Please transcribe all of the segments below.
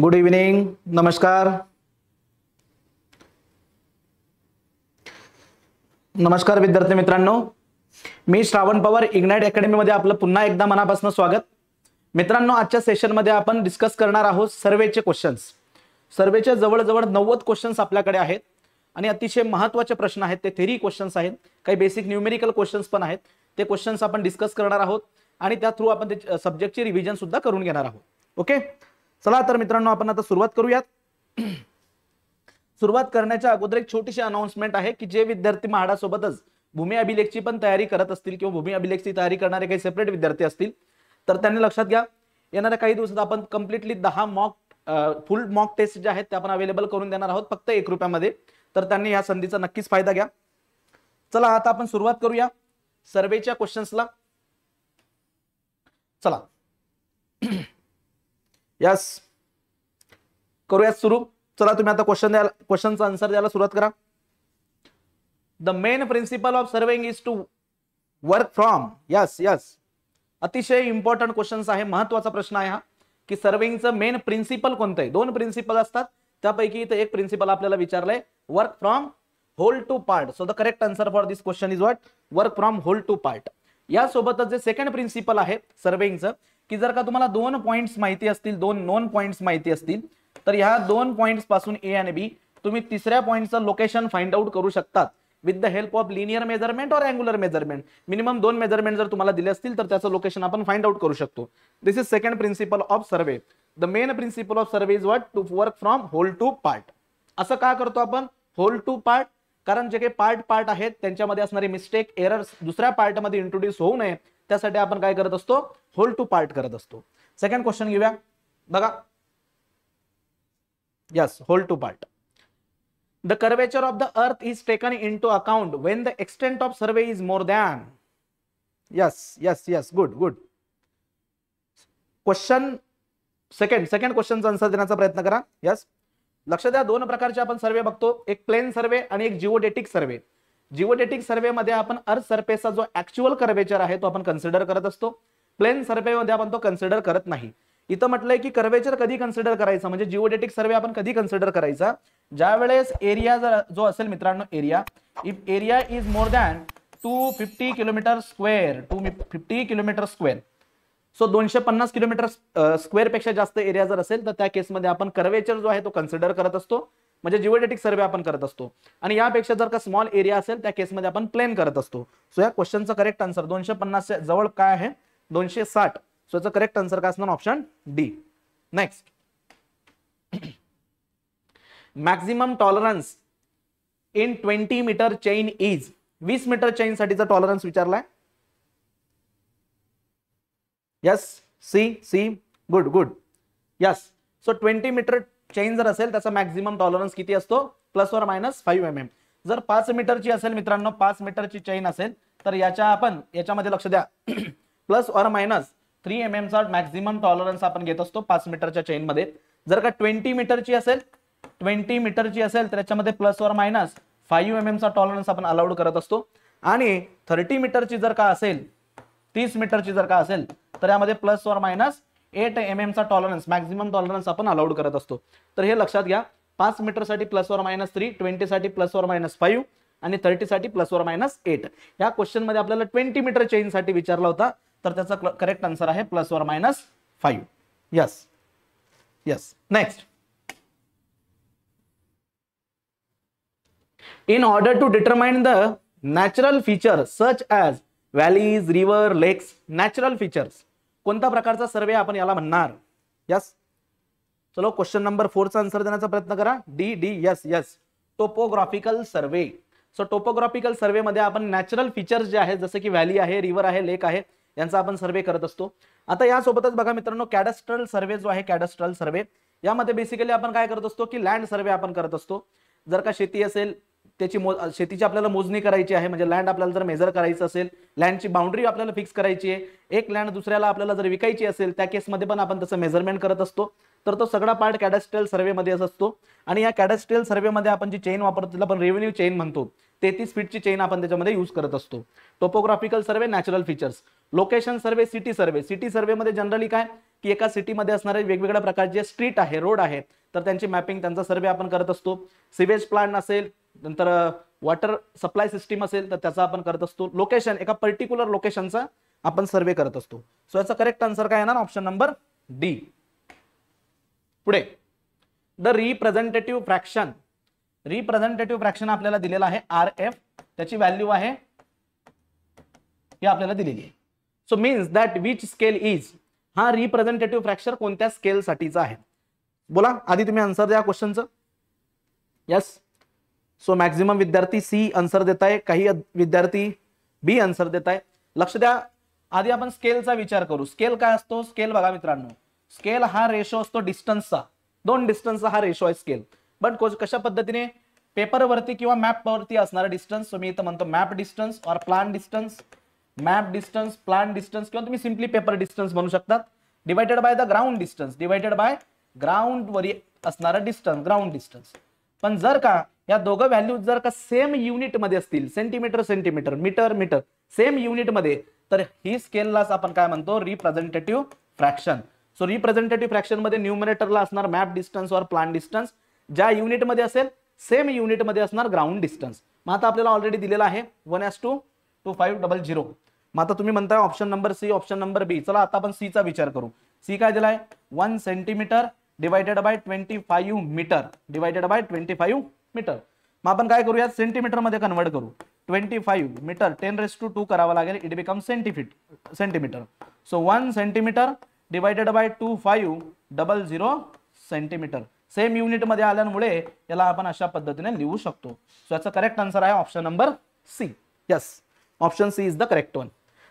Good evening, नमस्कार नमस्कार विद्यार्थी मित्रांनो, मी श्रावण पावर इग्नाइट अकादमी मध्ये आपलं पुन्हा एकदा मनापासून स्वागत. मित्रांनो, आजच्या सेशन मध्ये आपण डिस्कस करणार आहोत सर्वेचे क्वेश्चन्स. सर्वेचे जवळजवळ 90 क्वेश्चन्स आपल्याकडे आहेत आणि अतिशय महत्त्वाचे प्रश्न आहेत. ते थेरी क्वेश्चन्स आहेत, काही बेसिक न्यूमेरिकल क्वेश्चन्स पण आहेत. ते क्वेश्चन्स आपण डिस्कस करणार आहोत आणि त्या थ्रू आपण सब्जेक्टची रिव्हिजन सुद्धा करून घेणार आहोत. ओके, चला तर मित्रांनो आपण आता सुरुवात करूयात. सुरुवात करण्याच्या अगोदर एक छोटीशी अनाउन्समेंट आहे की जे विद्यार्थी महाडा सोबतच भूमि अभिलेखची पण तयारी करत असतील किंवा भूमि अभिलेखची तयारी करणारे काही सेपरेट विद्यार्थी असतील तर त्यांनी लक्षात घ्या, येणाऱ्या काही दिवसात आपण completely 10 mock full mock test जे आहेत त्या आपण अवेलेबल करून देणार आहोत फक्त ₹1 मध्ये. तर त्यांनी या संधीचा नक्कीच फायदा घ्या. चला आता आपण सुरुवात करूया सर्वेच्या क्वेश्चन्सला. चला यस करूयात सुरू. चला तुम्ही आता क्वेश्चनचा आन्सर द्यायला सुरुवात करा. The main principle of surveying is to work from. Yes yes, अतिशय इम्पॉर्टंट क्वेश्चन आहे, महत्वाचा प्रश्न आहे हा की सर्वेइंगचं मेन प्रिन्सिपल कोणतं आहे. 2 प्रिन्सिपल असतात, त्यापैकी इथे एक प्रिन्सिपल आपल्याला विचारलंय, work from whole to part. So the correct answer for this question is what, work from whole to part. यासोबतच जे सेकंड प्रिन्सिपल आहे सर्वेइंगचं की जर का तुम्हाला 2 पॉइंट्स माहिती असतील, 2 नॉन पॉइंट्स माहिती असतील तर ह्या 2 पॉइंट्स पासून ए आणि बी तुम्ही तिसऱ्या पॉइंटचं लोकेशन फाइंड आउट करू शकतात with the help of linear measurement और अँगुलर मेजरमेंट. मिनिमम 2 मेजरमेंट जर तुम्हाला दिले असतील तर त्याचं लोकेशन आपण फाइंड आउट करू शकतो. This is second principle of survey. The main principle of survey is what, to work from whole to part. असं का करतो आपण होल टू पार्ट? कारण जे काही पार्ट आहेत त्यांच्यामध्ये असणारे मिस्टेक एरर्स दुसऱ्या पार्टमध्ये इंट्रोड्यूस होऊ नये त्यासाठी आपण काय करत असतो, होल टू पार्ट करत असतो. सेकंड क्वेश्चन घेऊया बघा. Yes, whole to part. The curvature of the earth is taken into account when the extent of survey is more than. Yes yes yes, good good question. सेकंड क्वेश्चनचा answer देण्याचा प्रयत्न करा. Yes, लक्ष द्या, 2 प्रकारचे आपण सर्वे बघतो, एक प्लेन सर्वे आणि एक जिओडेटिक सर्वे. जिओडेटिक सर्वे मध्ये आपण अर्थ सरफेसचा जो ऍक्च्युअल कर्वेचर आहे तो आपण कन्सिडर करत असतो. प्लेन सर्वे मध्ये आपण तो कन्सिडर करत नाही. इथं म्हटलंय की कर्वेचर कधी कन्सिडर करायचा, म्हणजे जिओडेटिक सर्वे आपण कधी कन्सिडर करायचा, ज्या वेळेस एरिया जो असेल मित्रांनो, area if area is more than 250 kilometre square. 250 kilometre square, so 250 kilometre square पेक्षा जास्त एरिया जर असेल तर त्या केसमध्ये आपण कर्वेचर जो आहे तो कन्सिडर करत असतो, म्हणजे जिओडेटिक सर्वे आपण करत असतो. आणि यापेक्षा जर का स्मॉल एरिया असेल त्या केसमध्ये आपण प्लेन करत असतो. सो या क्वेश्चनचं करेक्ट आन्सर 250 जवळ काय आहे, 260. सो याचं करेक्ट आन्सर काय असणार, option D. Next, maximum tolerance in 20 metre chain is. 20 metre chain साठीचा टॉलरन्स विचारलाय. Yes, C C, good good. Yes, so 20 metre chain जर असेल त्याचा मॅक्झिमम टॉलरन्स किती असतो, ±5 mm. जर 5 मीटरची असेल मित्रांनो, 5 मीटरची चेन असेल तर याच्यामध्ये लक्ष द्या ±3 mm चा मॅक्झिमम टॉलरन्स आपण घेत असतो 5 मीटरच्या चेन मध्ये. जर का 20 मीटरची असेल, 20 मीटरची असेल तर याच्यामध्ये ±5 mm चा टॉलरन्स आपण अलाउड करत असतो. आणि 30 मीटरची जर का असेल, 30 मीटरची जर का असेल तर यामध्ये ±8 mm चा टॉलरन्स मॅक्झिमम टॉलरन्स आपण अलाउड करत असतो. तर हे लक्षात घ्या, 5 मीटर साठी ±3, 20 साठी ±5 आणि 30 साठी ±8. या क्वेश्चन मध्ये आपल्याला 20 मीटर चेन साठी विचारला होता तर त्याचा करेक्ट आन्सर आहे ±5. Yes yes. Next, in order to determine the natural feature such as valleys, river, lakes. Natural features कोणत्या प्रकारचा सर्वे आपण याला म्हणणार. यस, चलो क्वेश्चन नंबर 4 चा आंसर देण्याचा प्रयत्न करा. D D yes yes topographical survey. So topographical survey मध्ये आपण नॅचरल फीचर्स जे आहेत जसे की व्हॅली आहे, रिव्हर आहे, लेक आहे, यांचा आपण सर्वे करत असतो. आता यासोबतच बघा मित्रांनो कॅडस्ट्रल सर्वे जो आहे, कॅडस्ट्रल सर्वे यामध्ये बेसिकली आपण काय करत असतो की लँड सर्वे आपण करत असतो. जर का शेती असेल त्याची शेतीची आपल्याला मोजणी करायची आहे म्हणजे लँड आपल्याला जर मेजर करायचं असेल, लँडची बाउंड्री आपल्याला फिक्स करायची आहे, एक लँड दुसऱ्याला आपल्याला जर विकायची असेल त्या केसमध्ये पण आपण तसं मेजरमेंट करत असतो. तर तो सगळा पार्ट कॅडस्ट्रल सर्वे मध्ये असतो. आणि या कॅडस्ट्रल सर्वे मध्ये आपण जी चेन वापरतो त्याला आपण रेव्हेन्यू चेन म्हणतो. 33 फीटची चेन आपण त्याच्यामध्ये यूज करत असतो. Topographical survey, natural features. Location survey, city survey. City survey मध्ये जनरली काय की एका सिटीमध्ये असणारे वेगवेगळ्या प्रकारचे स्ट्रीट आहे, रोड आहे, तर त्यांची मॅपिंग, त्यांचा सर्वे आपण करत असतो. सिवेज प्लांट असेल, नंतर वॉटर सप्लाय सिस्टीम असेल तर त्याचा आपण करत असतो. लोकेशन, एका पर्टिक्युलर लोकेशनचा आपण सर्वे करत असतो. सो याचा करेक्ट आन्सर काय येणार? Option number D. पुढे the representative fraction. Representative fraction आपल्याला दिलेला आहे RF, त्याची व्हॅल्यू आहे ही आपल्याला दिलेली आहे. So means that which scale is, हा रिप्रेझेंटेटिव्ह फ्रॅक्शन कोणत्या स्केल साठीचा आहे? बोला आधी तुम्ही आन्सर द्या क्वेश्चनचं. यस. सो मॅक्झिमम विद्यार्थी सी आन्सर देत आहे, काही विद्यार्थी बी आन्सर देत आहे. लक्ष द्या, आधी आपण स्केलचा विचार करू. स्केल काय असतो? स्केल बघा मित्रांनो, स्केल हा रेशो असतो डिस्टन्सचा. दोन डिस्टन्सचा हा रेशो आहे स्केल. पण कशा पद्धतीने पेपरवरती किंवा मॅपवरती असणारा डिस्टन्स, तुम्ही इथं म्हणतो मॅप डिस्टन्स और plan distance, map distance, plan distance, किंवा तुम्ही सिम्पली पेपर डिस्टन्स म्हणू शकतात. Divided by the ground distance, divided by ग्राउंडवर असणारा डिस्टन्स, ग्राउंड डिस्टन्स. पण जर का या दोघं व्हॅल्यूज जर का सेम युनिटमध्ये असतील, centimetre centimetre, metre metre, same युनिटमध्ये, तर ही स्केललाच आपण काय म्हणतो? Representative fraction. So representative fraction मध्ये न्यूमरेटरला असणार मॅप डिस्टन्स और प्लान डिस्टन्स, ज्या युनिटमध्ये असेल सेम युनिटमध्ये असणार ग्राउंड डिस्टन्स. मग आता आपल्याला ऑलरेडी दिलेला आहे 1:2500. मग आता तुम्ही म्हणताय option number C, option number B. चला आता आपण सी चा विचार करू. सी काय दिलाय? 1 centimetre divided by 25 metre, divided by 25 metre. मग आपण काय करूया? सेंटीमीटर मध्ये कन्वर्ट करू. 25 मीटर 10^2 करावा लागेल, it become सेंटीफीट, centimetre. So 1 centimetre divided by 2500 centimetre. Same unit मध्ये आल्यामुळे याला आपण अशा पद्धतीने लिहू शकतो. सो याचा करेक्ट आन्सर आहे option number C. Yes, option C is the correct one.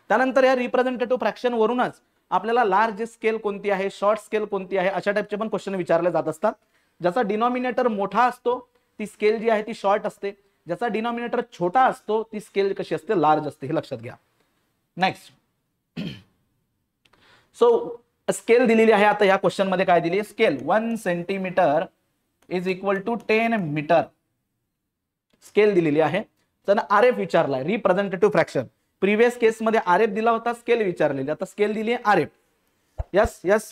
त्यानंतर या रिप्रेझेंटेटिव्ह फ्रॅक्शन वरूनच आपल्याला लार्ज स्केल कोणती आहे, शॉर्ट स्केल कोणती आहे, अशा टाइपचे पण क्वेश्चन विचारले जात असतात. ज्याचा डिनॉमिनेटर मोठा असतो ती स्केल जी आहे ती शॉर्ट असते, ज्याचा डिनॉमिनेटर छोटा असतो ती स्केल कशी असते? लार्ज असते. हे लक्षात घ्या. नेक्स्ट. सो स्केल दिलेली आहे. आता या क्वेश्चन मध्ये काय दिली? Scale 1 centimetre is equal to 10 metre scale दिलेली आहे. तर RF विचारला आहे, रिप्रेझेंटेटिव्ह फ्रॅक्शन. प्रिव्हियस केस मध्ये RF दिला होता, स्केल विचारलेली, आता स्केल दिली आहे RF. Yes yes,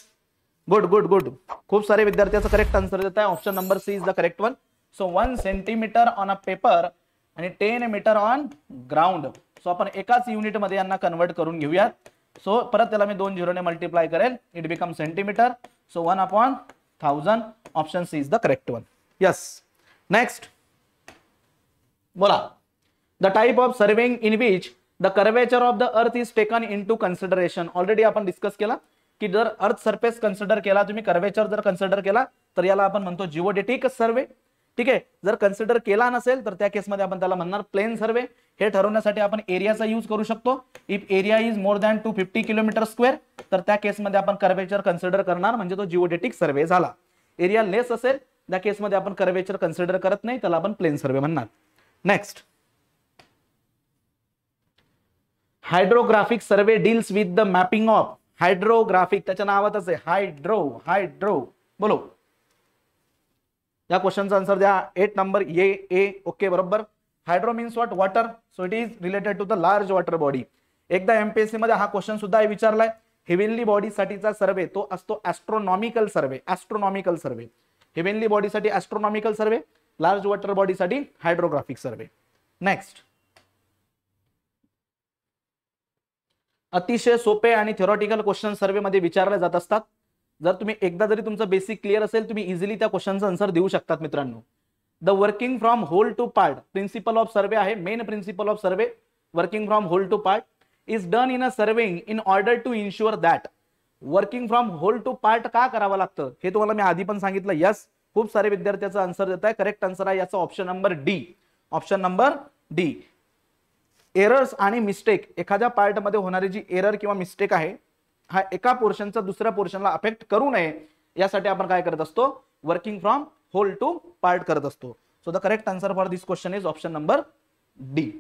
good good good. खूप सारे विद्यार्थ्यांचा करेक्ट आन्सर देत आहे. Option number C is the correct one. So 1 centimetre on a paper आणि 10 मीटर ऑन ग्राउंड. सो आपण एकाच युनिटमध्ये यांना कन्वर्ट करून घेऊयात. सो परत त्याला मी 2 0ने मल्टिप्लाय करेल, it become centimetre. So 1/1000. Option C is the correct one. Yes. Next बोला, the type of surveying in which the curvature of the earth is taken into consideration. Already आपण discuss केला की जर earth surface consider केला तुम्ही, curvature जर consider केला तर याला आपण म्हणतो जिओडेटिक सर्वे. ठीक आहे. जर कन्सिडर केला नसेल तर त्या केसमध्ये आपण त्याला म्हणणार प्लेन सर्वे. हे ठरवण्यासाठी आपण एरियाचा यूज करू शकतो. If area is more than 250 kilometre square तर त्या केसमध्ये आपण कर्वेचर कन्सिडर करणार, म्हणजे तो जिओडेटिक सर्वे झाला. एरिया लेस असेल त्या केसमध्ये आपण कर्वेचर कन्सिडर करत नाही, त्याला आपण प्लेन सर्वे म्हणणार. Next. Hydrographic survey deals with the mapping of. Hydrographic त्याच्या नावातच आहे, हायड्रो, हायड्रो. बोलो या क्वेश्चनचा आन्सर द्या. 8 नंबर ये ए. ओके, बरोबर. Hydro means what? Water. So it is related to the large water body. एकदा एमपीएससी मध्ये हा क्वेश्चन सुद्धा विचारलाय. हेव्हनली बॉडी साठीचा सर्वे तो असतो ऍस्ट्रोनॉमिकल सर्वे. ऍस्ट्रोनॉमिकल सर्वे हेव्हनली बॉडी साठी, astronomical survey large water body साठी हायड्रोग्राफिक सर्वे. नेक्स्ट. अतिशय सोपे आणि थेरॉटिकल क्वेश्चन सर्वे मध्ये विचारले जात असतात. जर तुम्ही एकदा जरी तुमचं बेसिक क्लिअर असेल तुम्ही इझिली त्या क्वेश्चनचा आन्सर देऊ शकतात मित्रांनो. The working from whole to part principle of survey आहे. Main principle of survey working from whole to part is done in a surveying in order to ensure that working from whole to part का करावं लागतं हे तुम्हाला मी आधी पण सांगितलं. Yes, खूप सारे विद्यार्थ्यांचं आन्सर देत आहे. करेक्ट आन्सर आहे याचा option number D. Option number D. Errors आणि मिस्टेक, एखाद्या पार्ट मध्ये होणारी जी एरर किंवा मिस्टेक आहे हा एका पोर्शनचा दुसऱ्या पोर्शनला अफेक्ट करू नये यासाठी आपण काय करत असतो, working from whole to part करत असतो. So the correct answer for this question is option number D.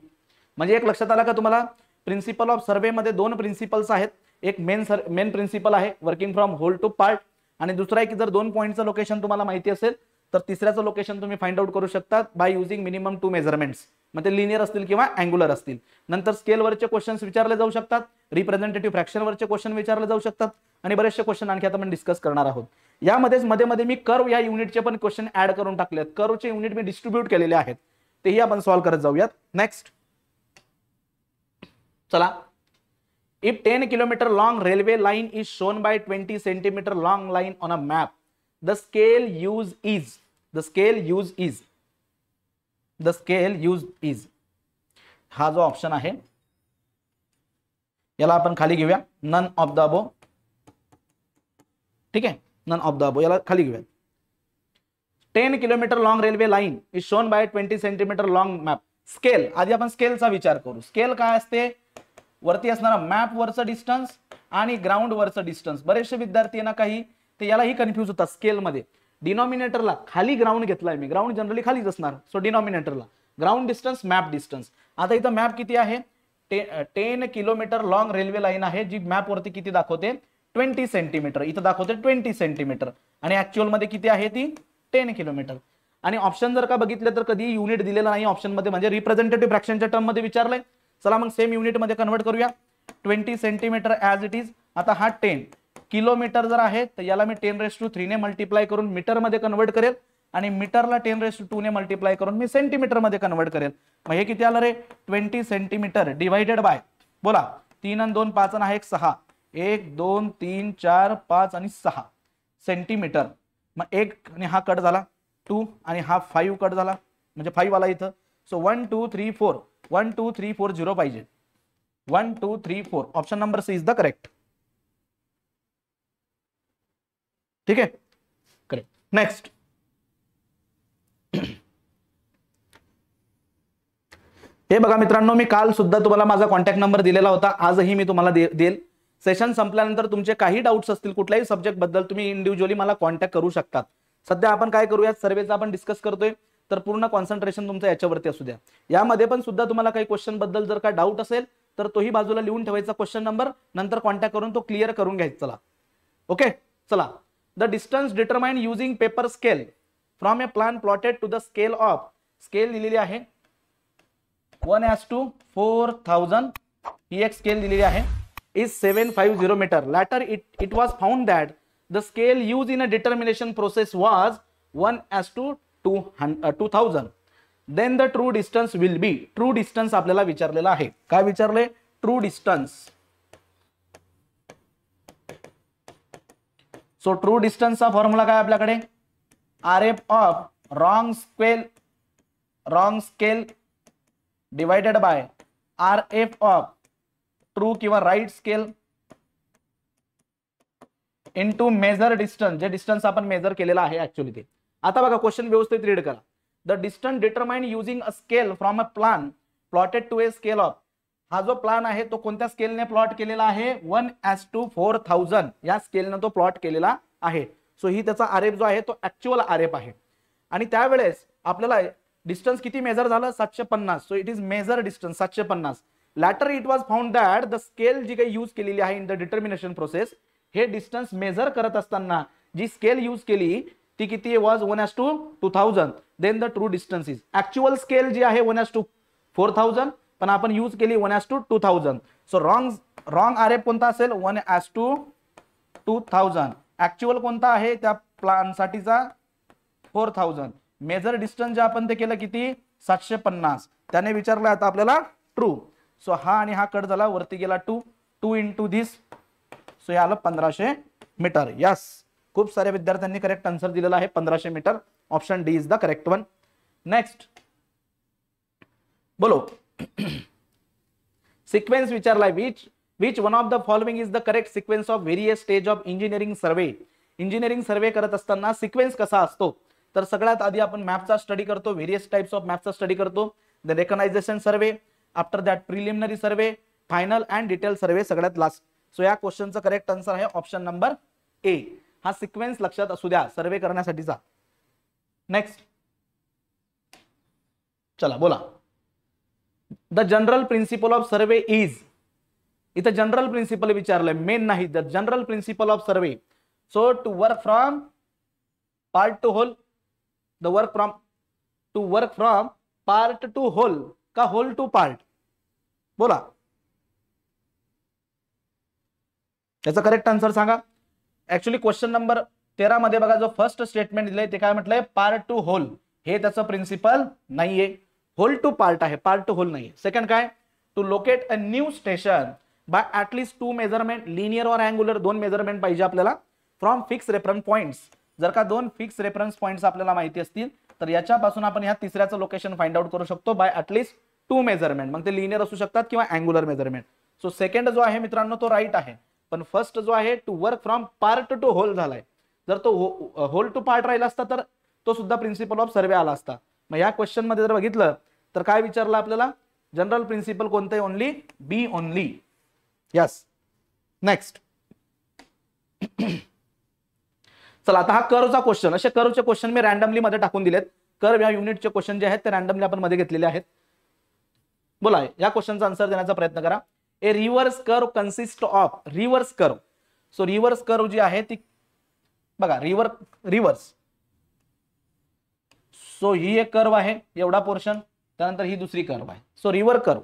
म्हणजे एक लक्षात आला का तुम्हाला, प्रिन्सिपल ऑफ सर्वे मध्ये दोन प्रिन्सिपल्स आहेत. एक मेन प्रिन्सिपल आहे working from whole to part, आणि दुसरा आहे की जर दोन पॉइंटचं लोकेशन तुम्हाला माहिती असेल तर तिसऱ्याचं लोकेशन तुम्ही फाइंड आउट करू शकता by using minimum two measurements. म्हणजे लिनियर असतील किंवा अँगुलर असतील. नंतर स्केलवरचे क्वेश्चन्स विचारले जाऊ शकतात, रिप्रेझेंटेटिव्ह फ्रॅक्शनवरचे क्वेश्चन विचारले जाऊ शकतात, आणि बरेचसे क्वेश्चन आणखी आता आपण डिस्कस करणार आहोत. यामध्येच मध्ये मध्ये मी कर्व या युनिटचे पण क्वेश्चन ऍड करून टाकलेत. कर्वचे युनिट मी डिस्ट्रीब्यूट केलेले आहेत, तेही आपण सॉल्व्ह करत जाऊयात. नेक्स्ट चला. If 10 kilometer long railway line is shown by 20 centimeter long line on a map, the scale used is हा जो ऑप्शन आहे याला आपण खाली घेऊया. None of the above. ठीक आहे, नन ऑफ द अबो याला खाली घेऊया. 10 kilometre long railway line is shown by 20 centimetre long map. Scale, आधी आपण स्केलचा विचार करू. स्केल काय असते, वरती असणारा मॅप वरचं डिस्टन्स आणि ग्राउंड वरचं डिस्टन्स. बरेचसे विद्यार्थी यांना काही ते यालाही कन्फ्यूज होतात. स्केलमध्ये डिनॉमिनेटरला खाली ग्राउंड घेतलाय मी, ग्राउंड जनरली खालीच असणार. सो डिनॉमिनेटरला ग्राउंड डिस्टन्स, मॅप डिस्टन्स. आता इथं मॅप किती आहे, 10 किलोमीटर लॉंग रेल्वे लाईन आहे जी मॅप वरती किती दाखवते, 20 सेंटीमीटर. इथं दाखवते 20 सेंटीमीटर आणि ऍक्च्युअल मध्ये किती आहे ती, 10 किलोमीटर. आणि ऑप्शन जर का बघितलं तर कधी युनिट दिलेलं नाही ऑप्शन मध्ये, म्हणजे रिप्रेझेंटेटिव्ह फ्रॅक्शनच्या टर्म मध्ये विचारलंय. चला मग सेम युनिट मध्ये कन्वर्ट करूया. 20 सेंटीमीटर ऍज इट इज. आता हा 10 किलोमीटर जर आहे तर याला मी 10⁻³ ने मल्टिप्लाय करून मीटर मध्ये कन्वर्ट करेल, आणि मीटरला 10⁻² ने मल्टिप्लाय करून मी सेंटीमीटर मध्ये कन्वर्ट करेल. मग हे किती आलं रे, 20 सेंटीमीटर डिवायडेड बाय, बोला 3 आणि 2 5 आणि 6, 1 2 3 4 5 आणि 6 सेंटीमीटर. मग 1 आणि हा कट झाला, 2 आणि हा 5 कट झाला, म्हणजे 5 आला इथं. सो 1 2 3 4, 1 2 3 4 0 पाहिजे. 1 2 3 4. Option number C is the correct. ठीक आहे, करेक्ट. नेक्स्ट. हे बघा मित्रांनो, मी काल सुद्धा तुम्हाला माझा कॉन्टॅक्ट नंबर दिलेला होता, आजही मी तुम्हाला देईल. सेशन संपल्यानंतर तुमचे काही डाऊट्स असतील कुठल्याही सब्जेक्ट बद्दल, तुम्ही इंडिव्हिज्युअली मला कॉन्टॅक्ट करू शकतात. सध्या आपण काय करूयात, सर्वेचा आपण डिस्कस करतोय, तर पूर्ण कॉन्सन्ट्रेशन तुमचं याच्यावरती असू द्या. यामध्ये पण सुद्धा तुम्हाला काही क्वेश्चन बद्दल जर का डाऊट असेल तर तोही बाजूला लिहून ठेवायचा क्वेश्चन नंबर, नंतर कॉन्टॅक्ट करून तो क्लिअर करून घ्यायचा. चला ओके. चला, the distance determine using paper scale from a plan plotted to the scale of. Scale दिलेली आहे 1:4000 ही एक स्केल दिलेली आहे. Is 750 metre. Later it was found that the scale use in a determination process was 1:2000. Then the true distance will be. True distance आपल्याला विचारलेला आहे. काय विचारले, ट्रू डिस्टन्स. सो ट्रू डिस्टन्सचा फॉर्म्युला काय आपल्याकडे, RF of wrong scale divided bye RF of true किंवा right scale into measure distance, जे डिस्टन्स आपण मेजर केलेला आहे ऍक्च्युअली ते. आता बघा क्वेश्चन व्यवस्थित रीड करा. The distance determine using a scale from a plan plotted to a scale of. हा जो प्लान आहे तो कोणत्या स्केलने प्लॉट केलेला आहे, 1:4000 या स्केलने तो प्लॉट केलेला आहे. सो ही त्याचा आरएफ जो आहे तो ऍक्च्युअल आरएफ आहे. आणि त्यावेळेस आपल्याला डिस्टन्स किती मेजर झालं, 750. So it is measure distance 750. Later it was found that the scale जी काही यूज केलेली आहे इन द डिटर्मिनेशन प्रोसेस, हे डिस्टन्स मेजर करत असताना जी स्केल यूज केली ती किती was 1:2000. Then the true distance is. Actual scale जी आहे 1:4000, पण आपण यूज केली 1:2000. सो रॉंग आरएफ कोणता असेल, 1:2000. ऍक्च्युअल कोणता आहे त्या प्लान साठीचा, 4000. मेजर डिस्टन्स जे आपण ते केलं किती, 750. त्याने विचारलं आता आपल्याला ट्रू. सो हा आणि हा कट झाला, वरती गेला 2 इंटू दिस. सो याला 1500 मीटर. यस, खूप सारे विद्यार्थ्यांनी करेक्ट आन्सर दिलेला आहे 1500 metre. Option D is the correct one. Next बोलो. सिक्वेन्स विचारलाय. Which which one of the following is the correct sequence of various stage of engineering survey. Engineering survey करत असताना sequence कसा असतो, तर सगळ्यात आधी आपण मॅपचा स्टडी करतो, व्हेरियस टाइप्स ऑफ मॅपचा स्टडी करतो, the रेकग्नायझेशन survey, after that preliminary survey, final and detail survey सगळ्यात लास्ट. सो या क्वेश्चनचा करेक्ट आन्सर आहे ऑप्शन नंबर ए. हा सिक्वेन्स लक्षात असू द्या सर्वे करण्यासाठीचा. नेक्स्ट, चला बोला, the general principle of survey is. इथे जनरल प्रिन्सिपल विचारलंय, मेन नाही, the general principle of survey. So to work from part to whole, the work from to work from part to whole का whole to part, बोला त्याचा correct answer सांगा. Actually question number 13 मध्ये बघा जो first statement दिलंय ते काय म्हटलंय, पार्ट टू होल. हे त्याचं प्रिन्सिपल नाहीये, होल टू पार्ट आहे, पार्ट टू होल नाहीये. सेकंड काय, to locate a new station by at least two measurement, linear और अँगुलर दोन मेजरमेंट पाहिजे आपल्याला फ्रॉम फिक्स रेफरन्स पॉइंट्स. जर का दोन फिक्स रेफरन्स पॉइंट्स आपल्याला माहिती असतील तर याच्यापासून आपण ह्या तिसऱ्याचं लोकेशन फाइंड आउट करू शकतो बाय ऍटलीस्ट टू मेजरमेंट, मग ते लिनियर असू शकतात किंवा अँगुलर मेजरमेंट. सो सेकंड जो आहे मित्रांनो तो राईट आहे, पण फर्स्ट जो आहे to work from part to whole झालाय. जर तो होल टू पार्ट राहिला असता तर तो सुद्धा प्रिन्सिपल ऑफ सर्वे आला असता. मग या क्वेश्चन मध्ये जर बघितलं तर काय विचारलं आपल्याला, जनरल प्रिन्सिपल कोणते, only B, only. Yes, next. चला आता हा कर्वचा क्वेश्चन, असे कर्वचे क्वेश्चन मी रॅन्डमली मध्ये टाकून दिलेत. कर्व या युनिटचे क्वेश्चन जे आहेत ते रॅन्डमली आपण मध्ये घेतलेले आहेत. बोला या क्वेश्चनचा आन्सर देण्याचा प्रयत्न करा. A reverse curve consist of, reverse curve. So reverse curve जी आहे ती बघा, रिव्हर्स. सो ही एक कर्व आहे, एवढा पोर्शन, त्यानंतर ही दुसरी कर्व आहे. So reverse curve,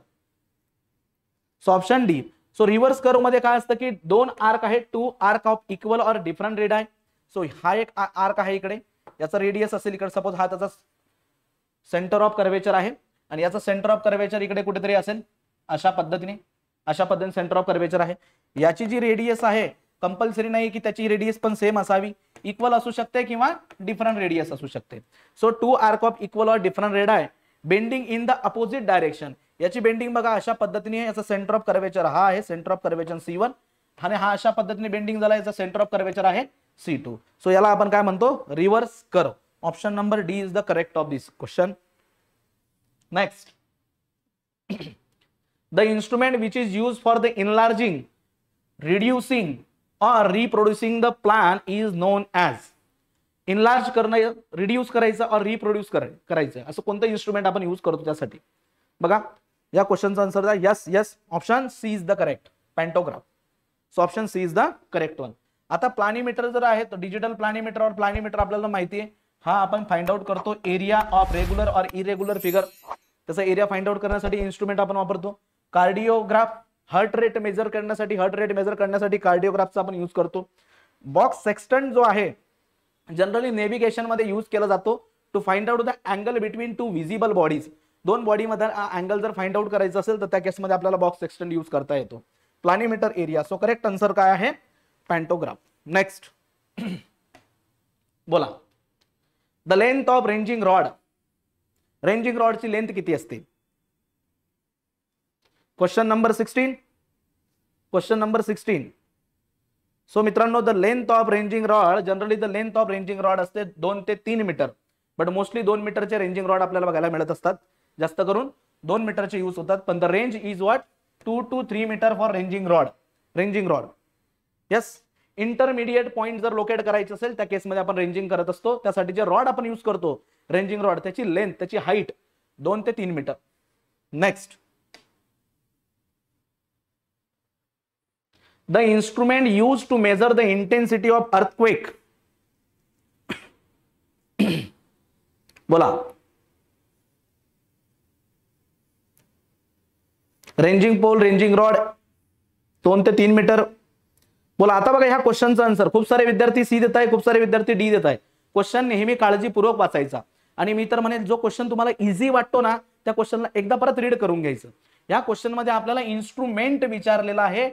so option D. So reverse curve मध्ये काय असतं की दोन आर्क आहे, टू आर्क ऑफ इक्वल और डिफरंट रेड आहे. सो हा एक आर्क आहे इकडे, याचा रेडियस असेल इकडे, सपोज हा त्याचा सेंटर ऑफ कर्वेचर आहे आणि याचा सेंटर ऑफ कर्वेचर इकडे कुठेतरी असेल अशा पद्धतीने सेंटर ऑफ कर्वेचर आहे. याची जी रेडियस आहे कंपल्सरी नाही की त्याची रेडियस पण सेम असावी, इक्वल असू शकते किंवा डिफरंट रेडियस असू शकते. So two arc of equal और डिफरंट रेड आहे, bending in the opposite direction. याची बेंडिंग बघा अशा पद्धतीने, याचा सेंटर ऑफ कर्वेचर हा आहे, सेंटर ऑफ कर्वेचर C1, आणि हा अशा पद्धतीने बेंडिंग झाला, याचा सेंटर ऑफ कर्वेचर आहे C2. सो याला आपण काय म्हणतो, reverse curve. Option number D is the correct of this question. Next, the instrument which is use for the enlarging, reducing और reproducing the plan is known as. Enlarge करणं, reduce करायचं और reproduce करायचं, असं कोणतं इन्स्ट्रुमेंट आपण use करतो त्यासाठी. बघा या क्वेश्चनचा आन्सर द्या. Yes yes, option C is the correct, pantograph. So option C is the correct one. आता प्लॅनिमीटर जर आहे तर डिजिटल प्लॅनिमीटर और प्लॅनिमीटर आपल्याला माहिती आहे, हा आपण फाइंड आउट करतो एरिया ऑफ रेग्युलर और इरेग्युलर फिगर. त्याचा एरिया फाइंड आउट करण्यासाठी इन्स्ट्रुमेंट आपण वापरतो. कार्डिओग्राफ, हार्ट रेट मेजर करण्यासाठी कार्डिओग्राफचा आपण यूज करतो. बॉक्स सेक्स्टंट जो आहे जनरली नेव्हिगेशन मध्ये यूज केला जातो, to find out the angle between two visible bodies. दोन बॉडीमध्ये अँगल जर फाइंड आउट करायचा असेल तर त्या केसमध्ये आपल्याला बॉक्स सेक्स्टंट यूज करता येतो. Planimeter area, so correct answer काय आहे, पॅन्टोग्राफ. नेक्स्ट बोला, the length of ranging rod. Ranging रॉडची लेंथ किती असते? Question number 16, question number 16. So मित्रांनो the length of ranging rod, generally the length of ranging rod असते 2 ते 3 मीटर, बट मोस्टली 2 मीटरचे रेंजिंग रॉड आपल्याला बघायला मिळत असतात, जास्त करून 2 मीटरचे यूज होतात. पण the range is what, 2 to 3 metre for ranging rod. Yes, intermediate point जर लोकेट करायचे असेल त्या केसमध्ये आपण रेंजिंग करत असतो, त्यासाठी जे रॉड आपण यूज करतो रेंजिंग रॉड, त्याची लेंथ, त्याची हाईट 2 ते 3 metre. Next, the instrument use to measure the intensity of earthquake. बोला, रेंजिंग पोल, रेंजिंग रॉड 2 ते 3 मीटर. बोला आता बघा ह्या क्वेश्चनचा आन्सर. खूप सारे विद्यार्थी सी देत आहे, खूप सारे विद्यार्थी डी देत आहे. क्वेश्चन नेहमी काळजीपूर्वक वाचायचा, आणि मी तर म्हणेल जो क्वेश्चन तुम्हाला इझी वाटतो ना त्या क्वेश्चनला एकदा परत रीड करून घ्यायचं. या क्वेश्चनमध्ये आपल्याला इन्स्ट्रुमेंट विचारलेला आहे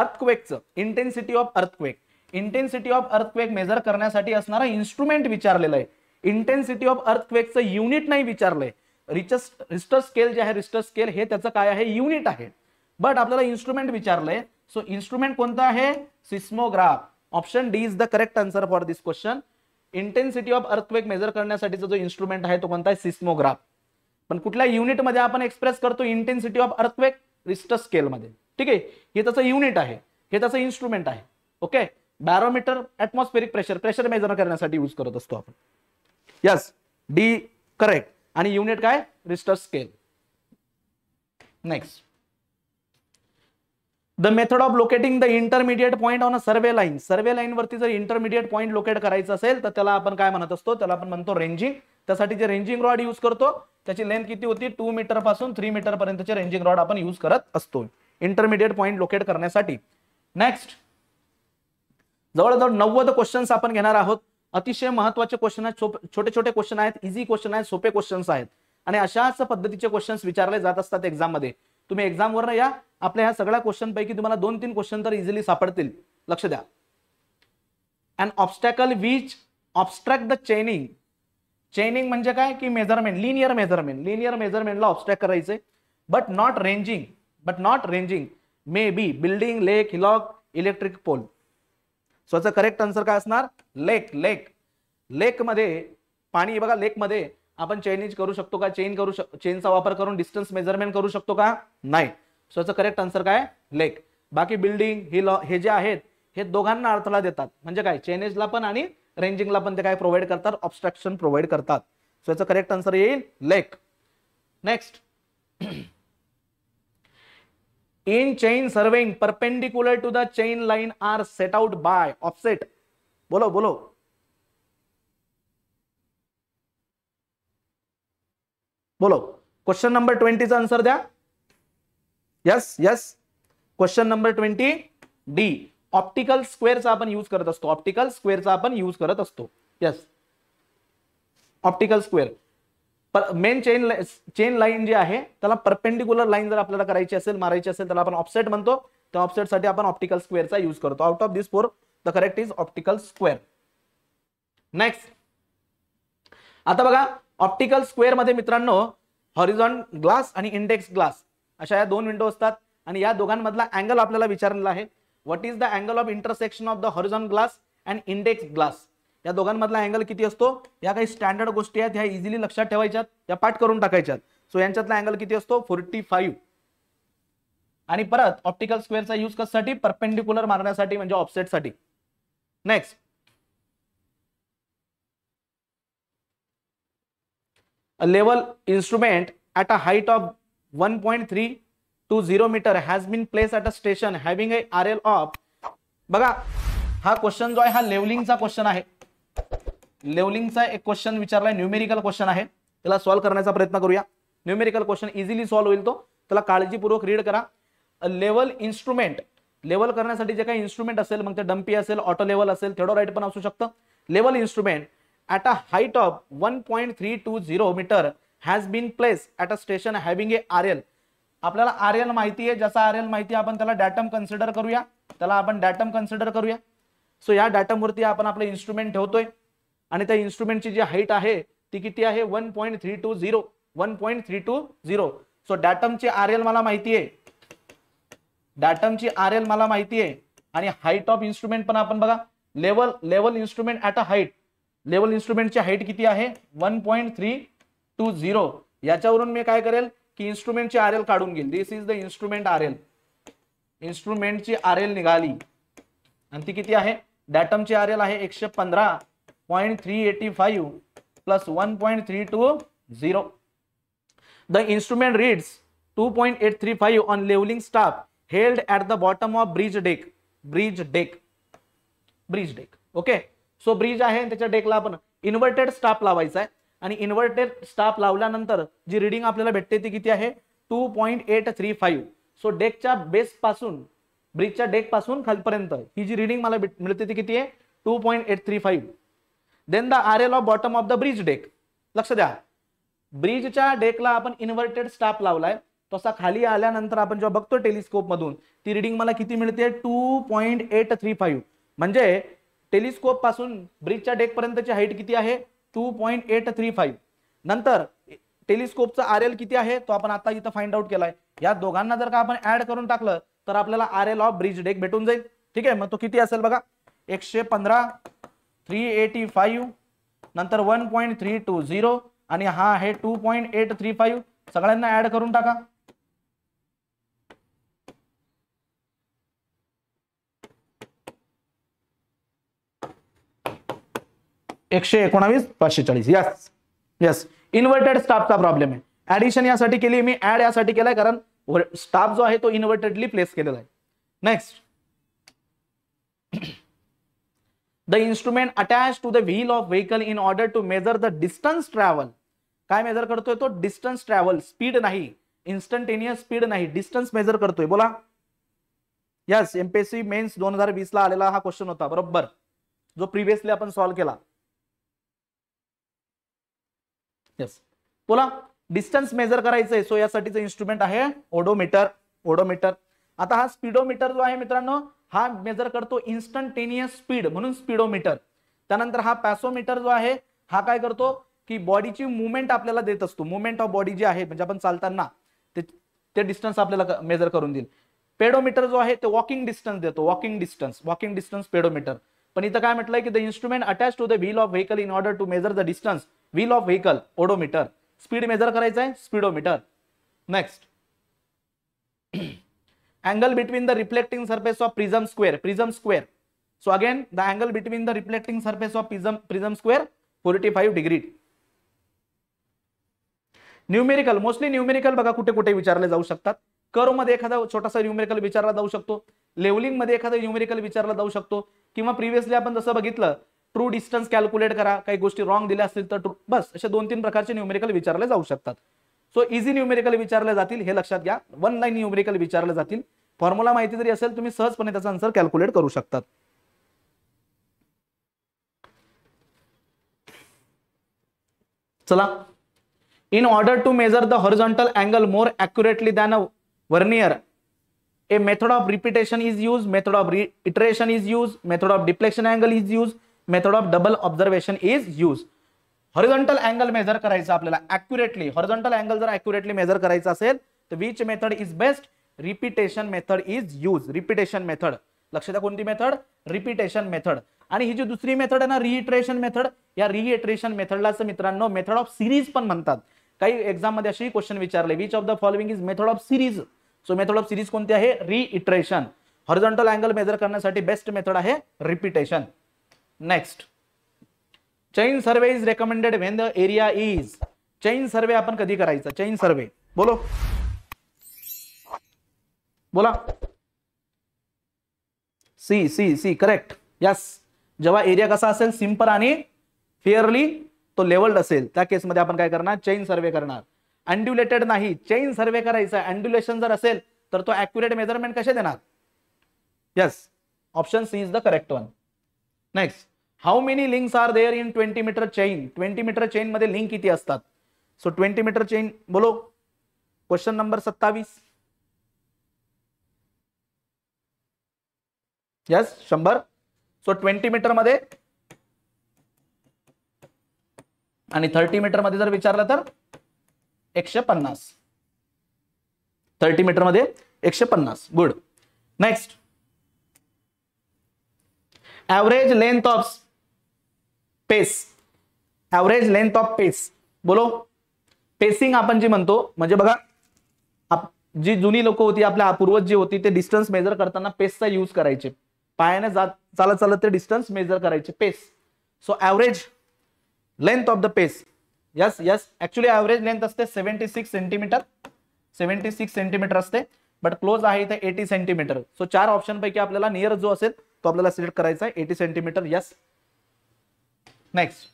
अर्थक्वेकचं, intensity of earthquake. Intensity of earthquake measure करण्यासाठी असणारा इन्स्ट्रुमेंट विचारलेला आहे. इंटेन्सिटी ऑफ अर्थक्वेकचं युनिट नाही विचारलंय. रिस्टर स्केल जे आहे, रिस्टर स्केल हे त्याचं काय आहे, युनिट आहे, बट आपल्याला इन्स्ट्रुमेंट विचारलंय. सो इंस्ट्रूमेंट कोणता आहे? Seismograph. Option D is the correct answer for this question. Intensity of earthquake measure करण्यासाठीचा जो इंस्ट्रूमेंट आहे तो कोणता आहे? सिस्मोग्राफ. पण कुठल्या युनिट मध्ये आपण एक्सप्रेस करतो intensity of earthquake? Richter scale मध्ये. ठीक आहे, हे त्याचं युनिट आहे, हे त्याचं इन्स्ट्रुमेंट आहे. Okay, barometer atmospheric pressure, pressure measure करण्यासाठी यूज करत असतो आपण. Yes, D correct. आणि युनिट काय? Richter scale. Next, the method of locating the intermediate point on a survey line. Survey line वरती जर इंटरमिडिएट पॉइंट लोकेट करायचं असेल तर त्याला आपण काय म्हणत असतो? त्याला आपण म्हणतो रेंजिंग. त्यासाठी जे रेंजिंग रॉड यूज करतो त्याची लेंथ किती होती? 2 मीटर पासून 3 मीटर पर्यंतचे रेंजिंग रॉड आपण यूज करत असतो इंटरमिडिएट पॉइंट लोकेट करण्यासाठी. नेक्स्ट, जवळजवळ 90 क्वेश्चन्स आपण घेणार आहोत. अतिशय महत्त्वाचे क्वेश्चन आहेत, छोटे छोटे क्वेश्चन आहेत, इझी क्वेश्चन आहेत, सोपे क्वेश्चन्स आहेत आणि अशाच पद्धतीचे क्वेश्चन्स विचारले जात असतात एक्झाम मध्ये. तुम्ही एक्झाम वर या, आपल्या ह्या सगळ्या क्वेश्चन पैकी तुम्हाला 2-3 क्वेश्चन तर इझिली सापडतील. लक्ष द्या. अन ऑब्स्टॅकल विच ऑब्स्ट्रॅक्ट द चेनिंग. चेनिंग म्हणजे काय? की मेजरमेंट, लिनियर मेजरमेंट. लिनियर मेजरमेंटला ऑब्स्ट्रॅक्ट करायचे. But not ranging may be building, lake, hillock, electric pole. So याचा करेक्ट आन्सर काय असणार? लेक. लेक, लेक मध्ये पाणी, बघा लेक मध्ये आपण चेंज करू शकतो का? चेनचा वापर करून डिस्टन्स मेजरमेंट करू शकतो का? नाही. सो याचा करेक्ट आन्सर काय? लेक. बाकी बिल्डिंग, हिलॉक हे जे आहेत हे दोघांना अडथळा देतात. म्हणजे काय? चेनेजला पण आणि रेंजिंगला पण ते काय प्रोव्हाइड करतात? ऑब्स्ट्रक्शन प्रोव्हाइड करतात. सो याचा करेक्ट आन्सर येईल lake. Next, in chain surveying perpendicular to the chain line are set out by offset. बोलो बोलो. बोलो क्वेश्चन नंबर 20 चा आंसर द्या. Yes yes, question number 20 D. Optical स्क्वेअरचा आपण यूज करत असतो. ऑप्टिकल स्क्वेअरचा आपण यूज करत असतो. Yes, optical square. Main chain line जी आहे त्याला परपेंडिकुलर लाईन जर आपल्याला करायची असेल, मारायची असेल, त्याला आपण ऑफसेट म्हणतो. त्या ऑफसेट साठी आपण ऑप्टिकल स्क्वेअरचा यूज करतो. Out of this 4 the correct is optical square. Next, आता बघा ऑप्टिकल स्क्वेअर मध्ये मित्रांनो हॉरिझॉन्टल ग्लास आणि इंडेक्स ग्लास अशा या 2 विंडो असतात आणि या दोघांमधला अँगल आपल्याला विचारलेला आहे. What is the angle of intersection of the horizontal glass and index glass. या दोघांमधला अँगल किती असतो? या काही स्टँडर्ड गोष्टी आहेत, ह्या इझिली लक्षात ठेवायच्यात, या पाठ करून टाकायच्यात. सो यांच्यातला अँगल किती असतो? 45. आणि परत ऑप्टिकल स्क्वेअरचा यूज कशासाठी? परपेंडिकुलर मारण्यासाठी, म्हणजे ऑफसेट साठी. Next, a level instrument at a height of 1.3 to 0 meter has been place at a station having a RL of. बघा हा क्वेश्चन जो आहे हा लेव्हलिंगचा क्वेश्चन आहे. लेव्हलिंगचा एक क्वेश्चन विचारलाय, न्यूमेरिकल क्वेश्चन आहे. त्याला सॉल्व्ह करण्याचा प्रयत्न करूया. न्यूमेरिकल क्वेश्चन इझिली सॉल्व्ह होईल तो. त्याला काळजीपूर्वक रीड करा. लेवल इन्स्ट्रुमेंट, लेवल करण्यासाठी जे काही इन्स्ट्रुमेंट असेल, मग ते डम्पी असेल, ऑटो लेवल असेल, थेडोराईट पण असू शकतं. Level instrument at a height of 1.3 to 0 meter has been place at a station having a RL. आपल्याला आरएल माहिती आहे. ज्याचा आरएल माहिती आहे आपण त्याला डॅटम कन्सिडर करूया. सो या डॅटम वरती आपण आपले इन्स्ट्रुमेंट ठेवतोय आणि त्या इन्स्ट्रुमेंटची जी हाईट आहे ती किती आहे? 1.3 to 0. सो डॅटमची आरएल मला माहिती आहे, डॅटमची आरएल मला माहिती आहे आणि हाईट ऑफ इन्स्ट्रुमेंट पण आपण बघा. Level instrument at a height, level इन्स्ट्रुमेंटची हाईट किती आहे? 1.3 to 0. याच्यावरून मी काय करेल की इन्स्ट्रुमेंटची आरएल काढून घेईल. This is the instrument RL. इन्स्ट्रुमेंटची आरएल निघाली आणि ती किती आहे? डॅटमची आरएल आहे 115.385 plus 1.3 to 0. The instrument reads 2.835 on levelling staff held at the bottom of bridge deck. Okay, so bridge आहे त्याच्या डेकला आपण इन्व्हर्टेड स्टाफ लावायचा आहे आणि इन्व्हर्टेड स्टाफ लावल्यानंतर जी रीडिंग आपल्याला भेटते ती किती आहे? 2.835. सो डेकच्या बेस पासून, ब्रिजच्या डेक पासून खालपर्यंत ही जी रीडिंग मला मिळते ती किती आहे? 2.835. Then the RL of bottom of the bridge deck. लक्ष द्या, ब्रिजच्या डेकला आपण इन्व्हर्टेड स्टाफ लावलाय. तसा खाली आल्यानंतर आपण जेव्हा बघतो टेलिस्कोप मधून ती रीडिंग मला किती मिळते? 2.835. म्हणजे टेलिस्कोप पासून ब्रिजच्या डेक पर्यंतची हाईट किती आहे? 2.835. नंतर टेलिस्कोपचा आरएल किती आहे तो आपण आता इथं फाइंड आउट केलाय. या दोघांना जर का आपण ऍड करून टाकलं तर आपल्याला R L of bridge deck भेटून जाईल। ठीक आहे, मग तो किती असेल बघा 115 385 नंतर 1.320 आणि हा आहे 2.835 सगळ्यांना ऍड करून टाका। एकशे 119,540। यस यस, इन्वर्टेड स्टाफचा प्रॉब्लेम आहे। ऍडिशन यासाठी केली मी, ऍड यासाठी केलाय कारण स्टाफ जो आहे तो इन्वर्टेडली प्लेस केलेला आहे। Next, the instrument attach to the wheel of vehicle in order to measure the distance travel. काय मेजर करतोय तो डिस्टन्स ट्रॅव्हल, स्पीड नाही, इन्स्टंटेनियस स्पीड नाही, डिस्टन्स मेजर करतोय। बोला, यस, एमपीएससी मेन्स 2020 ला आलेला हा क्वेश्चन होता बरोबर, जो प्रीवियसली आपण सॉल्व्ह केला। यस, बोला डिस्टन्स मेजर करायचंय, सो यासाठीचं इन्स्ट्रुमेंट आहे ओडोमीटर। ओडोमीटर, आता हा स्पीडोमीटर जो आहे मित्रांनो हा मेजर करतो इन्स्टंटेनियस स्पीड म्हणून स्पीडोमीटर। त्यानंतर हा पॅसोमीटर जो आहे हा काय करतो की बॉडीची मुवमेंट आपल्याला देत असतो, मुवमेंट ऑफ बॉडी जी आहे म्हणजे आपण चालताना ते डिस्टन्स आपल्याला मेजर करून देईल। पेडोमीटर जो आहे ते वॉकिंग डिस्टन्स देतो, walking distance, walking distance pedometer. पण इथं काय म्हटलंय की the instrument attach to the wheel of vehicle in order to measure the distance, wheel of vehicle odometer, speed measure करायचा आहे speedometer. Next, angle between the reflecting surface of prism square, prism square, so again the angle between the reflecting surface of prism square 45 degree। Numerical, mostly numerical बघा कुठे कुठे विचारले जाऊ शकतात। Curve मध्ये एखादा छोटासा न्यूमेरिकल विचारला जाऊ शकतो, लेव्हलिंग मध्ये एखादा न्यूमेरिकल विचारला जाऊ शकतो, किंवा प्रीवियसली आपण जसं बघितलं ट्रू डिस्टन्स कॅल्क्युलेट करा, काही गोष्टी रॉंग दिल्या असतील तर बस असे 2-3 प्रकारचे न्यूमेरिकल विचारले जाऊ शकतात। सो इझी न्यूमेरिकल विचारले जातील हे लक्षात घ्या, वन लाईन न्यूमेरिकल विचारले जातील। फॉर्म्युला माहिती जरी असेल तुम्ही सहजपणे त्याचा आन्सर कॅल्क्युलेट करू शकतात। चला, in order to measure the horizontal angle more accurately than a vernier a method of repetition is use, method of iteration is use, method of deflection angle is use, method of double observation is use. Horizontal angle measure करायचा आपल्याला accurately, horizontal angle जर accurately measure करायचा असेल तर which method is best, repetition method is use, repetition method. लक्ष द्या कोणती method, repetition method. आणि ही जी दुसरी मेथड आहे ना रिइटरेशन मेथड, या रिइटरेशन मेथडलाच मित्रांनो मेथड ऑफ सिरीज पण म्हणतात। काही एक्झाम मध्ये असे क्वेश्चन विचारले which of the following is method of series, so method of series कोणती आहे रिइटरेशन। हॉरिझॉन्टल अँगल मेजर करण्यासाठी बेस्ट मेथड आहे repetition. Next, chain survey is recommended when the area is, chain survey आपण कधी करायचा chain survey, बोलो बोला C C C correct. Yes, जेव्हा एरिया कसा असेल सिंपल आणि फेअरली तो लेवल्ड असेल त्या केसमध्ये आपण काय करणार चेन सर्वे करणार। अँड्युलेटेड नाही, चेन सर्वे करायचा। अँड्युलेशन जर असेल तर तो ॲक्युरेट मेजरमेंट कसे देणार। Yes, option C is the correct one. Next, how many links are there in 20 metre chain, 20 metre chain मध्ये लिंक किती असतात, सो 20 मीटर चेन बोलो question number 27। Yes, 100, so 20 metre मध्ये आणि 30 मीटर मध्ये जर विचारलं तर 150, 30 मीटर मध्ये 150, good. Next, average length of pace, average length of pace, बोलो पेसिंग आपण जी म्हणतो म्हणजे बघा जी जुनी लोक होती आपल्या पूर्वज जी होती ते डिस्टन्स मेजर करताना पेसचा यूज करायचे, पायाने चालत चालत ते डिस्टन्स मेजर करायचे pace, so average length of the pace. Yes yes, actually average length असते 76 सेंटीमीटर, 76 सेंटीमीटर असते, बट क्लोज आहे इथे 80 सेंटीमीटर, सो 4 ऑप्शन पैकी आपल्याला नियर जो असेल तो आपल्याला सिलेक्ट करायचा आहे 80 centimetre. Yes. Next,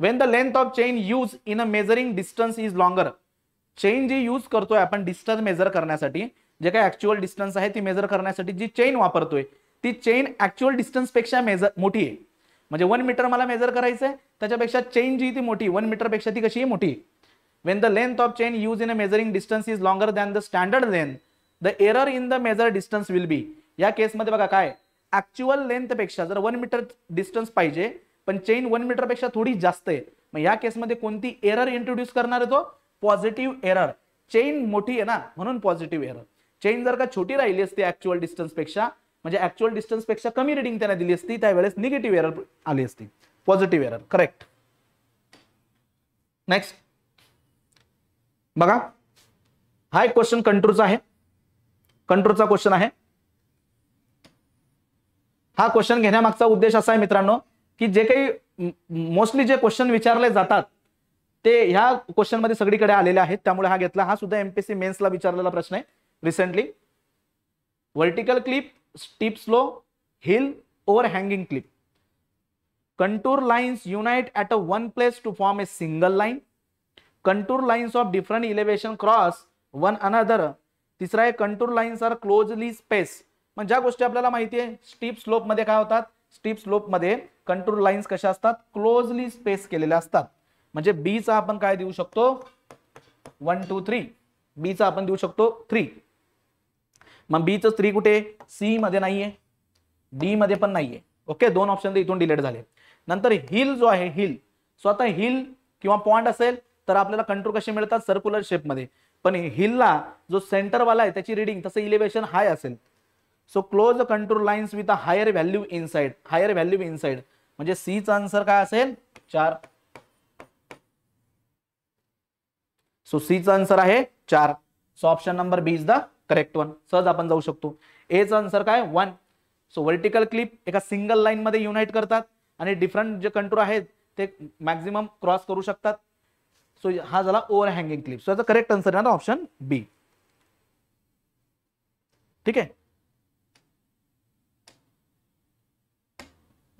when the length of chain use in a measuring distance is longer, chain जी यूज करतोय आपण डिस्टन्स मेजर करण्यासाठी, जे काही ऍक्च्युअल डिस्टन्स आहे ती मेजर करण्यासाठी जी चेन वापरतोय ती चेन ऍक्च्युअल डिस्टन्स पेक्षा मोठी आहे, म्हणजे 1 मीटर मला मेजर करायचंय त्याच्यापेक्षा चेन जी ती मोठी 1 मीटर पेक्षा ती कशी मोठी। When the length of chain use in a measuring distance is longer than the standard length the error in the measure distance will be. या केसमध्ये बघा काय ऍक्च्युअल लेंथ पेक्षा जर 1 मीटर डिस्टन्स पाहिजे पण चेन 1 मीटर पेक्षा थोडी जास्त आहे, मग या केसमध्ये कोणती एरर इंट्रोड्यूस करणार आहे तो पॉझिटिव्ह एरर, चेन मोठी आहे ना म्हणून पॉझिटिव्ह एरर। चेन जर का छोटी राहिली असती ऍक्च्युअल डिस्टन्स पेक्षा, म्हणजे ऍक्च्युअल डिस्टन्स पेक्षा कमी रीडिंग त्यांना दिली असती, त्यावेळेस निगेटिव्ह एरर आली असती, पॉझिटिव्ह एरर. करेक्ट. नेक्स्ट बघा, हा एक क्वेश्चन कंट्रोलचा आहे, कंट्रोलचा क्वेश्चन आहे. हा क्वेश्चन घेण्यामागचा उद्देश असा आहे मित्रांनो की जे काही मोस्टली जे क्वेश्चन विचारले जातात ते ह्या क्वेश्चन मध्ये सगळीकडे आलेले आहेत, त्यामुळे हा घेतला. हा सुद्धा एमपीएससी मेन्सला विचारलेला प्रश्न आहे recently. Vertical clip, steep slow hill, over hanging clip, contour lines unite at a one place to form a single line, contour lines of different elevation cross one another. तिसरा आहे contour lines are closely space. म्हणजे ज्या गोष्टी आपल्याला माहिती आहे steep slope मध्ये काय होतात, स्टीप स्लोप मध्ये कंटूर लाइन्स कशा असतात, क्लोजली स्पेस केलेल्या असतात. म्हणजे बी चा आपण काय देऊ शकतो 1 2 3, बी चा आपण देऊ शकतो 3. मग बी चं 3 कुठे, सी मध्ये नाहीये, डी मध्ये पण नाहीये. ओके, दोन ऑप्शन इथून डिलीट झाले. नंतर हिल जो आहे, हिल स्वतः हिल किंवा पॉइंट असेल तर आपल्याला कंटूर कसे मिळतात, सर्क्युलर शेप मध्ये. पण हिलला जो सेंटर वाला आहे त्याची रीडिंग तसं इलेव्हेशन हाय असेल. So close contour lines with a higher value inside, higher value inside. म्हणजे सी चा आन्सर काय असेल 4. सो सी चा आन्सर आहे 4. So option number B is the correct one. सहज आपण जाऊ शकतो. ए चा आन्सर काय 1. सो वर्टिकल क्लिप एका सिंगल लाईन मध्ये युनाइट करतात आणि डिफरंट जे कंटूर आहेत ते मॅक्झिमम क्रॉस करू शकतात. सो हा झाला ओव्हर हँगिंग क्लिप. सो याचा करेक्ट आन्सर आहे ना ऑप्शन बी. ठीक आहे.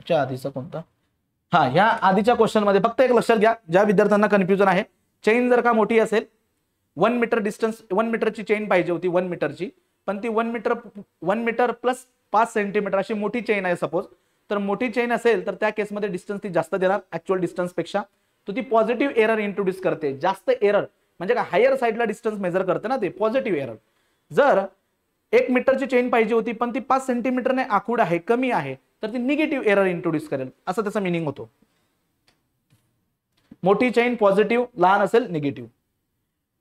च्या आधीचा कोणता, हा ह्या आधीच्या क्वेश्चन मध्ये फक्त एक लक्षात घ्या ज्या विद्यार्थ्यांना कन्फ्युजन आहे. चेन जर का मोठी असेल 1 मीटर डिस्टन्स, 1 मीटरची चेन पाहिजे होती 1 मीटरची, पण ती 1 मीटर प्लस 5 सेंटीमीटर अशी मोठी चेन आहे सपोज, तर मोठी चेन असेल तर त्या केसमध्ये डिस्टन्स ती जास्त देणार ऍक्च्युअल डिस्टन्स पेक्षा. तो ती पॉझिटिव्ह एरर इंट्रोड्यूस करते, जास्त एरर म्हणजे का हायर साईडला डिस्टन्स मेजर करते ना, ते पॉझिटिव्ह एरर. जर 1 मीटरची चेन पाहिजे होती पण ती 5 सेंटीमीटरने आखूड आहे, कमी आहे, तर ती निगेटिव्ह एरर इंट्रोड्यूस करेल, असं त्याचा मिनिंग होतो. मोठी चेन पॉझिटिव्ह, लहान असेल negative.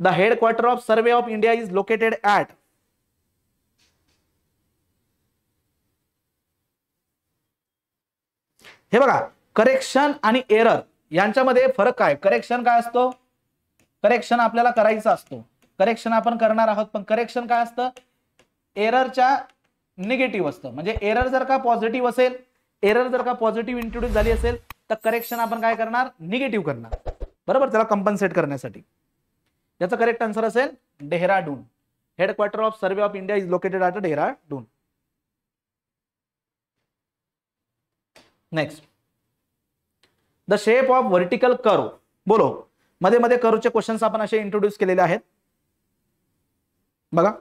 The headquarter of survey of India is located at, हे बघा करेक्शन आणि एरर यांच्यामध्ये फरक काय. करेक्शन काय असतो, करेक्शन आपल्याला करायचं असतो, करेक्शन आपण करणार आहोत, पण करेक्शन काय असतं, एररच्या निगेटिव्ह असतं. म्हणजे एरर जर का पॉझिटिव्ह असेल, एरर जर का पॉझिटिव्ह इंट्रोड्यूस झाली असेल तर करेक्शन आपण काय करणार, निगेटिव्ह करणार, बरोबर, त्याला कंपन्सेट करण्यासाठी. याचा करेक्ट आन्सर असेल Dehradun. Headquarter of survey of India is located at Dehradun. Next the shape of vertical curve. बोलो मध्ये मध्ये कर्वचे क्वेश्चन्स आपण असे इंट्रोड्यूस केलेले आहेत बघा.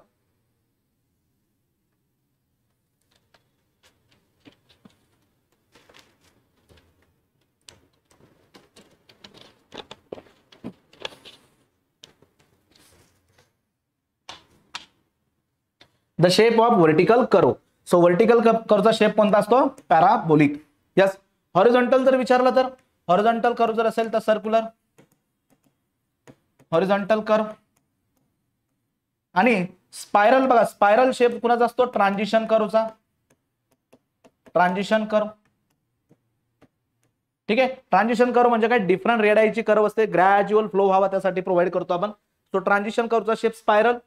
The shape of vertical curve. So vertical कर्वचा शेप कोणता असतो, पॅराबोलिक. यस. हॉरिझॉन्टल जर विचारला तर हॉरिझॉन्टल कर्व जर असेल तर सर्क्युलर हॉरिझॉन्टल कर्व. आणि स्पायरल बघा, स्पायरल शेप कुणाचा असतो, ट्रान्झिशन कर्वचा, ट्रान्झिशन कर्व. ठीक आहे. ट्रान्झिशन कर्व म्हणजे काय, डिफरंट रेडाईची कर्व असते, ग्रॅज्युअल फ्लो व्हावा त्यासाठी प्रोव्हाइड करतो आपण. सो ट्रान्झिशन कर्वचा शेप स्पायरल,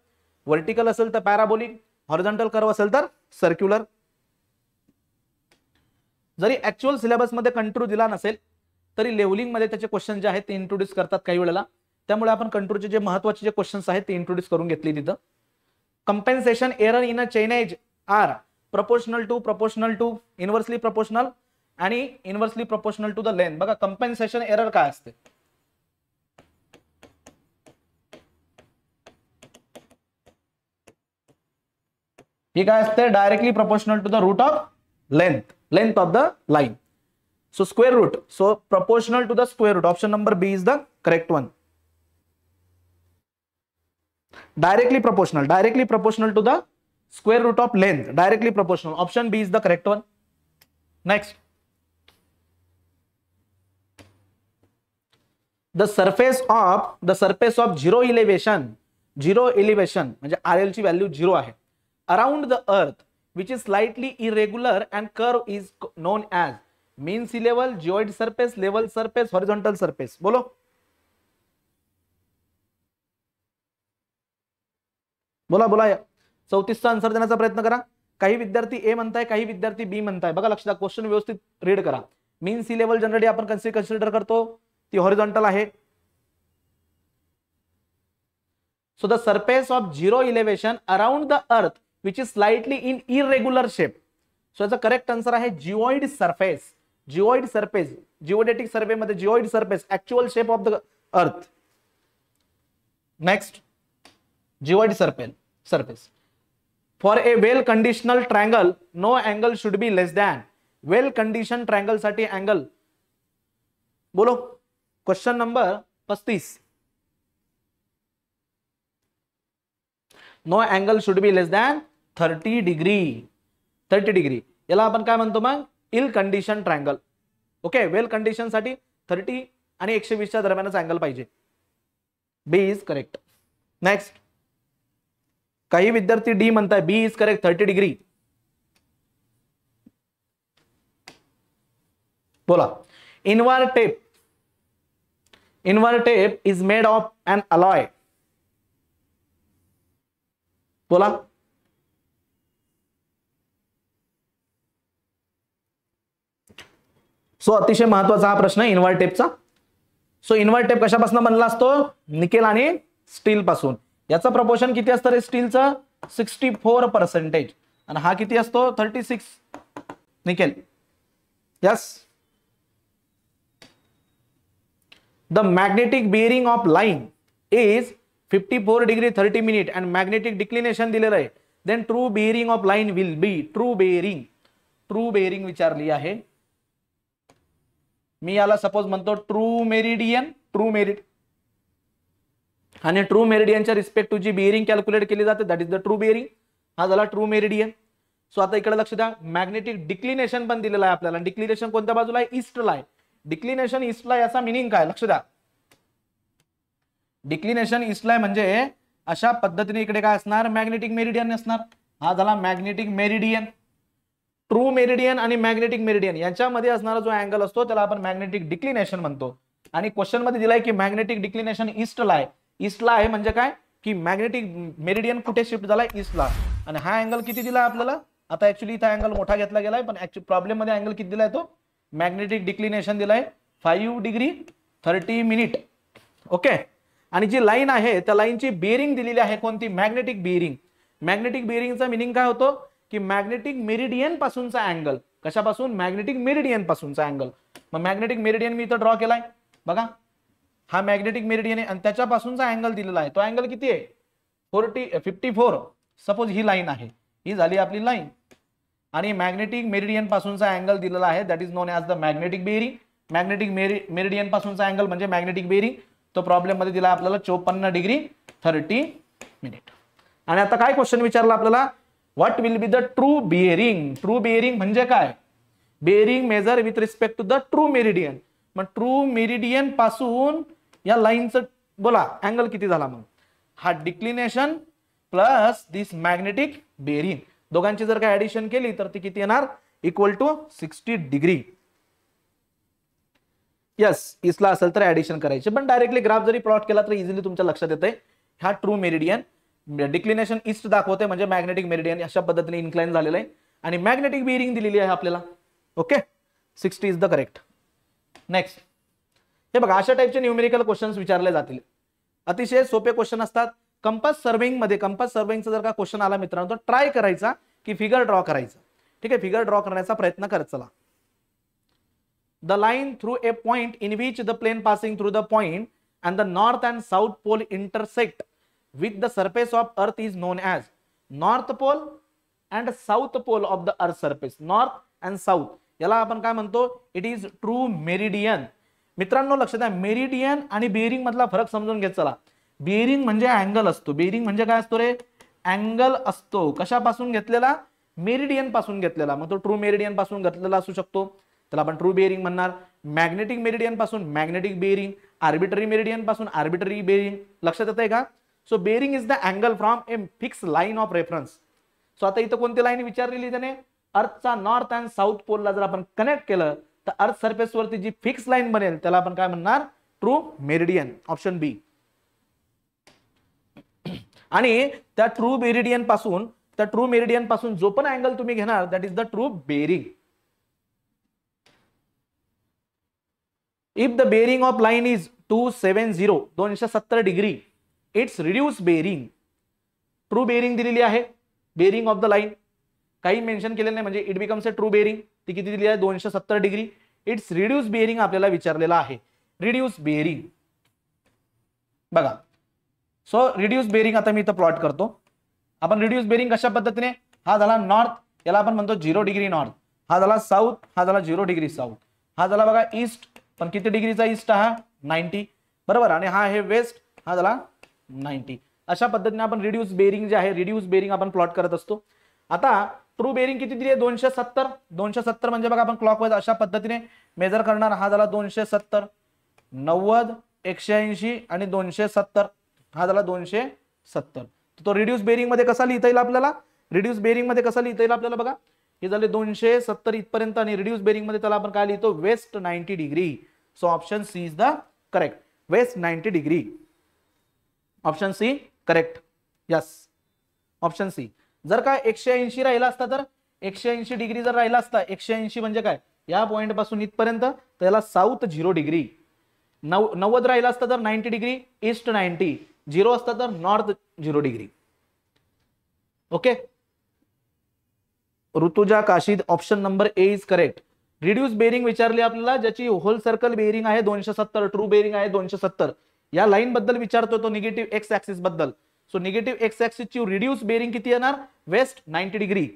व्हर्टिकल असेल तर पॅराबोलिक, हॉरिझॉन्टल कर्व असेल तर सर्क्युलर. जरी ऍक्च्युअल सिलेबस मध्ये कंटूर दिला नसेल तरी लेव्हलिंग मध्ये त्याचे क्वेश्चन जे आहेत ते इंट्रोड्यूस करतात काही वेळेला, त्यामुळे आपण कंटूरचे जे महत्वाचे जे क्वेश्चन्स आहेत ते इंट्रोड्यूस करून घेतले तिथं. Compensation error in a chain as are proportional to, proportional to, inversely proportional आणि inversely proportional to the length. बघा कंपेन्सेशन एरर काय असते, ही काय असते, directly proportional to the root of length, length of the line. So square root, so proportional to the square root. Option number B is the correct one. Directly proportional, directly proportional to the square root of length, directly proportional. Option B is the correct one. Next the surface of, the surface of 0 elevation zero elevation म्हणजे R L ची value zero आहे. Around the earth which is slightly irregular and curve is known as mean sea level, geoid surface, level surface, horizontal surface. बोलो बोला बोला. 34 answer देण्याचा प्रयत्न करा. काही विद्यार्थी ए म्हणताय, काही विद्यार्थी बी म्हणताय. बघा लक्षात घ्या, क्वेश्चन व्यवस्थित रीड करा. मीन सी लेवल जनरली आपण कन्सिडर करतो, ती हॉरिझॉन्टल आहे. So the surface of zero elevation around the earth which is slightly in irregular shape. सो याचा करेक्ट आन्सर आहे जिओइड सरफेस. जिओइड सरफेस, जिओडेटिक सर्वे मध्ये geoid surface actual shape of the earth. Next, geoid surface. For a well conditional triangle no angle should be less than. Well condition triangle साठी angle. बोलो question number 35. No angle should be less than 30 degree. 30 degree याला आपण काय म्हणतो मग? Ill condition triangle. Okay, well condition साठी 30 आणि 120 च्या दरम्यानचा अँगल पाहिजे. B is correct. नेक्स्ट, काही विद्यार्थी डी म्हणताय. B is correct 30 degree. बोला. Invar tape. Invar tape is made of an alloy. बोला. सो अतिशय महत्वाचा हा प्रश्न आहे इनवर टेपचा. सो इनवर टेप कशापासून बनला असतो? निकेल आणि स्टील पासून. याचा प्रपोर्शन किती असतं रे स्टीलचं? 64%. आणि हा किती असतो? 36 nickel. Yes. The magnetic bearing of line is 54 degree 30 minute and magnetic declination दिलेलं आहे. Then true bearing of line will be. True bearing, true bearing विचारली आहे. मी याला सपोज म्हणतो ट्रू मेरिडियन. ट्रू मेरिड आणि ट्रू मेरिडियनच्या रिस्पेक्ट टू जी बिअरिंग कॅल्क्युलेट केली जाते that is the true bearing. हा झाला ट्रू मेरिडियन. सो आता इकडे लक्ष द्या, मॅग्नेटिक डिक्लिनेशन पण दिलेलं आहे आपल्याला. डिक्लिनेशन कोणत्या बाजूला आहे? ईस्टला आहे. डिक्लिनेशन ईस्टला आहे याचा मिनिंग काय? लक्ष द्या, डिक्लिनेशन ईस्टला आहे म्हणजे अशा पद्धतीने इकडे काय असणार? मॅग्नेटिक मेरिडियन असणार. हा झाला मॅग्नेटिक मेरिडियन. ट्रू मेरिडियन आणि मॅग्नेटिक मेरिडियन यांच्यामध्ये असणारा जो अँगल असतो त्याला आपण मॅग्नेटिक डिक्लिनेशन म्हणतो. आणि क्वेश्चन मध्ये दिलाय की मॅग्नेटिक डिक्लिनेशन ईस्टला आहे. ईस्टला आहे म्हणजे काय की मॅग्नेटिक मेरिडियन कुठे शिफ्ट झाला? ईस्टला. आणि हा अँगल किती दिला आपल्याला? आता ऍक्च्युली इथं अँगल मोठा घेतला गेलाय पण प्रॉब्लेम मध्ये अँगल किती दिलाय? तो मॅग्नेटिक डिक्लिनेशन दिलाय 5 डिग्री 30 मिनिट. ओके. आणि जी लाईन आहे त्या लाईनची बिअरिंग दिलेली आहे कोणती? Magnetic bearing. मॅग्नेटिक बिअरिंगचा मिनिंग काय होतो की मॅग्नेटिक मेरिडियन पासूनचा अँगल. कशापासून? मॅग्नेटिक मेरिडियन पासूनचा अँगल. मग मॅग्नेटिक मेरिडियन मी इथं ड्रॉ केलाय. बघा हा मॅग्नेटिक मेरिडियन आहे आणि त्याच्यापासूनचा अँगल दिलेला आहे. तो अँगल किती आहे? 54. सपोज ही लाईन आहे, ही झाली आपली लाईन आणि मॅग्नेटिक मेरिडियन पासूनचा अँगल दिलेला आहे that is known as the magnetic bearing. Magnetic meridian पासूनचा अँगल म्हणजे मॅग्नेटिक बिअरिंग. तो प्रॉब्लेम मध्ये दिला आपल्याला 54 डिग्री 30 मिनिट. आणि आता काय क्वेश्चन विचारला आपल्याला? What will be the true bearing. True bearing म्हणजे काय? Bearing measure with respect to the true meridian. मग ट्रू मेरिडियन पासून या लाईनचं बोला अँगल किती झाला? मग हा declination plus this magnetic bearing दोघांची जर काय ऍडिशन केली तर ती किती येणार? Equal to 60 degree. यस. इसला असेल तर ऍडिशन करायचे, पण डायरेक्टली ग्राफ जरी प्लॉट केला तर इझिली तुमच्या लक्षात येते. हा ट्रू मेरिडियन डिक्लिनेशन ईस्ट दाखवते म्हणजे मॅग्नेटिक मेरिडियन अशा पद्धतीने इन्क्लाइन झालेला आहे आणि मॅग्नेटिक बेरिंग दिलेली आहे आपल्याला. Okay, 60 is the correct. Next, हे बघा अशा टाइपचे न्यूमेरिकल क्वेश्चन्स विचारले जातील. अतिशय सोपे क्वेश्चन असतात. कंपास सर्व्हिंग मध्ये, कंपास सर्व्हिंगचा जर का क्वेश्चन आला मित्रांनो तर ट्राय करायचा की फिगर ड्रॉ करायचा. ठीक आहे, फिगर ड्रॉ करण्याचा प्रयत्न करत चला. The line through a point in which the plane passing through the point and the north and south pole intersect with the surface of earth is known as. North pole and south pole of the earth surface. North and south याला आपण काय म्हणतो? It is true meridian. मित्रांनो लक्षात द्या, meridian आणि bearing मधला फरक समजून घेत चला. बेरिंग म्हणजे अँगल असतो. बेरिंग म्हणजे काय असतो रे? अँगल असतो. कशापासून घेतलेला? मेरिडियन पासून घेतलेला. मग तो ट्रू मेरिडियन पासून घेतलेला असू शकतो, त्याला आपण ट्रू बेरिंग म्हणणार. मॅग्नेटिक मेरिडियन पासून मॅग्नेटिक बेरिंग, आर्बिटरी मेरिडियन पासून आर्बिटरी बेरिंग. लक्षात येतंय का? So bearing is the angle from a fix line of reference. सो आता इथं कोणती लाईन विचारलेली त्याने, अर्थचा नॉर्थ अँड साऊथ पोलला जर आपण कनेक्ट केलं तर अर्थ सरफेस वरती जी फिक्स लाईन बनेल त्याला आपण काय म्हणणार, ट्रू मेरिडियन, ऑप्शन बी. आणि त्या ट्रू मेरिडियन पासून जो पण अँगल तुम्ही घेणार that is the true bearing. If the bearing of line is 270 270 degree, it's reduce bearing. True bearing दिलेली आहे, बेरिंग ऑफ द लाईन काही मेन्शन केलेलं नाही म्हणजे it becomes a true bearing. ती किती दिली आहे, 270 डिग्री. इट्स रिड्यूस बेरिंग आपल्याला विचारलेला आहे, रिड्यूस बेरिंग बघा. सो रिड्यूस बेरिंग आता मी इथं प्लॉट करतो. आपण रिड्यूस बेरिंग कशा पद्धतीने, हा झाला नॉर्थ, याला आपण म्हणतो 0 डिग्री नॉर्थ. हा झाला साऊथ, हा झाला 0 डिग्री साऊथ. हा झाला बघा ईस्ट, पण किती डिग्रीचा ईस्ट हा 90, बरोबर. आणि हा आहे वेस्ट, हा झाला 90. अशा पद्धतीने आपण रिड्यूस बेरिंग जे आहे रिड्यूस बेरिंग आपण प्लॉट करत असतो. आता ट्रू बेरिंग किती दिली आहे, 270. 270 म्हणजे बघा आपण क्लॉकवाईज अशा पद्धतीने मेजर करणार. हा झाला 270, 90, 180 आणि 270. हा झाला 270. तो रिड्यूस बेरिंग मध्ये कसा लिहिता येईल आपल्याला, बघा हे झाले 270 इथपर्यंत आणि रिड्यूस बेरिंग मध्ये त्याला आपण काय लिहितो, west 90 degree. So option C is the correct, west 90 degree, option C correct. Yes, option C. जर का 180 राहिला असता तर 180 डिग्री जर राहिला असता, 180 म्हणजे काय, या पॉइंट पासून इथपर्यंत, तर याला साऊथ 0 डिग्री. 90 राहिला असता तर 90 डिग्री, ईस्ट 90. 0 असता तर north 0 degree. Okay, Rutuja Kashid, option number A is correct. Reduce bearing विचारली आपल्याला ज्याची होल सर्कल बेरिंग आहे 270, ट्रू बेरिंग आहे 270. या लाईन बद्दल विचारतो तो निगेटिव्ह एक्स ऍक्सिस बद्दल. सो निगेटिव्ह एक्स ऍक्सिस ची रिड्यूस बेरिंग किती येणार, वेस्ट 90 डिग्री.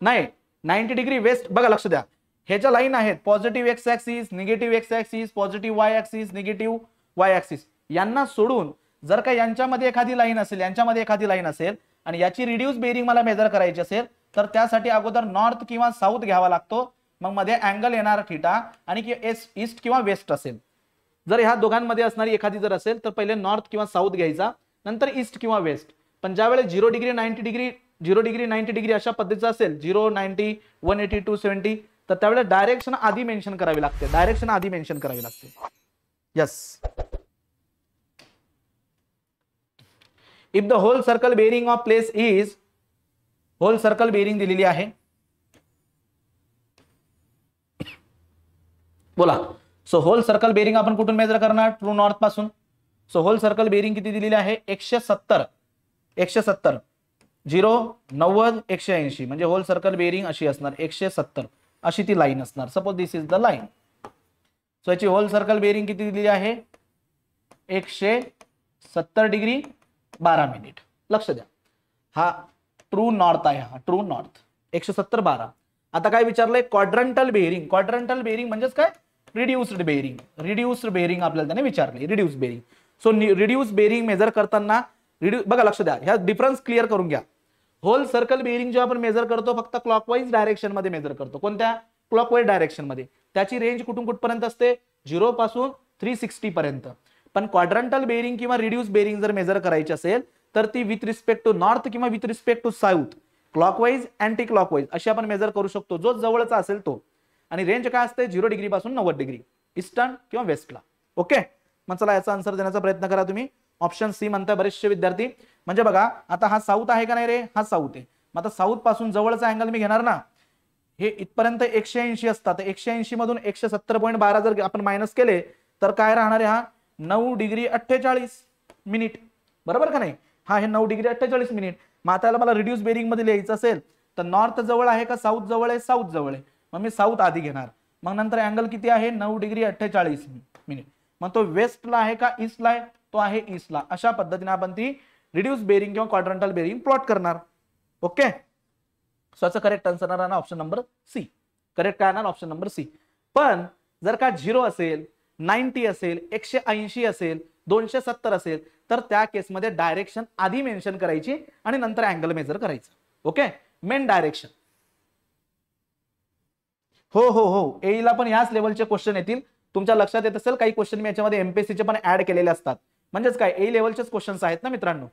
नाही, 90 डिग्री वेस्ट. बघा लक्ष द्या, ह्याच्या लाईन आहेत positive X axis, negative X axis, positive Y axis, negative Y axis. यांना सोडून जर का यांच्यामध्ये एखादी लाईन असेल, आणि याची रिड्यूस बेरिंग मला मेजर करायची असेल तर त्यासाठी अगोदर नॉर्थ किंवा साऊथ घ्यावा लागतो, मग मध्ये अँगल येणार थिटा, आणि ईस्ट किंवा वेस्ट असेल जर ह्या दोघांमध्ये असणारी एखादी जर असेल तर पहिले नॉर्थ किंवा साऊथ घ्यायचा, नंतर ईस्ट किंवा वेस्ट. पण ज्यावेळेस 0 डिग्री 90 डिग्री अशा पद्धतीचा असेल, 0 90 180 270, तर त्यावेळेस डायरेक्शन आधी मेन्शन करावी लागते, yes. If the whole circle bearing of place is, whole circle bearing दिलेली आहे, बोला. सो होल सर्कल बेरिंग आपण कुठून मेजर करणार, ट्रू नॉर्थ पासून. सो होल सर्कल बेरिंग किती दिलेली आहे, 170. 0 90 180 म्हणजे होल सर्कल बेरिंग अशी असणार, 170 अशी ती लाईन असणार. Suppose this is the line. So याची होल सर्कल बेरिंग किती दिलेली आहे, 170 डिग्री 12 मिनिट. लक्ष द्या, हा ट्रू नॉर्थ आहे, हा ट्रू नॉर्थ 170 12. आता काय विचारलंय, क्वाड्रंटल बेरिंग. क्वाड्रंटल बेरिंग म्हणजेच काय, रिड्यूस्ड बेरिंग. आपल्याला त्याने विचारले reduce bearing. So reduce bearing measure करताना बघा लक्ष द्या, ह्या डिफरन्स क्लिअर करून घ्या. होल सर्कल बेरिंग जो आपण मेजर करतो फक्त क्लॉकवाईज डायरेक्शन मध्ये मेजर करतो. कोणत्या, क्लॉकवाईज डायरेक्शन मध्ये. त्याची रेंज कुठून कुठपर्यंत असते, 0 पासून 360 पर्यंत. पण क्वाड्रंटल बेरिंग किंवा रिड्यूस बेरिंग जर मेजर करायची असेल तर ती विथ रिस्पेक्ट टू नॉर्थ किंवा with respect to south, clockwise anti clockwise अशी आपण मेजर करू शकतो, जो जवळचा असेल तो. आणि रेंज काय असते, 0 डिग्री पासून 90 डिग्री ईस्टर्न किंवा वेस्टला. ओके, मग चला याचा आन्सर देण्याचा प्रयत्न करा तुम्ही. ऑप्शन सी म्हणताय बरेचसे विद्यार्थी. म्हणजे बघा आता हा साऊथ आहे का नाही रे, हा साऊथ आहे. मग आता साऊथ पासून जवळचा अँगल मी घेणार ना, हे इथपर्यंत 180 असतात. 180 मधून 170.12 जर आपण मायनस केले तर काय राहणार आहे, हा 9 डिग्री 48 मिनिट, बरोबर का नाही. हा हे 9 डिग्री 48 मिनिट. मग आता याला मला रिड्यूस बेरिंग मध्ये लिहायचं असेल तर नॉर्थ जवळ आहे का साऊथ जवळ आहे, साऊथ जवळ आहे. मग मी साऊथ आधी घेणार. मग नंतर अँगल किती आहे, 9 डिग्री 48 मिनिट. मग तो वेस्टला आहे का ईस्टला आहे, तो आहे ईस्टला. अशा पद्धतीने आपण ती रिड्यूस बेरिंग किंवा क्वाड्रंटल बेरिंग प्लॉट करणार. ओके, सो याचा करेक्ट आन्सर राहणार ऑप्शन नंबर सी. करेक्ट काय राहणार, ऑप्शन नंबर सी. पण जर का 0 असेल, 90 असेल, 180 असेल, 270 असेल तर त्या केसमध्ये डायरेक्शन आधी मेन्शन करायची आणि नंतर अँगल मेजर करायचं. Okay, main direction. हो हो हो, एईला पण याच लेवलचे क्वेश्चन येतील. तुमच्या लक्षात येत असेल काही क्वेश्चन मी याच्यामध्ये एमपीएससी चे पण ऍड केलेले असतात, म्हणजेच काय ए लेव्हलचेच क्वेश्चन्स आहेत ना मित्रांनो।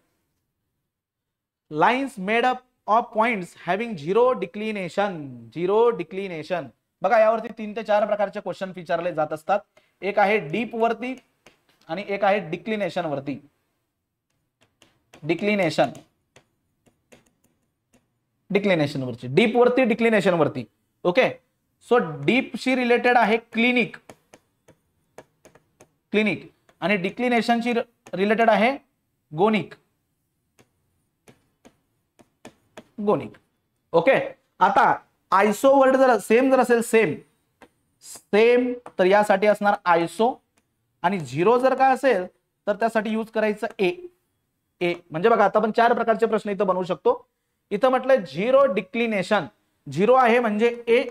Lines made up of points having zero declination, zero declination. बघा यावरती 3 ते 4 प्रकारचे क्वेश्चन विचारले जात असतात, एक आहे डीप वरती आणि एक आहे डिक्लिनेशन वरती। डिक्लिनेशन डिक्लिनेशन वरती, डीप वरती डिक्लिनेशन वरती। ओके, सो डीप शी रिलेटेड आहे क्लिनिक, क्लिनिक, आणि डिक्लिनेशन शी रिलेटेड आहे गोनिक, गोनिक। ओके, आता आयसो वर्ड जर सेम जर असेल सेम सेम तर यासाठी असणार आयसो, आणि झिरो जर का असेल तर त्यासाठी यूज करायचं ए। ए म्हणजे बघा आता आपण 4 प्रकारचे प्रश्न इथं बनवू शकतो। इथं म्हटलं झिरो डिक्लिनेशन, झिरो आहे म्हणजे ए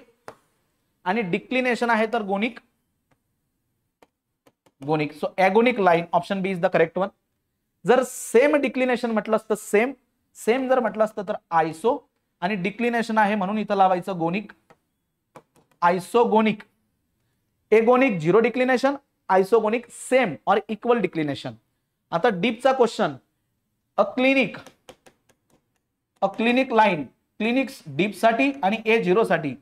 आणि डिक्लिनेशन आहे तर गोनिक, गोनिक। So agonic line option B is the correct one. जर सेम डिक्लिनेशन म्हटलं असतं सेम सेम जर म्हटलं असतं तर आयसो, आणि डिक्लिनेशन आहे म्हणून इथं लावायचं गोनिक, isogonic. Agonic zero declination, isogonic same और इक्वल डिक्लिनेशन। आता डीपचा question, aclinic line, clinics dip साठी आणि ए झिरो साठी,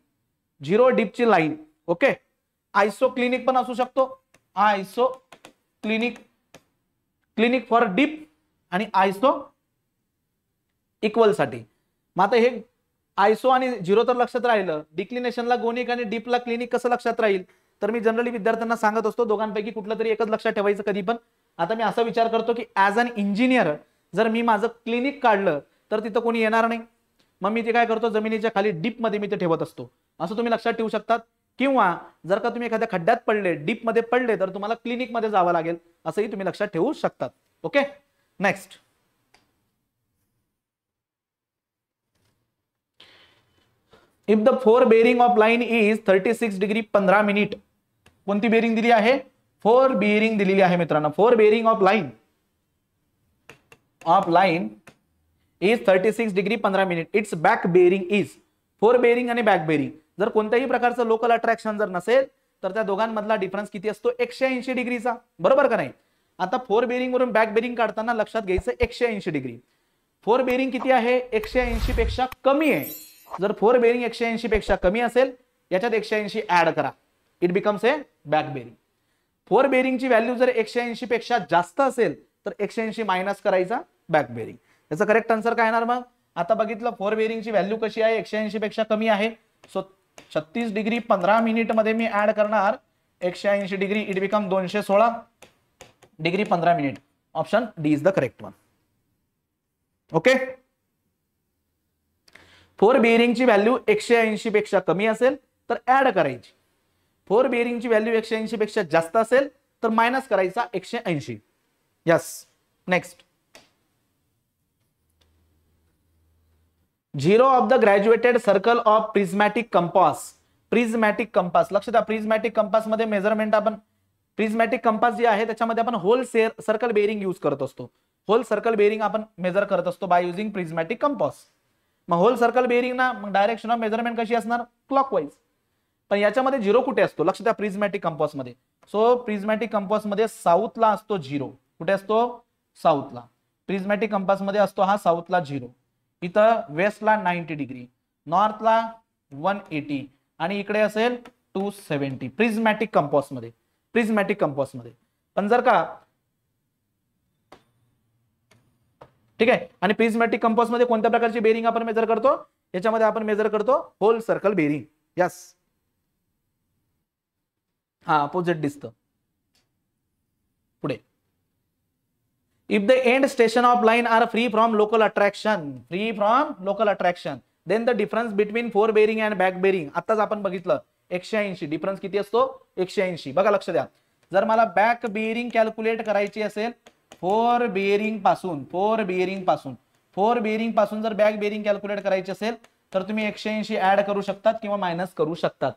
झिरो डीपची लाइन। ओके, आइसो क्लिनिक पण असू शकतो, isoclinic, clinic for dip आणि आइसो इक्वल साठी। मग आता हे आइसो आणि झिरो तर लक्षात राहिलं, डिक्लिनेशनला गोनिक आणि डीपला क्लिनिक कसं लक्षात राहील? तर मी जनरली विद्यार्थ्यांना सांगत असतो दोघांपैकी कुठलं तरी एकच लक्षात ठेवायचं कधी पण। आता मी असा विचार करतो की ऍज अन इंजिनियर जर मी माझं क्लिनिक काढलं तर तिथं कोणी येणार नाही, मग मी ते काय करतो जमिनीच्या खाली डीप मध्ये मी ते ठेवत असतो, असं तुम्ही लक्षात ठेवू शकतात। किंवा जर का तुम्ही एखाद्या खड्ड्यात पडले, डीप मध्ये पडले तर तुम्हाला क्लिनिक मध्ये जावं लागेल, असंही तुम्ही लक्षात ठेवू शकतात। Okay, next if the fore bearing of line is 36 degree 15 minute. कोणती बेरिंग दिली आहे? फोर बेरिंग दिलेली आहे मित्रांनो। Fore bearing of line is 36 degree 15 minute. It's back bearing is, fore bearing आणि बॅक बेरिंग जर कोणत्याही प्रकारचं लोकल अट्रॅक्शन जर नसेल तर त्या दोघांमधला डिफरन्स किती असतो? 180 डिग्रीचा, बरोबर का नाही? आता फोर बेरिंग वरून बॅक बेरिंग काढताना लक्षात घ्यायचं 180 डिग्री। फोर बेरिंग किती आहे? 180 पेक्षा कमी आहे। जर फोर बेरिंग 180 पेक्षा कमी असेल याच्यात 180 ऍड करा, it becomes a back bearing. Fore बेरिंगची व्हॅल्यू जर 180 पेक्षा जास्त असेल तर 180 मायनस करायचा बॅक बेरिंग। याचा करेक्ट आन्सर काय येणार मग? आता बघितलं फोर बेरिंगची व्हॅल्यू कशी आहे? 180 पेक्षा कमी आहे। सो 36 डिग्री 15 मिनिट मध्ये मी ऍड करणार 180 degree, it become 216 degree 15 minute. Option D is the correct one. Okay, fore बेरिंगची व्हॅल्यू 180 पेक्षा कमी असेल तर ऍड करायची, फोर बेरिंगची व्हॅल्यू 180 पेक्षा जास्त असेल तर मायनस करायचा 180। Yes, next zero of the graduated circle of prismatic compass. Prismatic compass लक्षात घ्या, प्रिझमॅटिक कंपास मध्ये मेजरमेंट आपण, प्रिझमॅटिक कंपास जे आहे त्याच्यामध्ये आपण होल सर्कल बेरिंग यूज करत असतो, होल सर्कल बेरिंग आपण मेजर करत असतो बाय युजिंग प्रिझमॅटिक कंपास। मग होल सर्कल बेरिंग ना मग डायरेक्शन ऑफ मेजरमेंट कशी असणार? क्लॉकवाईज। पण याच्यामध्ये झिरो कुठे असतो? लक्षात घ्या प्रिझमॅटिक कंपास मध्ये, सो प्रिझमॅटिक कंपास मध्ये साऊथला असतो झिरो। कुठे असतो? साऊथला। प्रिझमॅटिक कंपास मध्ये असतो हा साऊथला झिरो, इथं वेस्टला 90 डिग्री, नॉर्थला 180 आणि इकडे असेल 270 प्रिझमॅटिक कंपास मध्ये। प्रिझमॅटिक कंपास मध्ये पण जर का ठीक आहे, आणि प्रिझमॅटिक कंपास मध्ये कोणत्या प्रकारची बेरिंग आपण मेजर करतो? याच्यामध्ये आपण मेजर करतो होल सर्कल बेरिंग। यस, हा अपोजिट दिसतं पुढे। If the end station of line are free from local attraction, free from local attraction, then the difference between four bearing and back bearing, आताच आपण बघितलं 180 डिफरन्स किती असतो? 180। बघा लक्ष द्या, जर मला बॅक बेरिंग कॅल्क्युलेट करायची असेल फोर बेरिंग पासून जर बॅक बेरिंग कॅल्क्युलेट करायची असेल तर तुम्ही 180 ऍड करू शकतात किंवा मायनस करू शकतात।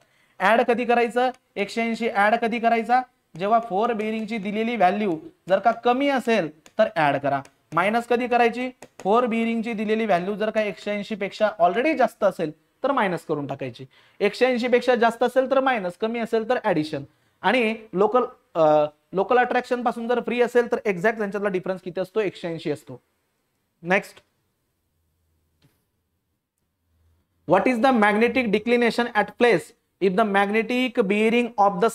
ऍड कधी करायचं? 180 ऍड कधी करायचा? जेव्हा फोर बेरिंगची दिलेली व्हॅल्यू जर का कमी असेल तर ऍड करा। मायनस कधी करायची? फोर बेरिंगची दिलेली व्हॅल्यू जर का 180 पेक्षा ऑलरेडी जास्त असेल तर मायनस करून टाकायची, 180 पेक्षा जास्त असेल तर मायनस, कमी असेल तर ऍडिशन। आणि लोकल अट्रैक्शन पासून जर फ्री असेल तर एक्झॅक्ट त्यांच्यातला डिफरन्स किती असतो 180 असतो। Next, what is the magnetic declination at place if the magnetic bearing of the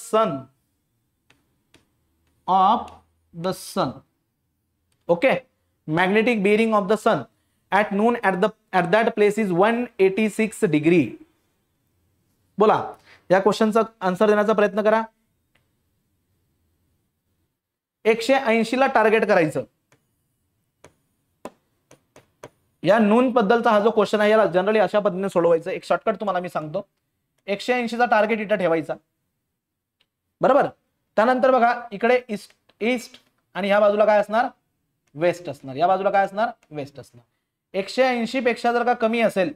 sun okay, magnetic bearing of the sun at noon at that place is 186 degree. बोला, या क्वेश्चनचा answer देण्याचा प्रयत्न करा। 180 ला target करायचं। या नून बद्दलचा हा जो क्वेश्चन आहे याला जनरली अशा पद्धतीने सोडवायचं। एक शॉर्टकट तुम्हाला मी सांगतो, 180 चा टार्गेट इथं ठेवायचा, बरोबर। त्यानंतर बघा इकडे ईस्ट आणि या बाजूला काय असणार वेस्ट असणार, या बाजूला काय असणार वेस्ट असणार। 180 पेक्षा जर का कमी असेल,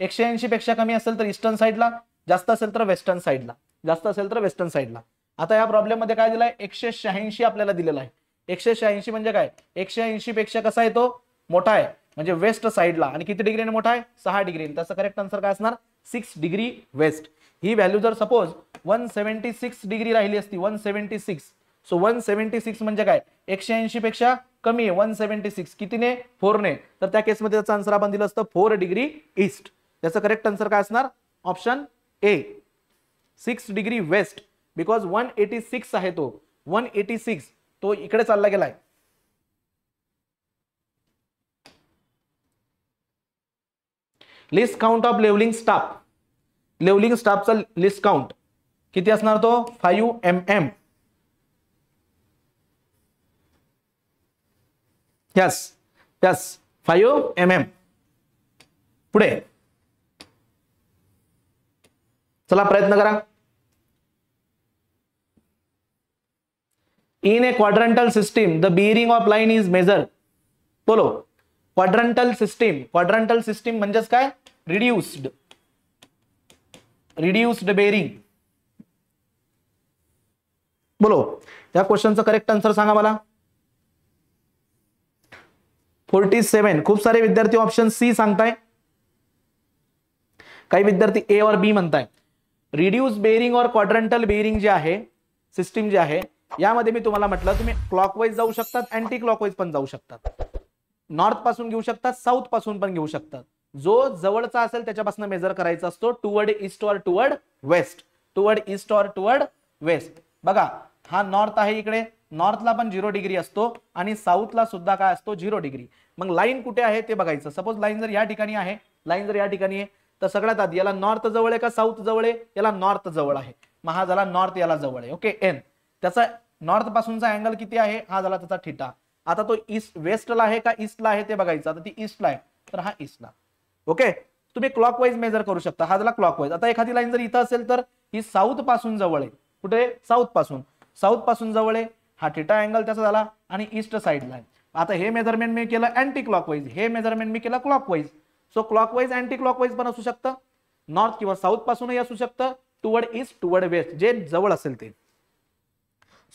180 पेक्षा कमी असेल तर ईस्टर्न साइडला, जास्त असेल तर वेस्टर्न साइडला, जास्त असेल तर वेस्टर्न साइडला। आता या प्रॉब्लेम मध्ये काय दिलाय 186 आपल्याला दिलेला आहे। 186 म्हणजे काय, 180 पेक्षा कसा आहे तो मोठा आहे म्हणजे वेस्ट साइडला, आणि किती डिग्रीने मोठा आहे 6 डिग्री। त्याचा करेक्ट आन्सर काय असणार 6 डिग्री वेस्ट। ही व्हॅल्यू जर सपोज 176 डिग्री राहिली असती, 176, सो 176 म्हणजे काय 180 पेक्षा कमी आहे, 176 कितीने 4 ने, तर त्या केस मध्ये त्याचा आन्सर आपण दिलं असतं 4 डिग्री ईस्ट। त्याचा करेक्ट आन्सर काय असणार option A 6 degree west, because 186 आहे तो, 186 तो इकडे चालला गेलाय। Least count of levelling staff, levelling स्टाफचा लिस्ट काउंट किती असणार तो 5 mm। Yes yes 5 mm। पुढे चला प्रयत्न करा। In a quadrantal system, the bearing of line is measured. बोलो, quadrantal system म्हणजेच काय reduced bearing। बोलो, या क्वेश्चनचा करेक्ट आन्सर सांगा मला। 47, खूप सारे विद्यार्थी ऑप्शन सी सांगताय, काही विद्यार्थी ए और बी म्हणताय। रिड्यूस्ड बेअरिंग और क्वाड्रंटल बेअरिंग जे आहे सिस्टीम जे आहे यामध्ये मी तुम्हाला म्हटलं तुम्ही क्लॉकवाईज जाऊ शकतात, अँटी क्लॉकवाईज पण जाऊ शकतात, नॉर्थ पासून घेऊ शकतात, साऊथ पासून पण घेऊ शकतात। जो जवळचा असेल त्याच्यापासून मेजर करायचा असतो टुवर्ड ईस्ट और टुवर्ड वेस्ट, टुवर्ड ईस्ट और टुवर्ड वेस्ट। बघा हा नॉर्थ आहे, इकडे नॉर्थला पण 0 डिग्री असतो आणि साऊथला सुद्धा काय असतो 0 डिग्री। मग लाईन कुठे आहे ते बघायचं। सपोज लाईन जर या ठिकाणी आहे, लाईन जर या ठिकाणी आहे तर सगळ्यात आधी याला नॉर्थ जवळ आहे का साऊथ जवळ आहे, याला नॉर्थ जवळ आहे, मग हा झाला नॉर्थ याला जवळ आहे ओके एन। त्याचा नॉर्थ पासूनचा अँगल किती आहे हा झाला त्याचा थिटा। आता तो ईस्ट वेस्टला आहे का ईस्टला आहे ते बघायचं। आता ती ईस्टला आहे तर हा ईस्टला ओके। तुम्ही क्लॉकवाईज मेजर करू शकता, हा झाला क्लॉकवाईज। आता एखादी लाईन जर इथं असेल तर ही साऊथ पासून जवळ आहे, कुठे साऊथ पासून जवळ आहे, हा थिटा अँगल त्याचा झाला आणि ईस्ट साईडला आहे। आता हे मेजरमेंट मी केलं अँटी क्लॉकवाईज, हे मेजरमेंट मी केलं clockwise. So clockwise anti clockwise पण असू शकतं, नॉर्थ किंवा साऊथ पासूनही असू शकतं, टुवर्ड ईस्ट टुवर्ड वेस्ट जे जवळ असेल ते।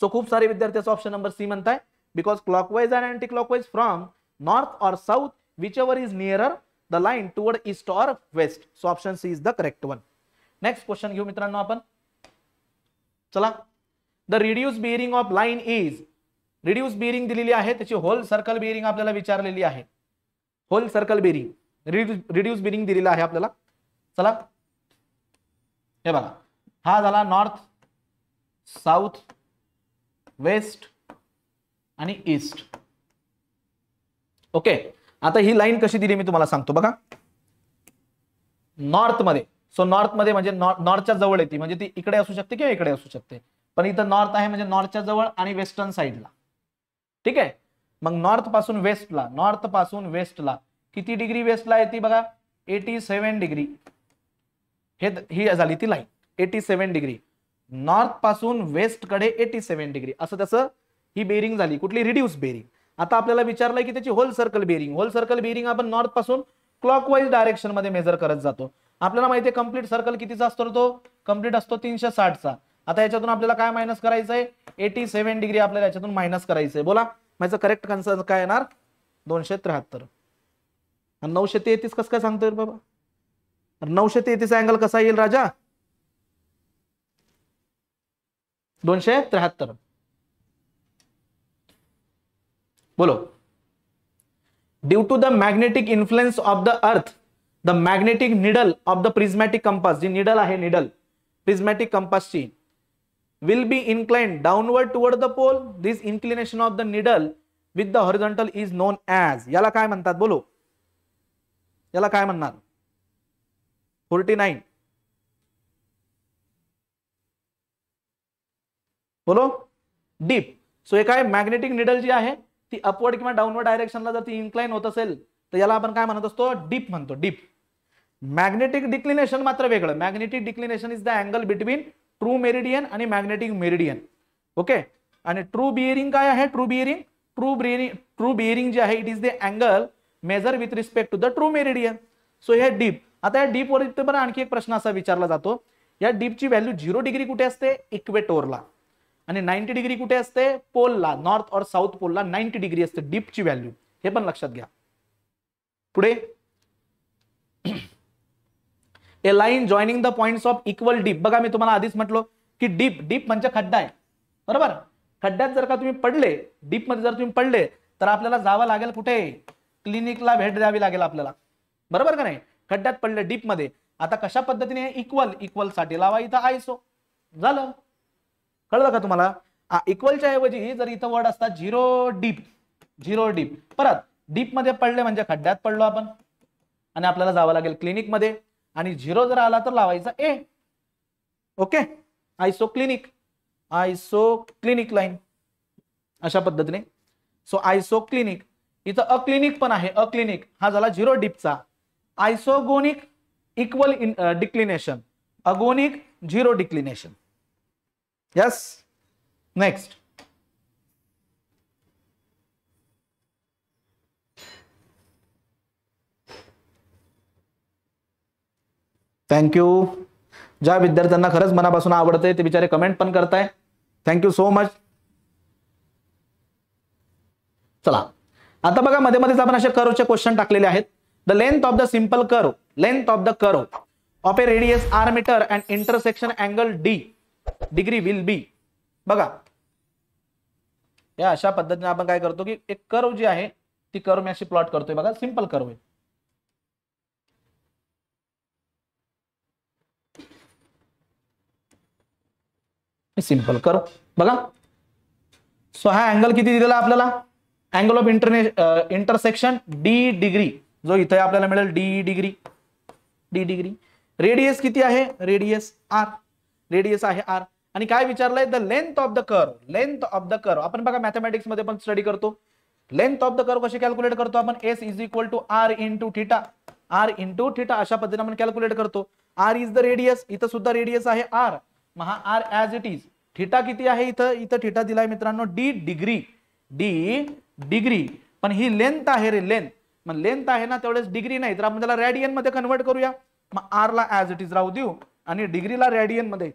सो खूप सारे विद्यार्थी ऑप्शन नंबर सी म्हणताय, because clockwise and anti clockwise from north और south whichever is nearer the line toward east और west. So option C is the correct one. Next question घेऊ मित्रांनो आपण, चला। The reduce bearing of line is, reduce bearing दिलेली आहे त्याची whole circle bearing आपल्याला विचारलेली आहे, whole circle bearing reduce bearing दिलेला आहे आपल्याला। चला हे बघा, हा झाला नॉर्थ साऊथ वेस्ट आणि ईस्ट ओके। आता ही लाईन कशी दिली मी तुम्हाला सांगतो, बघा नॉर्थ मध्ये, सो नॉर्थ मध्ये म्हणजे नॉर्थच्या जवळ येते, म्हणजे ती इकडे असू शकते किंवा इकडे असू शकते, पण इथं नॉर्थ आहे म्हणजे नॉर्थच्या जवळ आणि वेस्टर्न साइडला ठीक आहे। मग नॉर्थ पासून वेस्टला किती डिग्री वेस्टला येते बघा 87 डिग्री, ही झाली ती लाईन 87 डिग्री। नॉर्थ पासून वेस्ट कडे 87 डिग्री असं त्याचं ही बेरिंग झाली, कुठली रिड्यूस बेरिंग। आता आपल्याला विचारलंय की त्याची होल सर्कल बेरिंग आपण नॉर्थ पासून क्लॉकवाईज डायरेक्शन मध्ये मेजर करत जातो। आपल्याला माहिती आहे कंप्लीट सर्कल कितीचा असतो, तो कंप्लीट असतो 360 चा। आता याच्यातून आपल्याला काय मायनस करायचंय 87 डिग्री आपल्याला याच्यातून मायनस करायचंय। बोला माझं करेक्ट आन्सर काय येणार 273। 933 कसं काय सांगतोय बाबा, 933 अँगल कसा येईल राजा 273। बोलो, due to the magnetic influence of the earth the magnetic needle of the prismatic compass, जी निडल आहे निडल प्रिज्मैटिक कंपास ची will be inclined downward toward the pole. This inclination of the needle with the horizontal is known as, याला काय म्हणतात बोलो, याला काय म्हणणार? 49 बोलो, डीप। सो हे काय मॅग्नेटिक निडल जी आहे ती अपवर्ड किंवा डाउनवर्ड डायरेक्शनला जर ती इन्क्लाइन होत असेल तर याला आपण काय म्हणत असतो? डीप म्हणतो, डीप। मॅग्नेटिक डिक्लिनेशन मात्र वेगळं। Magnetic declination is the angle between true meridian आणि मॅग्नेटिक मेरिडियन, ओके। आणि ट्रू बियरिंग काय आहे? ट्रू बियरिंग, ट्रू बियरिंग जे आहे it is the angle measure with respect to the true meridian. So हे dip. आता या डीप वर पण आणखी एक प्रश्न असा विचारला जातो, या डीपची व्हॅल्यू 0 डिग्री कुठे असते? इक्वेटोरला। आणि 90 डिग्री कुठे असते? पोलला, नॉर्थ और साऊथ पोलला 90 डिग्री असते डीपची व्हॅल्यू, हे पण लक्षात घ्या। पुढे, a line joining the points of equal dip. बघा मी तुम्हाला आधीच म्हटलो की डीप, डीप म्हणजे खड्डा आहे, बरोबर। खड्ड्यात जर का तुम्ही पडले, डीप मध्ये जर तुम्ही पडले तर आपल्याला जावं लागेल कुठे? क्लिनिकला भेट द्यावी लागेल आपल्याला, बरोबर का नाही? खड्ड्यात पडले डीप मध्ये, आता कशा पद्धतीने? इक्वल, इक्वल साठी लावा इथं आयसो, झालं। कळलं का तुम्हाला? इक्वलच्या ऐवजी जर इथं वर्ड असता 0 डीप, 0 डीप, परत डीप मध्ये पडले म्हणजे खड्ड्यात पडलो आपण आणि आपल्याला जावं लागेल क्लिनिकमध्ये, आणि 0 जर आला तर लावायचा ए, okay. Isoclinic, isoclinic line अशा पद्धतीने। सो आयसो क्लिनिक, इथं अक्लिनिक पण आहे, अक्लिनिक हा झाला 0 डीपचा। Isogonic equal declination, agonic 0 declination, yes. Next, thank you. ज्या विद्यार्थ्यांना खरंच मनापासून आवडते ते बिचारे कमेंट पण करताय, थैंक यू सो मच। चला आता बघा, मध्ये मध्येच आपण असे कर्वचे क्वेश्चन टाकलेले आहेत। The length of the simple curve, length of the curve of a radius r metre and intersection angle d degree will be. बघा या अशा पद्धतीने आपण काय करतो की एक कर्व जी आहे ती कर्व मी अशी प्लॉट करतोय। बघा सिंपल कर्व आहे, सिंपल करो बघा। सो हा अँगल किती दिलेला आपल्याला? Angle of intersection d degree, जो इथे आपल्याला मिळेल d डिग्री। रेडियस किती आहे? रेडियस r, रेडियस आहे r। आणि काय विचारलंय? The length of the curve, length of the curve. आपण बघा मॅथमॅटिक्स मध्ये पण स्टडी करतो, लेंथ ऑफ द कर्व कशी कॅल्क्युलेट करतो आपण? s = r into theta, r into theta अशा पद्धतीने आपण कॅल्क्युलेट करतो। r इज द रेडियस, इथे सुद्धा रेडियस आहे r, महा R as it is. Theta किती आहे इथं? इथं थिटा दिलाय मित्रांनो d डिग्री। पण ही लेंथ आहे रे, लेंथ, मग लेंथ आहे ना तेवढेच डिग्री नाही तर आपण त्याला रेडियन मध्ये कन्वर्ट करूया। मग r ला एज इट इज राहू देऊ आणि डिग्रीला रेडियन मध्ये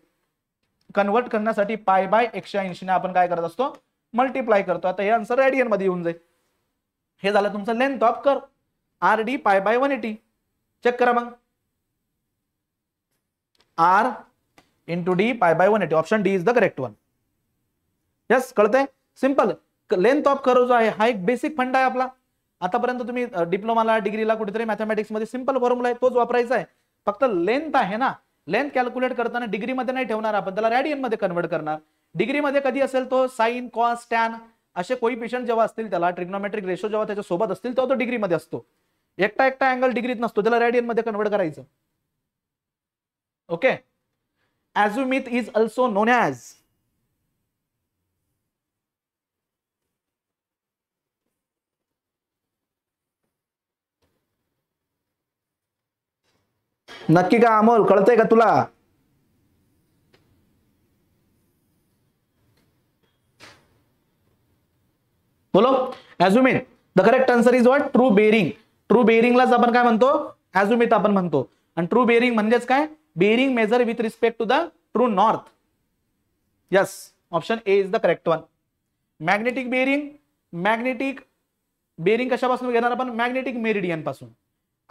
कन्वर्ट करण्यासाठी π/180 ने आपण काय करत असतो? मल्टिप्लाय करतो। आता हे आन्सर रेडियन मध्ये येऊन जाईल। हे झालं तुमचं length of curve, r d π/180। Check करा मग, r into d π/180, option D is the correct one, yes. कळतंय? सिंपल लेंथ ऑफ कर्व जो आहे हा एक बेसिक फंडा आहे आपला। आतापर्यंत तुम्ही डिप्लोमाला, डिग्रीला कुठेतरी मॅथमॅटिक्स मध्ये सिंपल फॉर्म्युला आहे तोच वापरायचा आहे। फक्त लेंथ आहे ना, लेंथ कॅल्क्युलेट करताना डिग्री मध्ये नाही ठेवणार आपण, त्याला रेडियन मध्ये कन्वर्ट करणार। डिग्री मध्ये कधी असेल तो साइन, कॉस, टॅन असे कोएफिशिएंट जेव्हा असतील, त्याला ट्रिग्नोमेट्रिक रेशो जेव्हा त्याच्या सोबत असतील तेव्हा तो डिग्री मध्ये असतो। एकटा एकटा अँगल डिग्रीत नसतो, त्याला रेडियन मध्ये कन्वर्ट करायचं, okay. Azimuth is also known as, नक्की का अमोल? कळतंय का तुला? बोलो, azimuth. The correct answer is what? True bearing. True bearing लाच आपण काय म्हणतो? azimuth आपण म्हणतो। आणि true bearing म्हणजेच काय? bearing measure with respect to the true north, yes, option A is the correct one. magnetic bearing, magnetic bearing कशापासून घेणार आपण? magnetic meridian पासून।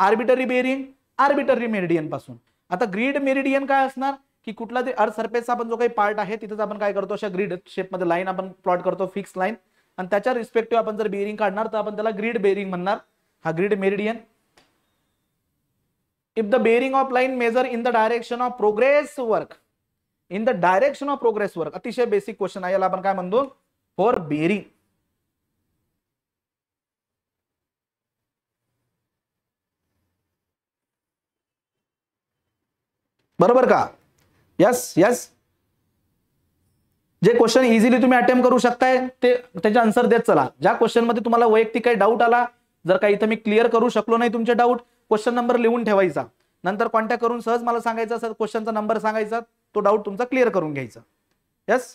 arbitrary bearing, arbitrary meridian पासून। आता grid meridian काय असणार? की कुठला तरी अर्थ सरफेसचा आपण जो काही पार्ट आहे तिथेच आपण काय करतो, अशा ग्रीड शेप मध्ये लाईन आपण प्लॉट करतो, फिक्स लाईन, आणि त्याच्या रिस्पेक्टिव्ह आपण जर बेरिंग काढणार तर आपण त्याला ग्रीड बेरिंग म्हणणार, हा grid meridian. If the bearing of line measure in the direction of progress work, in the direction of progress work, अतिशय बेसिक क्वेश्चन आहे, याला आपण काय म्हणतो, फॉर बेरिंग. बरोबर का? यस यस, जे क्वेश्चन इझिली तुम्ही अटेम्प्ट करू शकताय ते त्याचे आन्सर देत चला. ज्या क्वेश्चन मध्ये तुम्हाला वैयक्तिक काही डाऊट आला, जर काही इथे मी क्लिअर करू शकलो नाही तुमचे डाऊट, क्वेश्चन नंबर लिहून ठेवायचा, नंतर कॉन्टॅक्ट करून सहज मला सांगायचं, सर क्वेश्चनचा नंबर सांगायचा, तो डाऊट तुमचा क्लिअर करून घ्यायचा. Yes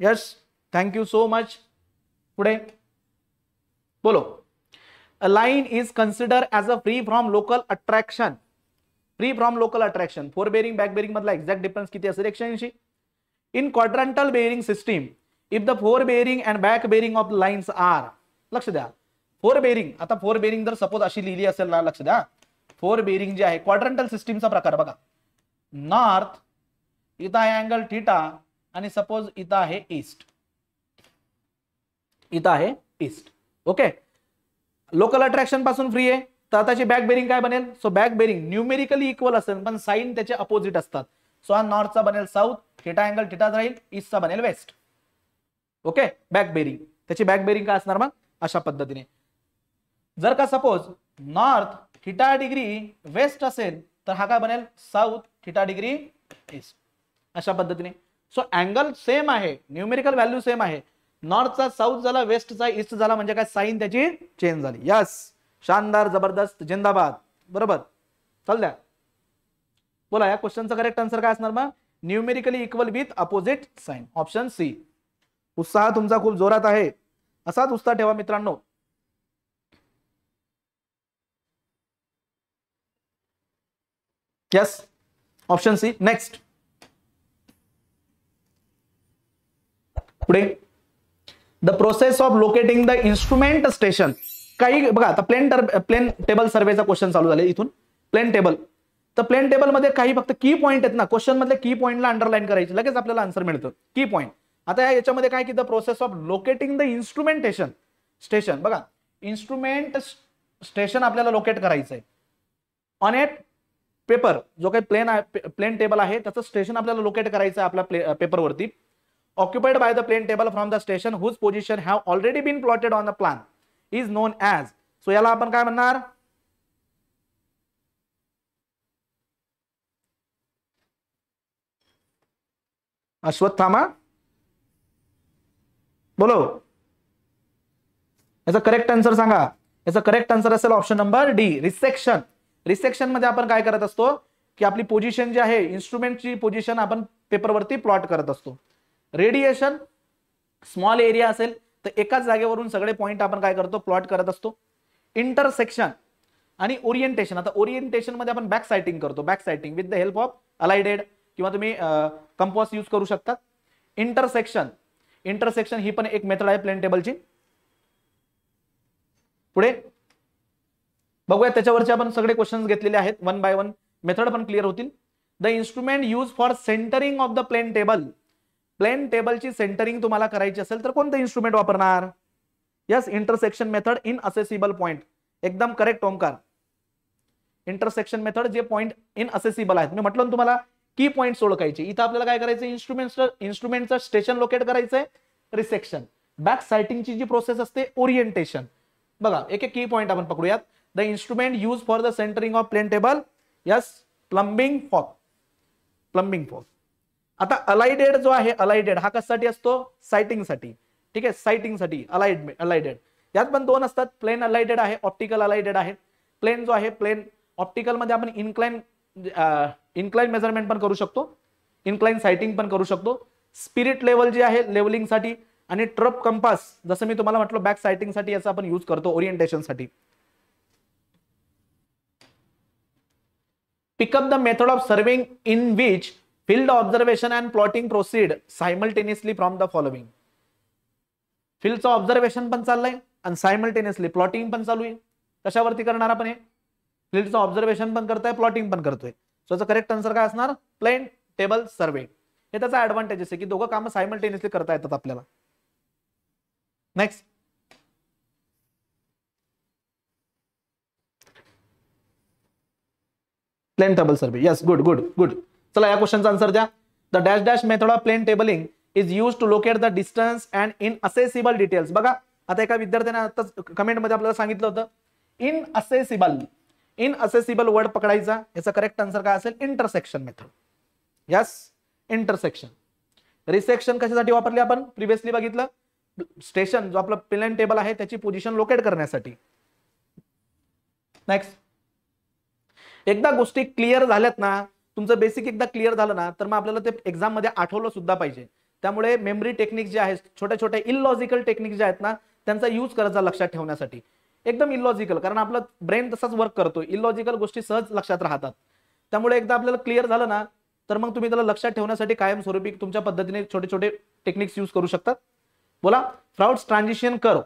yes, thank you so much. पुढे बोलो. A line is consider as a free from local attraction, free from local attraction. Fore bearing back bearing मधला एक्झॅक्ट डिफरन्स किती असेल, 180. In quadrantal bearing system if the fore bearing and back bearing of lines are, लक्ष द्या, fore bearing, आता fore bearing जर suppose अशी लिहिली असेल ना, लक्ष द्या, फोर बेरिंग जे आहे क्वाड्रंटल सिस्टीमचा प्रकार बघा, नॉर्थ इथं आहे अँगल थिटा, आणि सपोज इथं आहे ईस्ट, इथं आहे ईस्ट. ओके, लोकल अट्रॅक्शन पासून फ्री आहे, तर आताची बॅक बेरिंग काय बनेल, so back bearing numerically equal असेल पण साईन त्याचे अपोजिट असतात, सो हा नॉर्थचा बनेल साऊथ, थिटा अँगल थिटाच राहील, ईस्टचा बनेल वेस्ट. ओके, बॅक बेरिंग, त्याची बॅक बेरिंग काय असणार मग अशा पद्धतीने. जर का suppose north theta degree west असेल तर हा काय बनेल, साऊथ थिटा डिग्री ईस्ट, अशा पद्धतीने. सो अँगल सेम आहे, न्यूमेरिकल व्हॅल्यू सेम आहे, नॉर्थचा साऊथ झाला, वेस्टचा ईस्ट झाला, म्हणजे काय साईन त्याची चेंज झाली. यस, शानदार, जबरदस्त, जिंदाबाद. बरोबर, चल द्या बोला. या क्वेश्चनचा करेक्ट आन्सर काय असणार मग, numerically equal with opposite sign, option C. उत्साह तुमचा खूप जोरात आहे, असाच उत्साह ठेवा मित्रांनो. Yes, option C. नेक्स्ट, पुढे. The process of locating the instrument station. काही बघा आता प्लेन टेबल सर्वेचा क्वेश्चन चालू झाले, इथून प्लेन टेबल, तर प्लेन टेबल मध्ये काही फक्त की पॉईंट आहेत ना, क्वेश्चन मधले की पॉईंटला अंडरलाईन करायचे, लगेच आपल्याला आन्सर मिळतो, की पॉईंट. आता याच्यामध्ये काय की the process of locating the instrumentation station, बघा इन्स्ट्रुमेंट स्टेशन आपल्याला लोकेट करायचं आहे ऑन ए पेपर, जो काही प्लेन टेबल आहे त्याचं स्टेशन आपल्याला लोकेट करायचं आहे आपल्या पेपरवरती. Occupied by the plane table from the station whose position have already been plotted on the plan is known as, so याला आपण काय म्हणणार, अश्वत्थामा. बोलो, याचा करेक्ट आन्सर सांगा. याचा करेक्ट आन्सर असेल option number D, resection. Resection मध्ये आपण काय करत असतो की आपली पोझिशन जी आहे इन्स्ट्रुमेंटची पोझिशन आपण पेपरवरती प्लॉट करत असतो. रेडिएशन, स्मॉल एरिया असेल तर एकाच जागेवरून सगळे पॉईंट आपण काय करतो, प्लॉट करत असतो. इंटरसेक्शन आणि ओरिएंटेशन, आता ओरिएंटेशन मध्ये आपण बॅक सायटिंग करतो, back sighting with the help of alidade, किंवा तुम्ही कंपास यूज करू शकता. इंटरसेक्शन, इंटरसेक्शन ही पण एक मेथड आहे प्लेन टेबलची. पुढे बघूया, त्याच्यावरचे आपण सगळे क्वेश्चन्स घेतलेले आहेत वन बाय वन, मेथड पण क्लिअर होतील. The instrument use for centering of the plane table, plane टेबलची सेंटरिंग तुम्हाला करायची असेल तर कोणतं इन्स्ट्रुमेंट वापरणार. Yes, intersection method inaccessible point, एकदम करेक्ट ओमकार. इंटरसेक्शन मेथड जे पॉईंट इन असेसिबल आहेत, मी म्हटलं ना तुम्हाला की पॉईंट्स ओळखायचे, इथं आपल्याला काय करायचं, इन्स्ट्रुमेंटचं स्टेशन लोकेट करायचंय, रिसेक्शन. बॅक सायटिंगची जी प्रोसेस असते ओरिएंटेशन. बघा एक एक की पॉईंट आपण पकडूयात. The instrument use for the centering of plane table, yes, plumbing fork, plumbing fork. आता अलाइडेड जो आहे, अलाइडेड हा कशासाठी असतो, सायटिंगसाठी. ठीक आहे, सायटिंगसाठी अलाइडेड. यात पण दोन असतात, प्लेन अलाइडेड आहे, ऑप्टिकल अलाइडेड आहे. प्लेन जो आहे, प्लेन ऑप्टिकल मध्ये आपण इन्क्लाइन मेजरमेंट पण करू शकतो, इन्क्लाइन सायटिंग पण करू शकतो. स्पिरिट लेवल जी आहे लेवलिंगसाठी, आणि ट्रप कंपास जसं मी तुम्हाला म्हटलं बॅक सायटिंगसाठी याचा आपण यूज करतो ओरिएंटेशनसाठी. Pickup the method of serving in which field observation and plotting proceed simultaneously from the following. फील्डचं ऑब्झर्वेशन पण चाललंय आणि सायमल्टेनियसली प्लॉटिंग पण चालू आहे. कशावरती करणार आपण हे, फील्डचं ऑब्झर्वेशन पण करताय, प्लॉटिंग पण करतोय. सो याचा करेक्ट आन्सर काय असणार? प्लेन टेबल सर्वे. हे त्याचा ऍडव्हान्टेजेस आहे की दोघं काम सायमल्टेनियसली करता येतात आपल्याला. Next, plane table survey. Yes, good good good. चला या क्वेश्चनचा आन्सर द्या. The dash dash method of plane tabling is use to locate the distance and inaccessible details. बघा आता एका विद्यार्थ्याने आता कमेंट मध्ये आपल्याला सांगितलं होतं इन असेसिबल वर्ड पकडायचा. याचा करेक्ट आन्सर काय असेल? Intersection method. Yes, intersection. Resection कशासाठी वापरली आपण? प्रिव्हियसली बघितलं, स्टेशन जो आपला प्लेन टेबल आहे त्याची पोझिशन लोकेट करण्यासाठी. नेक्स्ट, एकदा गोष्टी क्लिअर झाल्यात ना, तुमचं बेसिक एकदा क्लिअर झालं ना तर मग आपल्याला ते एक्झाम मध्ये आठवलं सुद्धा पाहिजे. त्यामुळे मेमरी टेक्निक जे आहे, छोट्या छोट्या इलॉजिकल टेक्निक जे आहेत ना, त्यांचा यूज करायचा लक्षात ठेवण्यासाठी. एकदम इलॉजिकल, कारण आपला ब्रेन तसाच वर्क करतो, इलॉजिकल गोष्टी सहज लक्षात राहतात. त्यामुळे एकदा आपल्याला क्लिअर झालं ना तर मग तुम्ही त्याला लक्षात ठेवण्यासाठी कायमस्वरूपी तुमच्या पद्धतीने छोटे छोटे टेक्निक्स यूज करू शकतात. बोला, फ्राउड्स ट्रान्झिशन कर्व.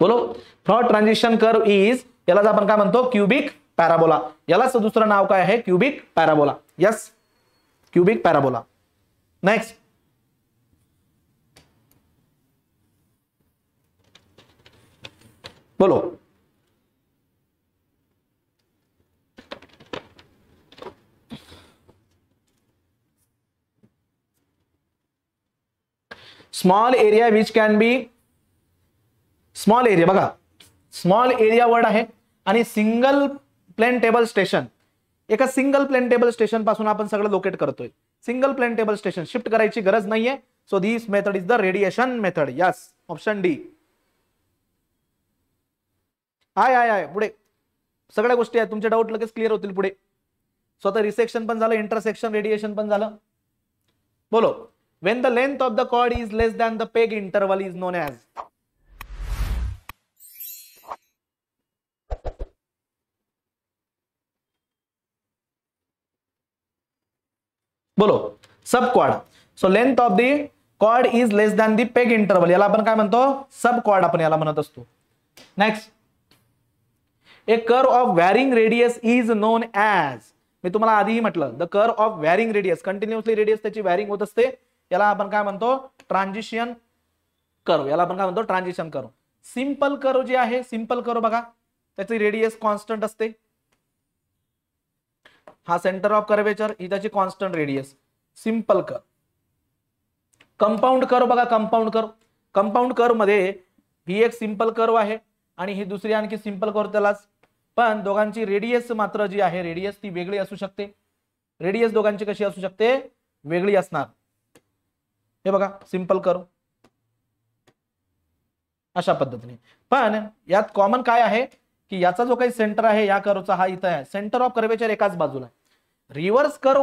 बोलो, फ्राउड ट्रान्झिशन कर्व इज, याला आपण काय म्हणतो? Cubic parabola. यालाच दुसरं नाव काय आहे? Cubic parabola. Yes, cubic parabola. Next, बोलो, small area which can be. Small area, बघा स्मॉल एरिया वर्ड आहे आणि सिंगल प्लेन टेबल स्टेशन. एका सिंगल प्लेन टेबल स्टेशन पासून आपण सगळं लोकेट करतोय. Single plane table station shift करायची गरज नाहीये. So this method is the radiation method. Yes, option D. I I I पुढे सगळ्या गोष्टी आहेत, तुमचे डाऊट लगेच क्लिअर होतील पुढे. सो आता रिसेक्शन पण झालं, इंटरसेक्शन, रेडिएशन पण झालं. बोलो, when the length of the chord is less than the peg interval is known as. बोलो, सब क्वाड. So length of the chord is less than the peg interval. याला आपण काय म्हणतो? सब क्वाड आपण याला म्हणत असतो. Next, a curve of varying radius is known as. मी तुम्हाला आधीही म्हटलं, the curve of varying radius, continuously radius त्याची व्हॅरिंग होत असते, याला आपण काय म्हणतो? Transition curve. याला आपण काय म्हणतो? Transition curve. सिंपल कर्व जे आहे, सिंपल कर्व बघा, त्याची रेडियस कॉन्स्टंट असते. हा सेंटर ऑफ कर्वेचर, ही त्याची constant radius, simple curve. Compound curve बघा, कंपाऊंड कर्व मध्ये ही एक सिंपल कर्व आहे आणि ही दुसरी आणखी सिंपल कर्व त्यालाच, पण दोघांची रेडियस मात्र जी आहे, रेडियस ती वेगळी असू शकते. रेडियस दोघांची कशी असू शकते? वेगळी असणार. हे बघा सिंपल कर्व अशा पद्धतीने. पण यात कॉमन काय आहे की याचा जो काही सेंटर आहे या कर्वचा, हा इथं आहे, सेंटर ऑफ कर्वेचर एकाच बाजूला आहे. रिव्हर्स कर्व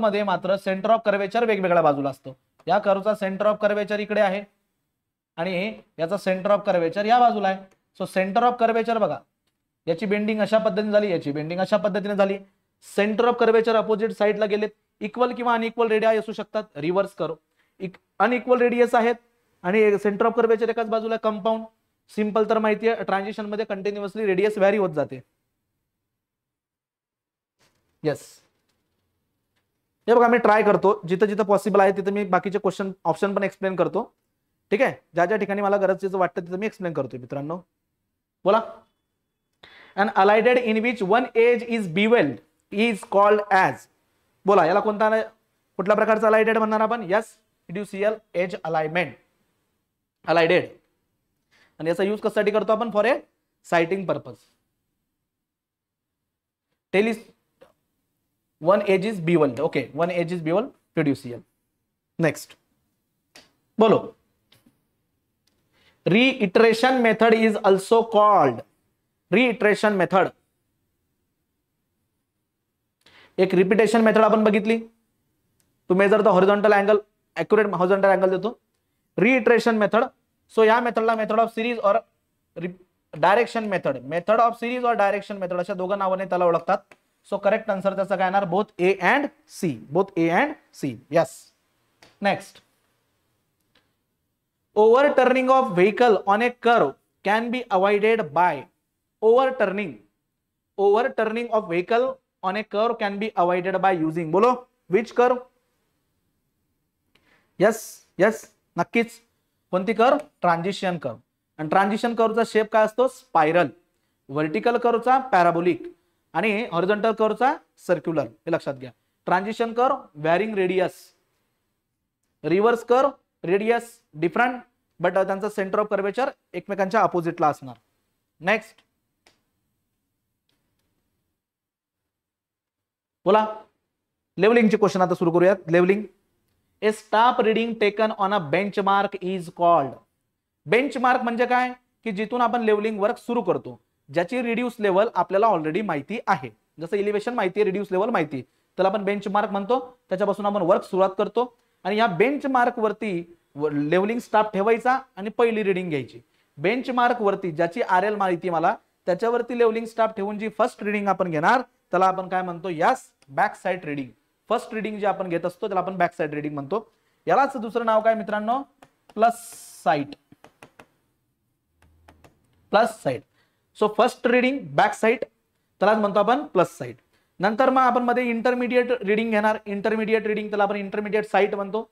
मध्ये मात्र सेंटर ऑफ कर्वेचर वेगवेगळ्या बाजूला असतो. या कर्वचा सेंटर ऑफ कर्वेचर इकडे आहे आणि याचा सेंटर ऑफ कर्वेचर या बाजूला आहे. सो सेंटर ऑफ कर्वेचर बघा, याची बेंडिंग अशा पद्धतीने झाली, याची बेंडिंग अशा पद्धतीने झाली. सेंटर ऑफ कर्वेचर अपोजिट साईडला गेलेत. इक्वल किंवा अनइक्वल रेडिया असू शकतात. रिव्हर्स कर्व अनइक्वल रेडियस आहेत आणि सेंटर ऑफ कर्वेचर एकाच बाजूला. कंपाऊंड सिंपल तर माहिती आहे, ट्रान्झिशन मध्ये कंटिन्युअसली रेडियस व्हॅरी होत जाते. यस, हे बघा मी ट्राय करतो, जिथं जिथं पॉसिबल आहे तिथं मी बाकीचे क्वेश्चन ऑप्शन पण एक्सप्लेन करतो. ठीक आहे, ज्या ज्या ठिकाणी मला गरजेचं वाटतं तिथं मी एक्सप्लेन करतो मित्रांनो. बोला, an alidade in which one edge is bevelled is called as. बोला, याला कुठल्या प्रकारचा अलाइडेड म्हणणार आपण? Yes, fiducial edge alignment, alidade. आणि याचा यूज कशासाठी करतो आपण? For a sighting purpose. टेलिस one edge is bevelled. Okay, one edge is bevelled, प्रोड्युसियल. नेक्स्ट, बोलो, reiteration method is also called. Reiteration method, एक रिपीटेशन मेथड आपण बघितली, तुम्ही जर horizontal angle, accurate horizontal angle देतो, रीइटरेशन मेथड. सो या मेथडला मेथड ऑफ सिरीज और direction method, method of series और डायरेक्शन मेथड अशा दोघं नावाने त्याला ओळखतात. सो करेक्ट आन्सर त्याचा काय येणार? Both A and C. Both A and C. Yes. Next, Overturning of vehicle on a curve can be avoided by overturning of vehicle on a curve can be avoided by using बोलो which curve? Yes नक्कीच कोणती curve transition curve आणि transition कर्वचा shape काय असतो spiral vertical कर्वचा parabolic आणि horizontal कर्वचा सर्क्युलर हे लक्षात घ्या transition curve varying radius reverse curve radius different but त्यांचा सेंटर ऑफ कर्वेचर एकमेकांच्या अपोजिटला असणार नेक्स्ट बोला लेवलिंगचे क्वेश्चन आता सुरू करूयात levelling a staff reading taken on a benchmark is called benchmark म्हणजे काय की जिथून आपण लेवलिंग वर्क सुरू करतो ज्याची रिड्यूस लेवल आपल्याला ऑलरेडी माहिती आहे जसं इलिव्हेशन माहिती आहे रिड्यूस लेवल माहिती आहे त्याला आपण बेंचमार्क म्हणतो त्याच्यापासून आपण वर्क सुरुवात करतो आणि या बेंचमार्क वरती लेवलिंग स्टाफ ठेवायचा आणि पहिली रीडिंग घ्यायची बेंचमार्क वरती ज्याची आरएल माहिती मला त्याच्यावरती लेवलिंग स्टाफ ठेवून जी फर्स्ट रीडिंग आपण घेणार त्याला आपण काय म्हणतो yes back side reading first reading जी आपण घेत असतो त्याला आपण बॅक साइड रीडिंग म्हणतो यालाच दुसरं नाव काय मित्रांनो plus side so first reading back side त्यालाच म्हणतो आपण प्लस साइड नंतर मग आपण मध्ये इंटरमीडिएट रीडिंग घेणार इंटरमीडिएट रीडिंग त्याला आपण इंटरमीडिएट साइड म्हणतो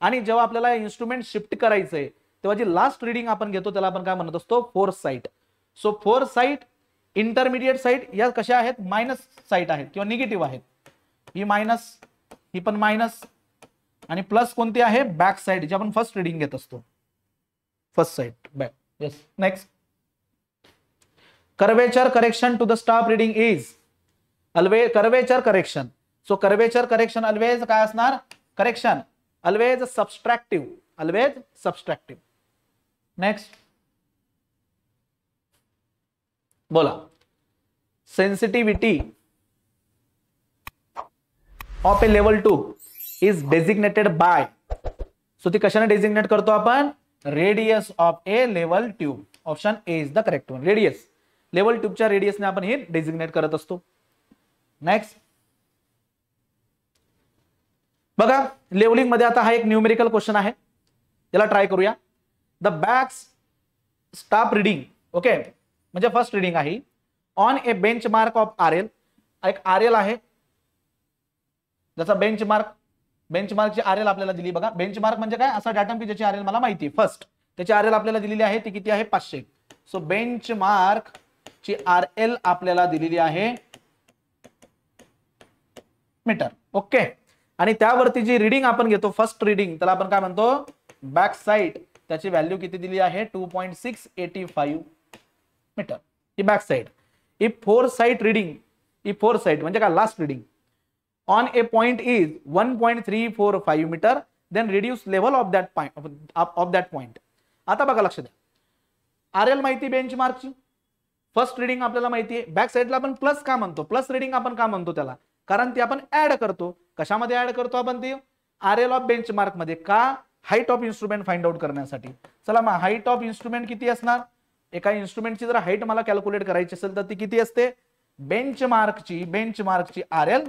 आणि जेव्हा आपल्याला इन्स्ट्रुमेंट शिफ्ट करायचं आहे तेव्हा जी लास्ट रीडिंग आपण घेतो त्याला आपण काय म्हणत असतो fore sight so fore sight intermediate sight या कशा आहेत मायनस साइड आहेत किंवा निगेटिव्ह आहेत ही मायनस ही पण मायनस आणि प्लस कोणती आहे बॅक साइड जी आपण फर्स्ट रीडिंग घेत असतो first sight back yes next curvature correction to the staff reading is always curvature correction so curvature correction always काय असणार करेक्शन ऑलवेज सबट्रॅक्टिव्ह नेक्स्ट बोला sensitivity of a level 2 is designated by so ती कशाने designate करतो आपण radius of a level tube option A is the correct one radius level ट्यूबच्या रेडियसने आपण हे डेजिग्नेट करत असतो नेक्स्ट बघा लेवलिंग मध्ये आता हा एक न्यूमेरिकल क्वेश्चन आहे याला ट्राय करूया the back staff reading okay म्हणजे फर्स्ट रीडिंग आहे on a benchmark of RL एक आरएल आहे जसा बेंचमार्कची आरएल आपल्याला दिली बघा बेंचमार्क म्हणजे काय असा डाटम की ज्याची आरएल मला माहिती आहे फर्स्ट त्याची आरएल आपल्याला दिलेली आहे ती किती आहे 500 सो बेंचमार्क ची आरएल आपल्याला दिलेली आहे मीटर ओके आणि त्यावरती जी रीडिंग आपण घेतो फर्स्ट रीडिंग त्याला आपण काय म्हणतो बॅक साइड त्याची व्हॅल्यू किती दिली आहे 2.685 मीटर ही बॅक साइड ही फोर साइड रीडिंग ही फोर साइड म्हणजे काय last reading on a point is 1.345 meter then reduce level of that point आता बघा लक्ष द्या आरएल माहिती बेंचमार्कची फर्स्ट रीडिंग आपल्याला माहिती आहे बॅक साइडला आपण प्लस का म्हणतो प्लस रीडिंग आपण का म्हणतो त्याला कारण ती आपण ऍड करतो कशामध्ये ऍड करतो आपण ती आरएल ऑफ बेंचमार्क मध्ये का height of instrument find out करण्यासाठी चला मग हाईट ऑफ इन्स्ट्रुमेंट किती असणार एका इन्स्ट्रुमेंटची जर हाईट मला कॅल्क्युलेट करायची असेल तर ती किती असते बेंचमार्कची आरएल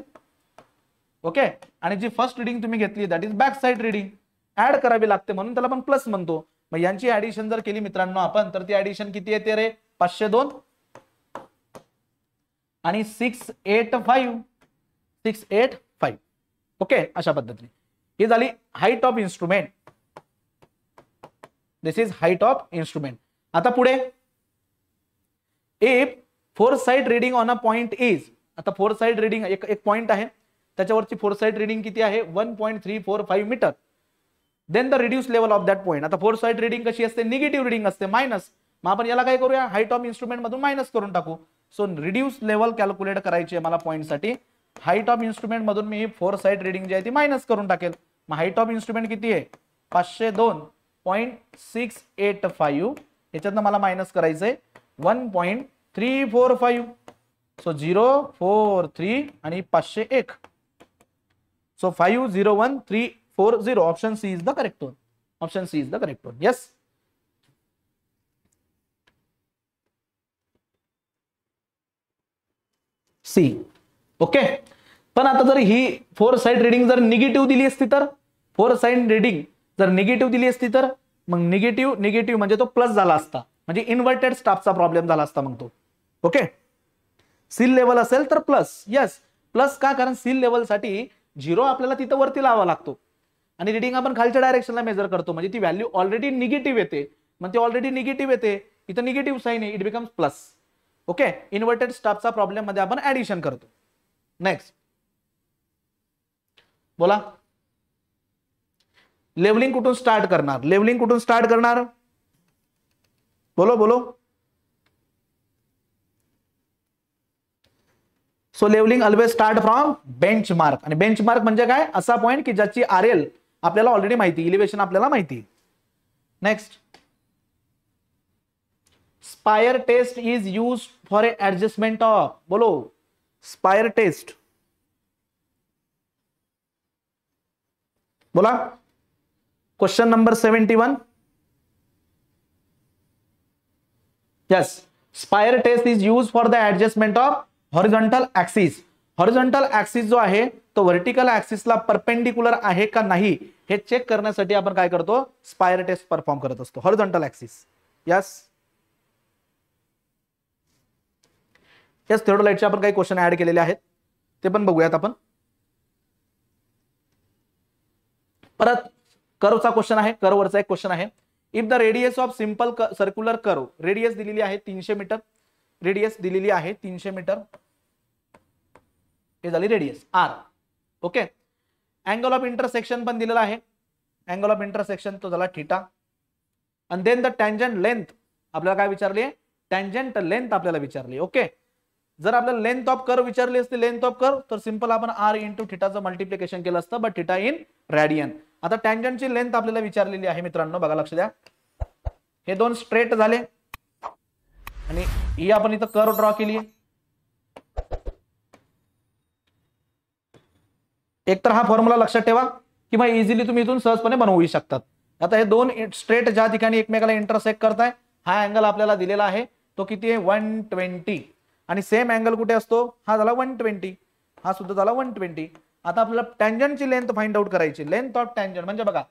ओके आणि जी फर्स्ट रीडिंग तुम्ही घेतली that is back side reading add करावी लागते म्हणून त्याला आपण प्लस म्हणतो मग यांची ऍडिशन जर केली मित्रांनो आपण तर ती ऍडिशन किती येते रे 502 आणि 685 ओके अशा पद्धतीने ही झाली height of instrument this is height of instrument आता पुढे if fore side reading on a point is आता फोर साइड रीडिंग एक पॉइंट आहे त्याच्यावरची फोर साइड रीडिंग किती आहे 1.345 metre then the reduce level of that point आता fore side reading कशी असते निगेटिव्ह रीडिंग असते मायनस मग आपण याला काय करूया हाईट ऑफ इन्स्ट्रुमेंट मधून मायनस करून टाकू सो रिड्यूस लेवल कॅल्क्युलेट करायची आहे मला पॉइंट साठी हाईट ऑफ इन्स्ट्रुमेंट मधून मी फोर साइड रीडिंग जी आहे ती मायनस करून टाकेल मग हाईट ऑफ इन्स्ट्रुमेंट किती आहे 502.685 याच्यातनं मला मायनस करायचंय 1.345 सो 043 आणि 501 so 501340 option C is the correct one yes C okay पण आता जर ही फोर साइड रीडिंग जर निगेटिव्ह दिली असती तर मग निगेटिव्ह निगेटिव्ह म्हणजे तो प्लस झाला असता, म्हणजे इन्व्हर्टेड स्टाफचा प्रॉब्लेम झाला असता मग तो. ओके, सील लेवल असेल तर प्लस. यस, प्लस का? कारण सील लेवल साठी झिरो आपल्याला तिथं वरती लावा लागतो आणि रीडिंग आपण खालच्या डायरेक्शनला मेजर करतो, म्हणजे ती व्हॅल्यू ऑलरेडी निगेटिव्ह येते. मग ते ऑलरेडी निगेटिव्ह येते, इथं निगेटिव्ह साइन आहे, it becomes plus. Okay, inverted स्टाफचा प्रॉब्लेम मध्ये आपण ऍडिशन करतो. नेक्स्ट बोला, लेवलिंग कुठून स्टार्ट करणार? लेवलिंग कुठून स्टार्ट करणार? बोलो बोलो. So levelling always start from benchmark. आणि बेंचमार्क म्हणजे काय? असा पॉइंट की ज्याची आरएल आपल्याला ऑलरेडी माहिती, इलिव्हेशन आपल्याला माहिती. Next, spire test is use for a adjustment of. बोलो, स्पायर टेस्ट. बोला, question number 71. Yes, spire test is use for the adjustment of horizontal axis. Horizontal axis जो आहे तो व्हर्टिकल ऍक्सिसला परपेंडिक्युलर आहे का नाही हे चेक करण्यासाठी आपण काय करतो? स्पायर टेस्ट परफॉर्म करत असतो. Horizontal axis. यस यस, थिओडोलाइटचे आपण काही क्वेश्चन ऍड केलेले आहेत, ते पण बघूयात आपण. परत कर्वचा क्वेश्चन आहे, कर्ववरचा एक क्वेश्चन आहे. If the radius of simple circular curve, radius दिलेली आहे 300 मीटर, रेडियस दिलेली आहे 300 मीटर, हे झाली radius R. Okay, angle of intersection पण दिलेला आहे, अँगल ऑफ इंटरसेक्शन तो झाला theta. And then the tangent length आपल्याला काय विचारली? टँजंट लेंथ आपल्याला विचारली. ओके, जर आपल्याला लेंथ ऑफ कर्व विचारली असती, लेंथ ऑफ कर्व, तर सिंपल आपण आर इंटू थिटाचं मल्टिप्लिकेशन केलं असतं, बट थिटा इन रेडियन. आता टँजंटची लेंथ आपल्याला विचारलेली आहे मित्रांनो, बघा लक्ष द्या. हे दोन स्ट्रेट झाले आणि ही आपण इथं कर्व ड्रॉ केली आहे. एकतर हा फॉर्म्युला लक्षात ठेवा की मग इझिली तुम्ही इथून सहजपणे बनवू शकतात. आता हे दोन स्ट्रेट ज्या ठिकाणी एकमेकाला इंटरसेक्ट करताय, हा अँगल आपल्याला दिलेला आहे, तो किती आहे? 120. आणि सेम अँगल कुठे असतो? हा झाला 120, हा सुद्धा झाला 120. आता आपल्याला टँजंटची लेंथ फाइंड आउट करायची. लेंथ ऑफ टँजंट म्हणजे बघा,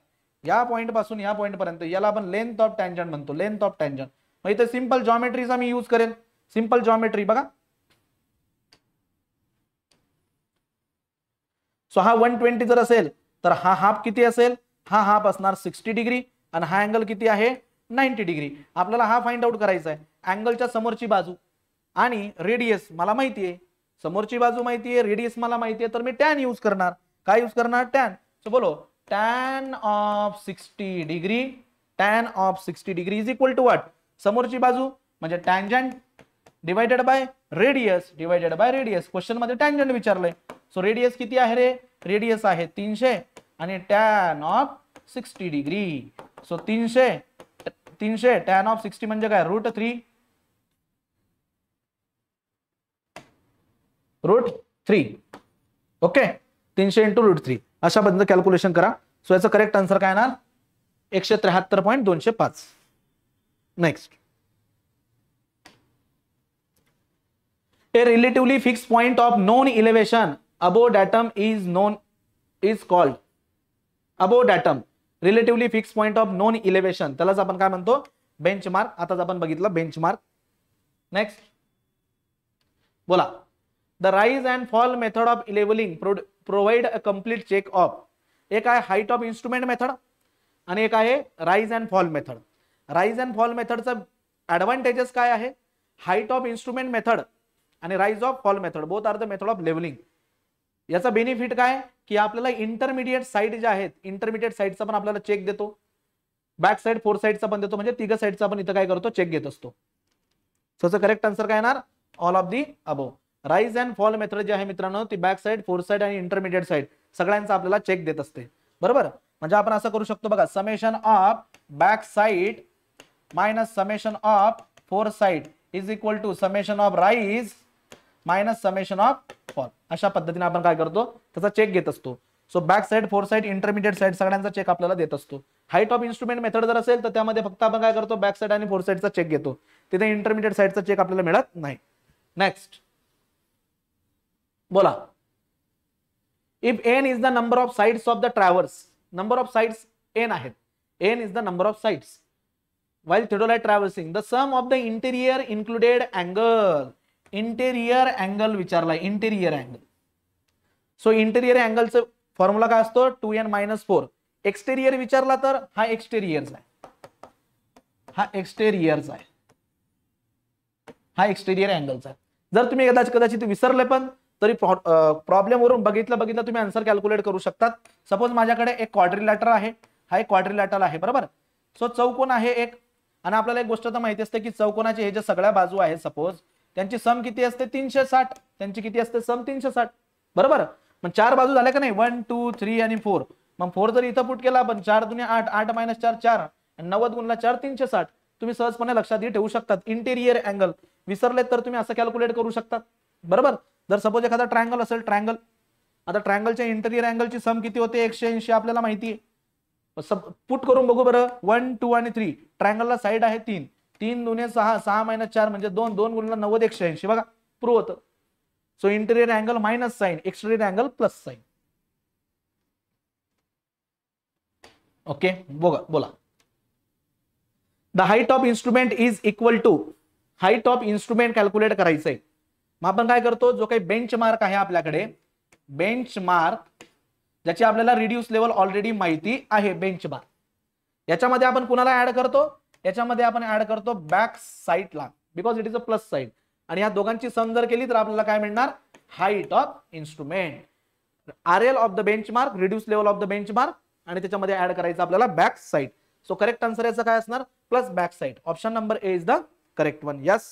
या पॉईंट पासून या पॉईंट पर्यंत, याला आपण लेंथ ऑफ टँजंट म्हणतो. लेंथ ऑफ टँजंट मग इथे सिंपल जॉमेट्रीचा मी यूज करेन. सिंपल जॉमेट्री बघा, सो हा 120 जर असेल तर हा हाफ किती असेल? हा हाफ असणार 60 डिग्री, आणि हा अँगल किती आहे? 90 डिग्री. आपल्याला हा फाइंड आउट करायचा आहे. अँगलच्या समोरची बाजू आणि रेडियस मला माहिती आहे, समोरची बाजू माहिती आहे, रेडियस मला माहिती आहे, तर मी टॅन यूज करणार. काय यूज करणार? टॅन. सो बोलो, tan of 60 degree, tan of 60 degree is equal to what? समोरची बाजू म्हणजे tangent divided by radius divided by radius. Question मध्ये टँजंट विचारलंय. सो रेडियस किती आहे रे? रेडियस आहे 300 आणि tan of 60 degree. So 300 tan of 60 म्हणजे काय? रूट 3. ओके, 300 × √3 अशा बद्दल कॅल्क्युलेशन करा. सो याचा करेक्ट आन्सर काय येणार? 173.205. Next, a relatively fixed point of known elevation above datum is called. Above datum relatively fixed point of known elevation, त्यालाच आपण काय म्हणतो? बेंचमार्क. आताच आपण बघितलं बेंचमार्क. नेक्स्ट बोला, the rise and fall method of levelling provide a complete check of. एक आहे हाईट ऑफ इन्स्ट्रुमेंट मेथड आणि एक आहे rise and fall method. Rise and fall मेथडचा ऍडव्हान्टेजेस काय आहे? हाईट ऑफ इन्स्ट्रुमेंट मेथड आणि rise of fall method, both are the method of levelling. याचा बेनिफिट काय? की आपल्याला इंटरमिडिएट साईड ज्या आहेत, इंटरमिडिएट साईडचा पण आपल्याला चेक देतो, बॅक साईड फोर साईडचा पण देतो, म्हणजे तिघा साईडचा पण इथं काय करतो? चेक घेत असतो. त्याचं करेक्ट आन्सर काय येणार? All of the above. Rise and fall method जे आहे मित्रांनो, ती बॅक साइड फोर साइड आणि इंटरमिडिएट साइड सगळ्यांचा आपल्याला चेक देत असते. बरोबर, म्हणजे आपण असं करू शकतो बघा, summation of back side minus summation of fore side is equal to summation of rise minus summation of fall. अशा पद्धतीने आपण काय करतो? त्याचा चेक घेत असतो. So back side fore side intermediate side सगळ्यांचा चेक आपल्याला देत असतो. हाईट ऑफ इन्स्ट्रुमेंट मेथड जर असेल तर त्यामध्ये फक्त आपण काय करतो? बॅक साइड आणि फोर साइडचा चेक घेतो, तिथे इंटरमिडिएट साइडचा चेक आपल्याला मिळत नाही. नेक्स्ट बोला, if N is the number of sides of the traverse. Number of sides N आहेत, N is the number of sides. While theodolite traversing, the sum of the interior included angle. Interior angle विचारला, interior angle. So interior angle च formula का असतो 2n-4. Exterior विचारला तर हा exterior आहे. हा exterior आहे. हा एक्सटेरियर अँगलचा. जर तुम्ही कदाचित विसरले पण तरी प्रॉब्लेम वरून बघितलं बघितलं तुम्ही आन्सर कॅल्क्युलेट करू शकतात. सपोज माझ्याकडे एक क्वाड्रिलॅटरल आहे, हा एक क्वाड्रिलॅटरल आहे बरोबर. सो चौकोन आहे एक, आणि आपल्याला एक गोष्ट तर माहिती असते की चौकोनाचे हे जे सगळ्या बाजू आहेत सपोज त्यांची सम किती असते 360. त्यांची किती असते सम 360 बरोबर. पण चार बाजू झाल्या का नाही 1 2 3 आणि 4. मग 4 जर इथं पुट केला पण 4 × 8 8 - 4 4 आणि 90 × 4 360. तुम्ही सहजपणे लक्षात ठेवू शकतात. इंटेरियर अँगल विसरले तर तुम्ही असं कॅल्क्युलेट करू शकतात बरोबर. जर सपोज एखादा ट्रायंगल असेल, ट्रायंगल, आता ट्रायंगलच्या इंटेरियर अँगलची सम किती होते 180 आपल्याला माहिती आहे. पुट करून बघू बरं 1 2 आणि 3. ट्रायंगलला साइड आहे 3 3 × 6 6 - 4 म्हणजे 2 2 × 90 180 बघा प्रूव्ह होतं. So interior angle minus sign, exterior angle plus sign. Okay बघा बोला. The height of instrument is equal to, height of instrument calculate करायचं आहे. मग आपण काय करतो, जो काही बेंचमार्क आहे आपल्याकडे, बेंचमार्क ज्याची आपल्याला रिड्यूस लेवल ऑलरेडी माहिती आहे, बेंचमार्क याच्यामध्ये आपण कुणाला ऍड करतो, याच्यामध्ये आपण ऍड करतो बॅक साइडला, because it is a plus side. आणि या दोघांची सम जर केली तर आपल्याला काय मिळणार height of instrument. RL of the benchmark, reduce level of the benchmark, आणि त्याच्यामध्ये ऍड करायचं आपल्याला back side. So correct answer याचा काय असणार plus back side. Option number A is the correct one. Yes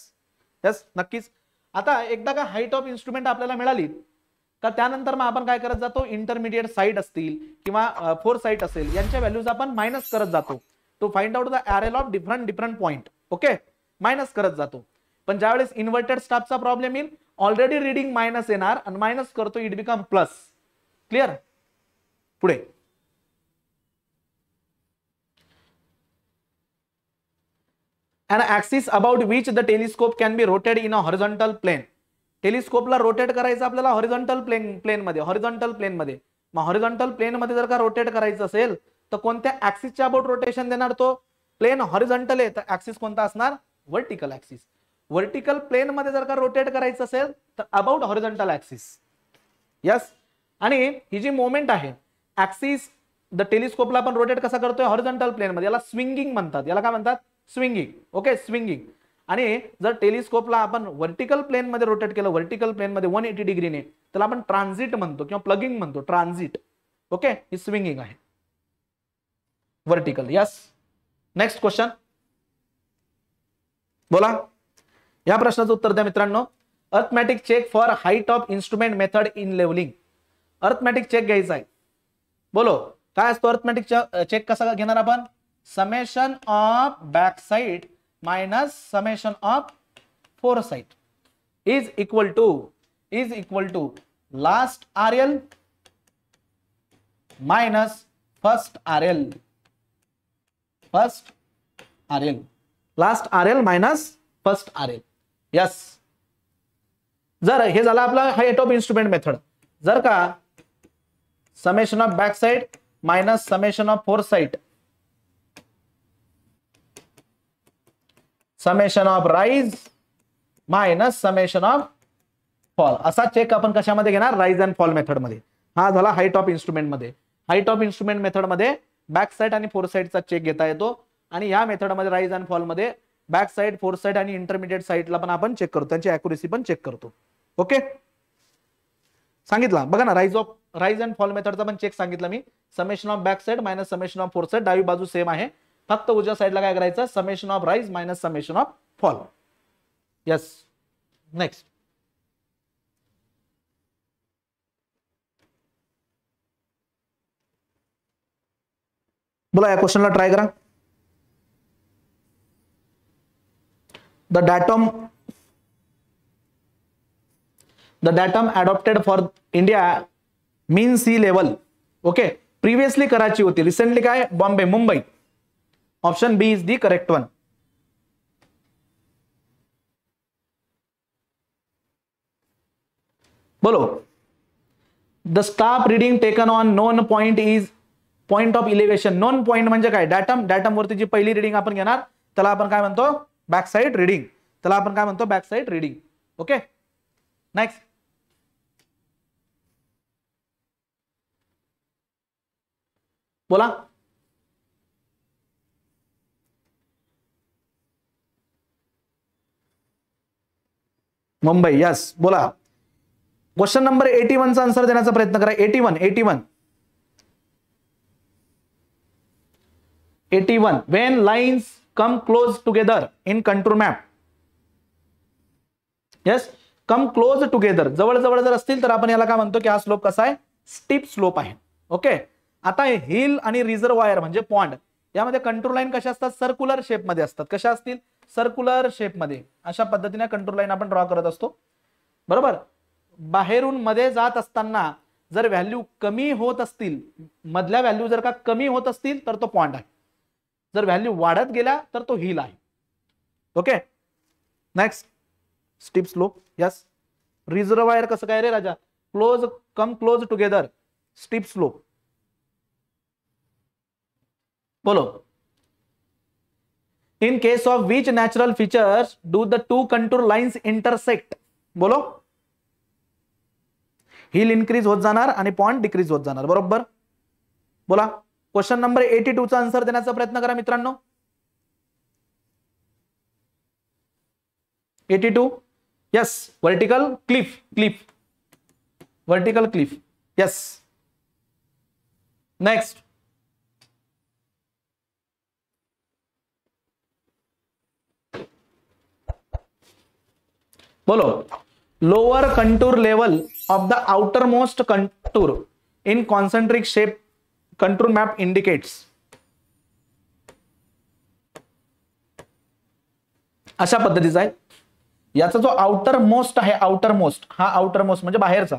yes नक्कीच. आता एकदा का हाईट ऑफ इन्स्ट्रुमेंट आपल्याला मिळाली तर त्यानंतर मग आपण काय करत जातो, इंटरमिडिएट साइड असतील किंवा फोर साइड असेल यांच्या व्हॅल्यूज आपण मायनस करत जातो to find out the RL of different point. Okay minus करत जातो. पण ज्यावेळेस इन्व्हर्टेड स्टाफचा प्रॉब्लेम येईल ऑलरेडी रीडिंग मायनस येणार आणि मायनस करतो इट बिकम प्लस. क्लिअर. पुढे an axis about which the telescope can be rotated in a horizontal plane. Telescope ला रोटेट करायचं आपल्याला हॉरिझॉन्टल प्लेन मध्ये, हॉरिझॉन्टल प्लेन मध्ये. मग हॉरिझॉन्टल प्लेन मध्ये जर का रोटेट करायचं असेल तर कोणत्या ऍक्सिसच्या अबाउट रोटेशन देणार तो. प्लेन हॉरिझॉन्टल आहे तर ऍक्सिस कोणता असणार व्हर्टिकल ऍक्सिस. व्हर्टिकल प्लेन मध्ये जर का रोटेट करायचं असेल तर अबाउट हॉरिझॉन्टल ऍक्सिस. यस. आणि ही जी मोमेंट आहे ऍक्सिस द टेलिस्कोपला आपण रोटेट कसा करतोय हॉरिझॉन्टल प्लेन मध्ये, याला स्विंगिंग म्हणतात. याला काय म्हणतात स्विंगिंग. Okay swinging. आणि जर टेलिस्कोपला आपण व्हर्टिकल प्लेन मध्ये रोटेट केलं, व्हर्टिकल प्लेन मध्ये 180 डिग्रीने, त्याला आपण ट्रान्झिट म्हणतो किंवा प्लगिंग म्हणतो. ट्रान्झिट. ओके ही स्विंगिंग आहे व्हर्टिकल. यस. नेक्स्ट क्वेश्चन बोला. या प्रश्नाचं उत्तर द्या मित्रांनो. Arithmetic check for height of instrument method in levelling. Arithmetic check घ्यायचा आहे. बोलो काय असतो अर्थमॅटिक चेक कसा घेणार आपण. Summation of back side minus summation of fore side is equal to last R L minus first R L. Last R L minus first R L. Yes. जर हे झालं आपला हाईट ऑफ इन्स्ट्रुमेंट मेथड. जर का summation of back side minus summation of fore side, summation of rise minus summation of fall, असा check आपण कशामध्ये घेणार राइज अँड फॉल मेथड मध्ये. हा झाला हाईट ऑफ इन्स्ट्रुमेंट मध्ये. हाईट ऑफ इन्स्ट्रुमेंट मेथड मध्ये बॅक साइड आणि फोर साइडचा चेक घेता येतो. आणि या मेथड मध्ये राइज अँड फॉल मध्ये बॅक साइड, फोर साइड आणि इंटरमिडिएट साइडला पण आपण चेक करतो, त्यांची अॅक्युरेसी पण चेक करतो. ओके सांगितलं बघा ना. राइज अँड फॉल मेथडचा पण चेक सांगितला मी. Summation of back side minus summation of fore side. डावी बाजू सेम आहे, फक्त उजव्या साइडला काय करायचं summation of rise minus summation of fall. Yes. Next. बोला या क्वेश्चनला ट्राय करा. The datum adopted for India mean sea level. Okay previously Karachi होती, रिसेंटली काय Bombay, Mumbai. Option B is the correct one. बोलो. The staff reading taken on known point is point of elevation. Known point म्हणजे काय, datum. Datum वरती जी पहिली reading आपण घेणार त्याला आपण काय म्हणतो, बॅक साइड रीडिंग. त्याला आपण काय म्हणतो, back side reading. Okay, next. बोला मुंबई. यस, बोला. क्वेश्चन नंबर 81 चा आंसर देण्याचा प्रयत्न करा. 81. When lines come close together in contour map. Yes, come close together. जवळ जवळ जर असतील तर आपण याला काय म्हणतो की हा स्लोप कसा आहे, स्टीप स्लोप आहे. ओके, आता हिल आणि रिझर्वायर म्हणजे पॉन्ड यामध्ये कंट्रोल लाईन कशा असतात, सर्क्युलर शेप मध्ये असतात. कशा असतील, सर्क्युलर शेप मध्ये. अशा पद्धतीने कंट्रोल लाईन आपण ड्रॉ करत असतो, बरोबर. बाहेरून मध्ये जात असताना जर व्हॅल्यू कमी होत असतील, मधल्या व्हॅल्यू जर का कमी होत असतील तर तो पॉइंट आहे. जर व्हॅल्यू वाढत गेला तर तो हिल आहे. Okay, next. Steep slope. Yes, reservoir कसं काय रे राजा, close, come close together, steep slope. बोलो, in case of which natural features do the two contour lines intersect. बोलो, हिल इनक्रीज होत जाणार आणि पॉइंट डिक्रीज होत जाणार, बरोबर. बोला, क्वेश्चन नंबर 82 चा आन्सर देण्याचा प्रयत्न करा मित्रांनो. 82. Yes, vertical cliff. Cliff, vertical cliff. Yes, next. बोलो, lower contour level of the outer most contour in concentric shape contour map indicates. अशा पद्धतीचा आहे. याचा जो आउटर मोस्ट आहे, आउटर मोस्ट, हा आउटर मोस्ट म्हणजे बाहेरचा,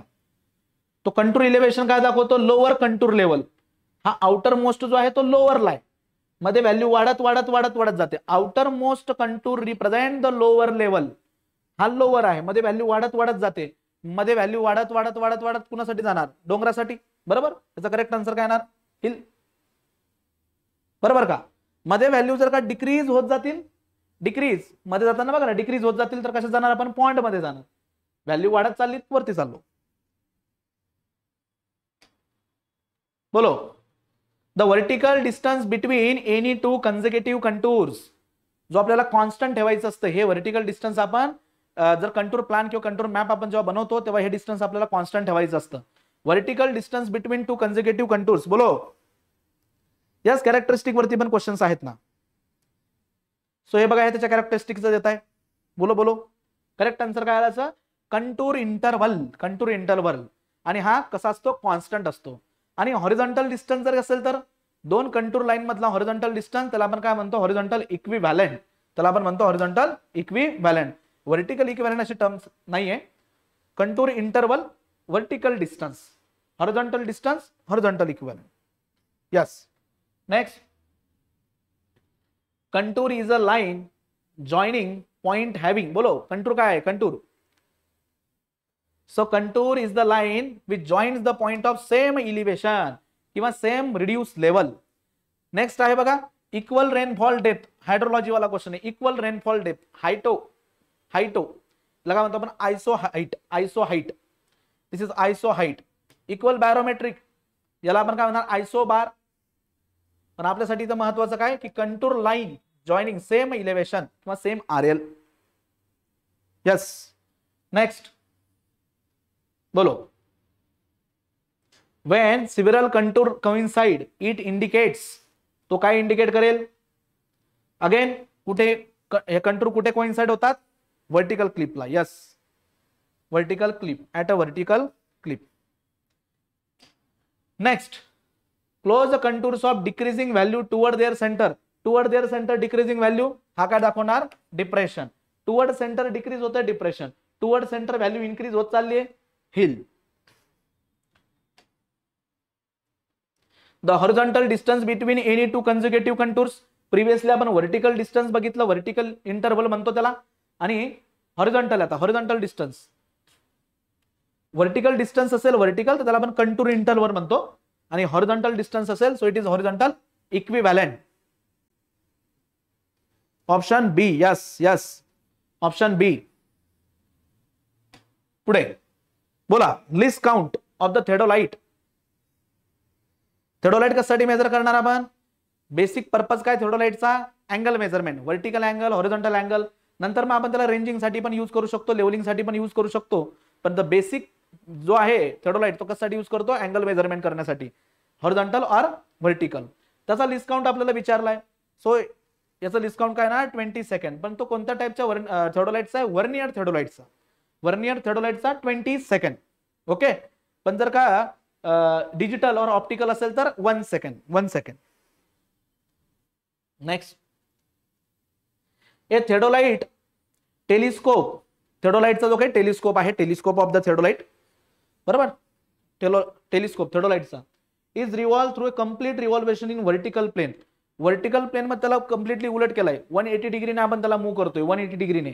तो कंटूर इलेव्हेशन काय दाखवतो, लोअर कंटूर लेवल. हा आउटर मोस्ट जो आहे तो लोअरला आहे. मध्ये व्हॅल्यू वाढत वाढत वाढत वाढत जाते. Outer most contour represent the lower level. हा लोअर आहे, मध्ये व्हॅल्यू वाढत वाढत जाते. मध्ये व्हॅल्यू वाढत वाढत वाढत वाढत कुणासाठी जाणार, डोंगरासाठी, बरोबर. त्याचा करेक्ट आन्सर काय येणार, हिल, बरोबर का. मध्ये व्हॅल्यू जर का डिक्रीज होत जातील, डिक्रीज मध्ये जाताना बघा ना, डिक्रीज होत जातील तर कशा जाणार आपण, पॉइंट मध्ये जाणार. व्हॅल्यू वाढत चालली वरती चाललो. बोलो, the vertical distance between any two consecutive contours. जो आपल्याला कॉन्स्टंट ठेवायचं असतं, हे व्हर्टिकल डिस्टन्स आपण जर कंटूर प्लॅन किंवा कंटूर मॅप आपण जेव्हा बनवतो तेव्हा हे डिस्टन्स आपल्याला कॉन्स्टंट ठेवायचं असतं. Vertical distance between two consecutive contours. बोलो, यस, कॅरेक्टरिस्टिक वरती पण क्वेश्चन्स आहेत ना. सो हे बघा, हे त्याच्या कॅरेक्टरिस्टिकचं देत आहे. बोलो बोलो, करेक्ट आन्सर काय आला, कंटूर इंटरव्हल. कंटूर इंटरव्हल, आणि हा कसा असतो, कॉन्स्टंट असतो. आणि हॉरिझॉन्टल डिस्टन्स जर असेल तर दोन कंटूर लाईन मधला हॉरिझॉन्टल डिस्टन्स, त्याला आपण काय म्हणतो, हॉरिझॉन्टल इक्विव्हॅलंट. त्याला आपण म्हणतो हॉरिझॉन्टल इक्विव्हॅलंट. वर्टिकल इक्विव्हॅलंट अशी टर्म्स नाहीये. Contour interval, vertical distance, horizontal distance, horizontal equivalent. Yes, next. Contour is a line joining point having. बोलो, कंटूर काय आहे, contour. So contour is the line which joins the point of same elevation किंवा same reduce level. Next आहे बघा, equal rainfall depth. Hydrology वाला question आहे. Equal rainfall depth, हायटो. हायटो लगा म्हणतो आपण isohyet. Isohyet, this is isohyet. Equal barometric, याला आपण काय म्हणणार, आयसो बार. पण आपल्यासाठी तर महत्वाचं काय की contour line joining same elevation किंवा सेम आरएल. Yes, next. बोलो, when several contour coincide it indicates. तो काय इंडिकेट करेल, अगेन कुठे हे कंटूर कुठे कोइन्साइड होतात, वर्टिकल क्लिपला. Yes, vertical clip, at a vertical clip. Next, close contours of decreasing value toward their centre. Toward their centre decreasing value, हा काय दाखवणार, डिप्रेशन. टुवर्ड सेंटर डिक्रीज होत आहे, depression. Toward centre value increase होत चालली आहे, hill. The horizontal distance between any two consecutive contours. Previously आपण vertical distance बघितलं, व्हर्टिकल इंटरव्हल म्हणतो त्याला, आणि हॉरिझॉन्टल. आता हॉरिझॉन्टल डिस्टन्स, व्हर्टिकल डिस्टन्स असेल व्हर्टिकल तर त्याला आपण कंटूर इंटरव्हल म्हणतो, आणि हॉरिझॉन्टल डिस्टन्स असेल so it is horizontal equivalent. Option B. Yes yes option B. पुढे बोला least count of the theodolite. Theodolite कशासाठी मेजर करणार आपण? बेसिक पर्पज काय थिओडोलाइटचा? Angle measurement, vertical angle, horizontal angle. नंतर मग आपण त्याला रेंजिंग साठी पण यूज करू शकतो, लेव्हलिंग साठी पण यूज करू शकतो, पण द बेसिक जो आहे थिओडोलाइट तो कशासाठी यूज करतो? अँगल मेजरमेंट करण्यासाठी, हॉरिझॉन्टल और व्हर्टिकल. त्याचा लिस्ट काउंट आपल्याला विचारलाय सो याचा लिस्ट काउंट काय ना 22, पण तो कोणत्या टाइपचा थिओडोलाइटचा आहे? वर्नियर थिओडोलाइटचा. वर्नियर थिओडोलाइटचा 22. ओके, पण जर का डिजिटल और ऑप्टिकल असेल तर 1 सेकंड. नेक्स्ट, ए थिओडोलाइट टेलिस्कोप. थिओडोलाइटचा जो काही टेलिस्कोप आहे, टेलिस्कोप ऑफ द थिओडोलाइट, बरोबर, टेलिस्कोप थिओडोलाइटचा is revolve through a complete revolution in vertical plane. Vertical plane मध्ये त्याला कंप्लीटली उलट केलाय, 180 डिग्रीने आपण त्याला मूव्ह करतोय, 180 डिग्रीने.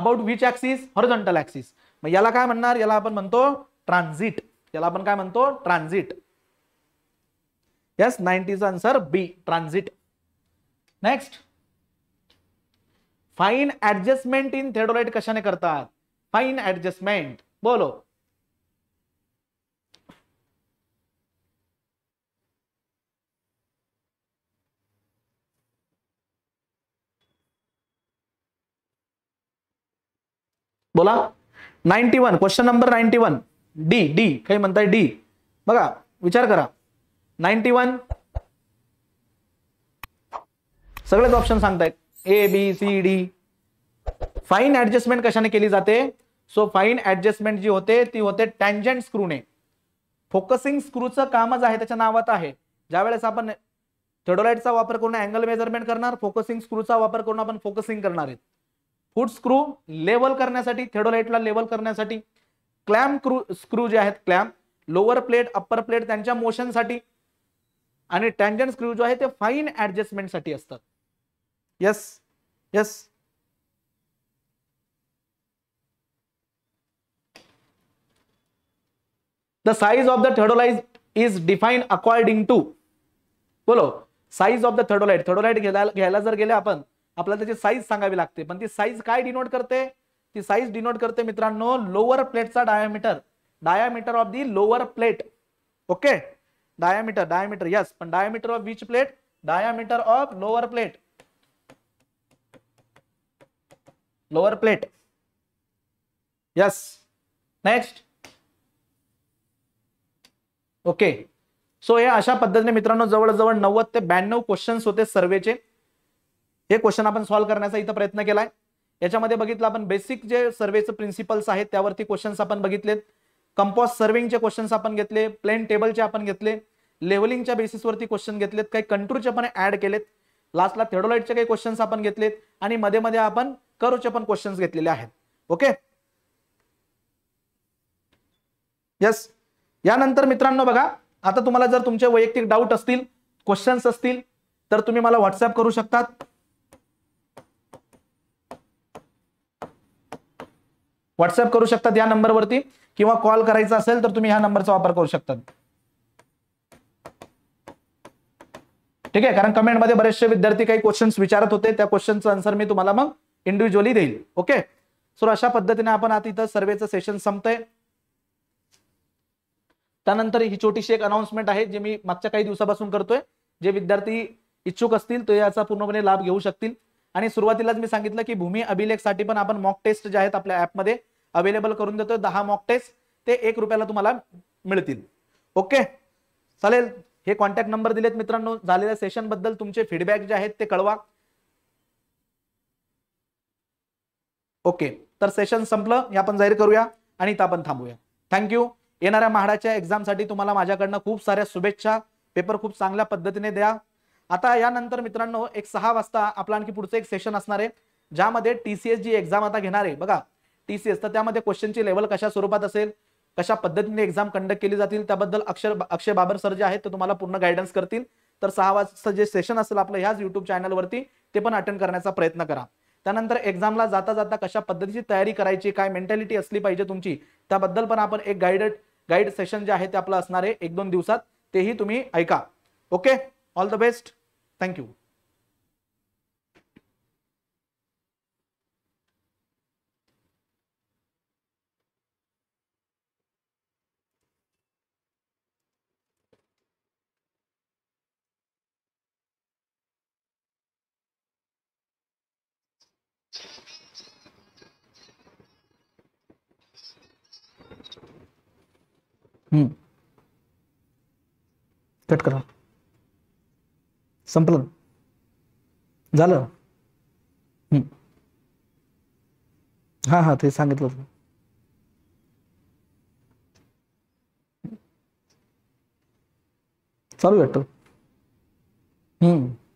About which axis? Horizontal axis. मग याला काय म्हणणार? याला आपण म्हणतो ट्रान्झिट. याला आपण काय म्हणतो? Transit. Yes, 90 answer B, transit. Next, fine adjustment in theodolite कशाने करतात? फाइन ऍडजस्टमेंट बोलो. बोला 91, क्वेश्चन नंबर 91. डी डी काही म्हणताय डी. बघा विचार करा, 91 सगळेच ऑप्शन सांगतायत A B C D. Fine adjustment कशाने केली जाते? सो फाइन ऍडजस्टमेंट जी होते ती होते टँजंट स्क्रूने. फोकसिंग स्क्रूचं कामच आहे, त्याच्या नावात आहे. ज्या वेळेस आपण थिओडोलाइटचा वापर करून अँगल मेजरमेंट करणार, फोकसिंग स्क्रूचा वापर करून आपण फोकसिंग करणार आहेत. फुट स्क्रू लेवल करण्यासाठी, थिओडोलाइटला लेवल करण्यासाठी. क्लॅम्प स्क्रू जे आहेत, clamp lower plate upper plate त्यांच्या मोशन साठी. आणि टँजंट स्क्रू जो आहे ते फाइन ऍडजस्टमेंट साठी असतात. Yes yes. The size of the theodolite is define according to बोलो. Size of the theodolite, theodolite घ्यायला जर गेले आपण, आपल्याला त्याची साइज सांगावी लागते. पण ती साइज काय डिनोट करते? ती साइज डिनोट करते मित्रांनो लोअर प्लेटचा diameter, diameter of the lower plate. Okay, diameter, diameter. Yes, पण diameter of which plate? Diameter of lower plate, lower plate. Yes. Next, okay. So हे अशा पद्धतीने मित्रांनो जवळजवळ 90 ते 92 क्वेश्चन्स होते सर्वेचे. हे क्वेश्चन आपण सॉल्व्ह करण्याचा इथं प्रयत्न केलाय. याच्यामध्ये बघितलं आपण बेसिक जे सर्वेचे प्रिन्सिपल्स आहेत त्यावरती क्वेश्चन्स आपण बघितलेत. कंपोज सर्विंगचे क्वेश्चन्स आपण घेतले, प्लेन टेबलचे आपण घेतले, लेव्हलिंगच्या बेसिसवरती क्वेश्चन घेतलेत, काही कंट्रोलचे पण ऍड केलेत, लास्टला थिओडोलाइटचे काही क्वेश्चन्स आपण घेतलेत आणि मध्ये मध्ये आपण करूचे पण क्वेश्चन्स घेतलेले आहेत. Okay, yes. यानंतर मित्रांनो बघा, आता तुम्हाला जर तुमचे वैयक्तिक डाऊट असतील, क्वेश्चन्स असतील तर तुम्ही मला व्हॉट्सअप करू शकतात. व्हॉट्सअप करू शकतात या नंबरवरती, किंवा कॉल करायचा असेल तर तुम्ही ह्या नंबरचा वापर करू शकतात. ठीक आहे, कारण कमेंटमध्ये बरेचसे विद्यार्थी काही क्वेश्चन्स विचारत होते, त्या क्वेश्चनचं आन्सर मी तुम्हाला मग इंडिव्हिज्युअली देईल. ओके, सो अशा पद्धतीने आपण आता इथं सर्वेचं सेशन संपतंय. त्यानंतर ही छोटीशी एक अनाउन्समेंट आहे जे मी मागच्या काही दिवसापासून करतोय. जे विद्यार्थी इच्छुक असतील ते याचा पूर्णपणे लाभ घेऊ शकतील. आणि सुरुवातीलाच मी सांगितलं की भूमी अभिलेख साठी पण आपण मॉक टेस्ट ज्या आहेत आपल्या ऍपमध्ये अवेलेबल करून देतो. 10 मॉक टेस्ट ते ₹1 तुम्हाला मिळतील. ओके, चालेल. हे कॉन्टॅक्ट नंबर दिलेत मित्रांनो. झालेल्या सेशन बद्दल तुमचे फीडबॅक जे आहेत ते कळवा. ओके, तर सेशन संपलं, हे आपण जाहीर करूया आणि इथं आपण थांबूया. थँक्यू. येणाऱ्या महाडाच्या एक्झामसाठी तुम्हाला माझ्याकडनं खूप साऱ्या शुभेच्छा. पेपर खूप चांगल्या पद्धतीने द्या. आता यानंतर मित्रांनो एक 6 वाजता आपला आणखी पुढचं एक सेशन असणार आहे, ज्यामध्ये टीसीएस जी एक्झाम आता घेणार आहे बघा, टीसीएस, तर त्यामध्ये क्वेश्चनची लेवल कशा स्वरूपात असेल, कशा पद्धतीने एक्झाम कंडक्ट केली जातील त्याबद्दल अक्षय बाबर सर जे आहेत ते तुम्हाला पूर्ण गायडन्स करतील. तर 6 वाजता जे सेशन असेल आपलं ह्याच युट्यूब चॅनलवरती, ते पण अटेंड करण्याचा प्रयत्न करा. त्यानंतर एक्झामला जाता जाता कशा पद्धतीची तयारी करायची, काय मेंटॅलिटी असली पाहिजे तुमची, त्याबद्दल पण आपण एक गाईड सेशन जे आहे ते आपलं असणार आहे 1-2 दिवसात. तेही तुम्ही ऐका. Okay, all the best. Thank you. Cut करा. संपलं झालं. हा हा, ते सांगितलं. चालू वाटतं.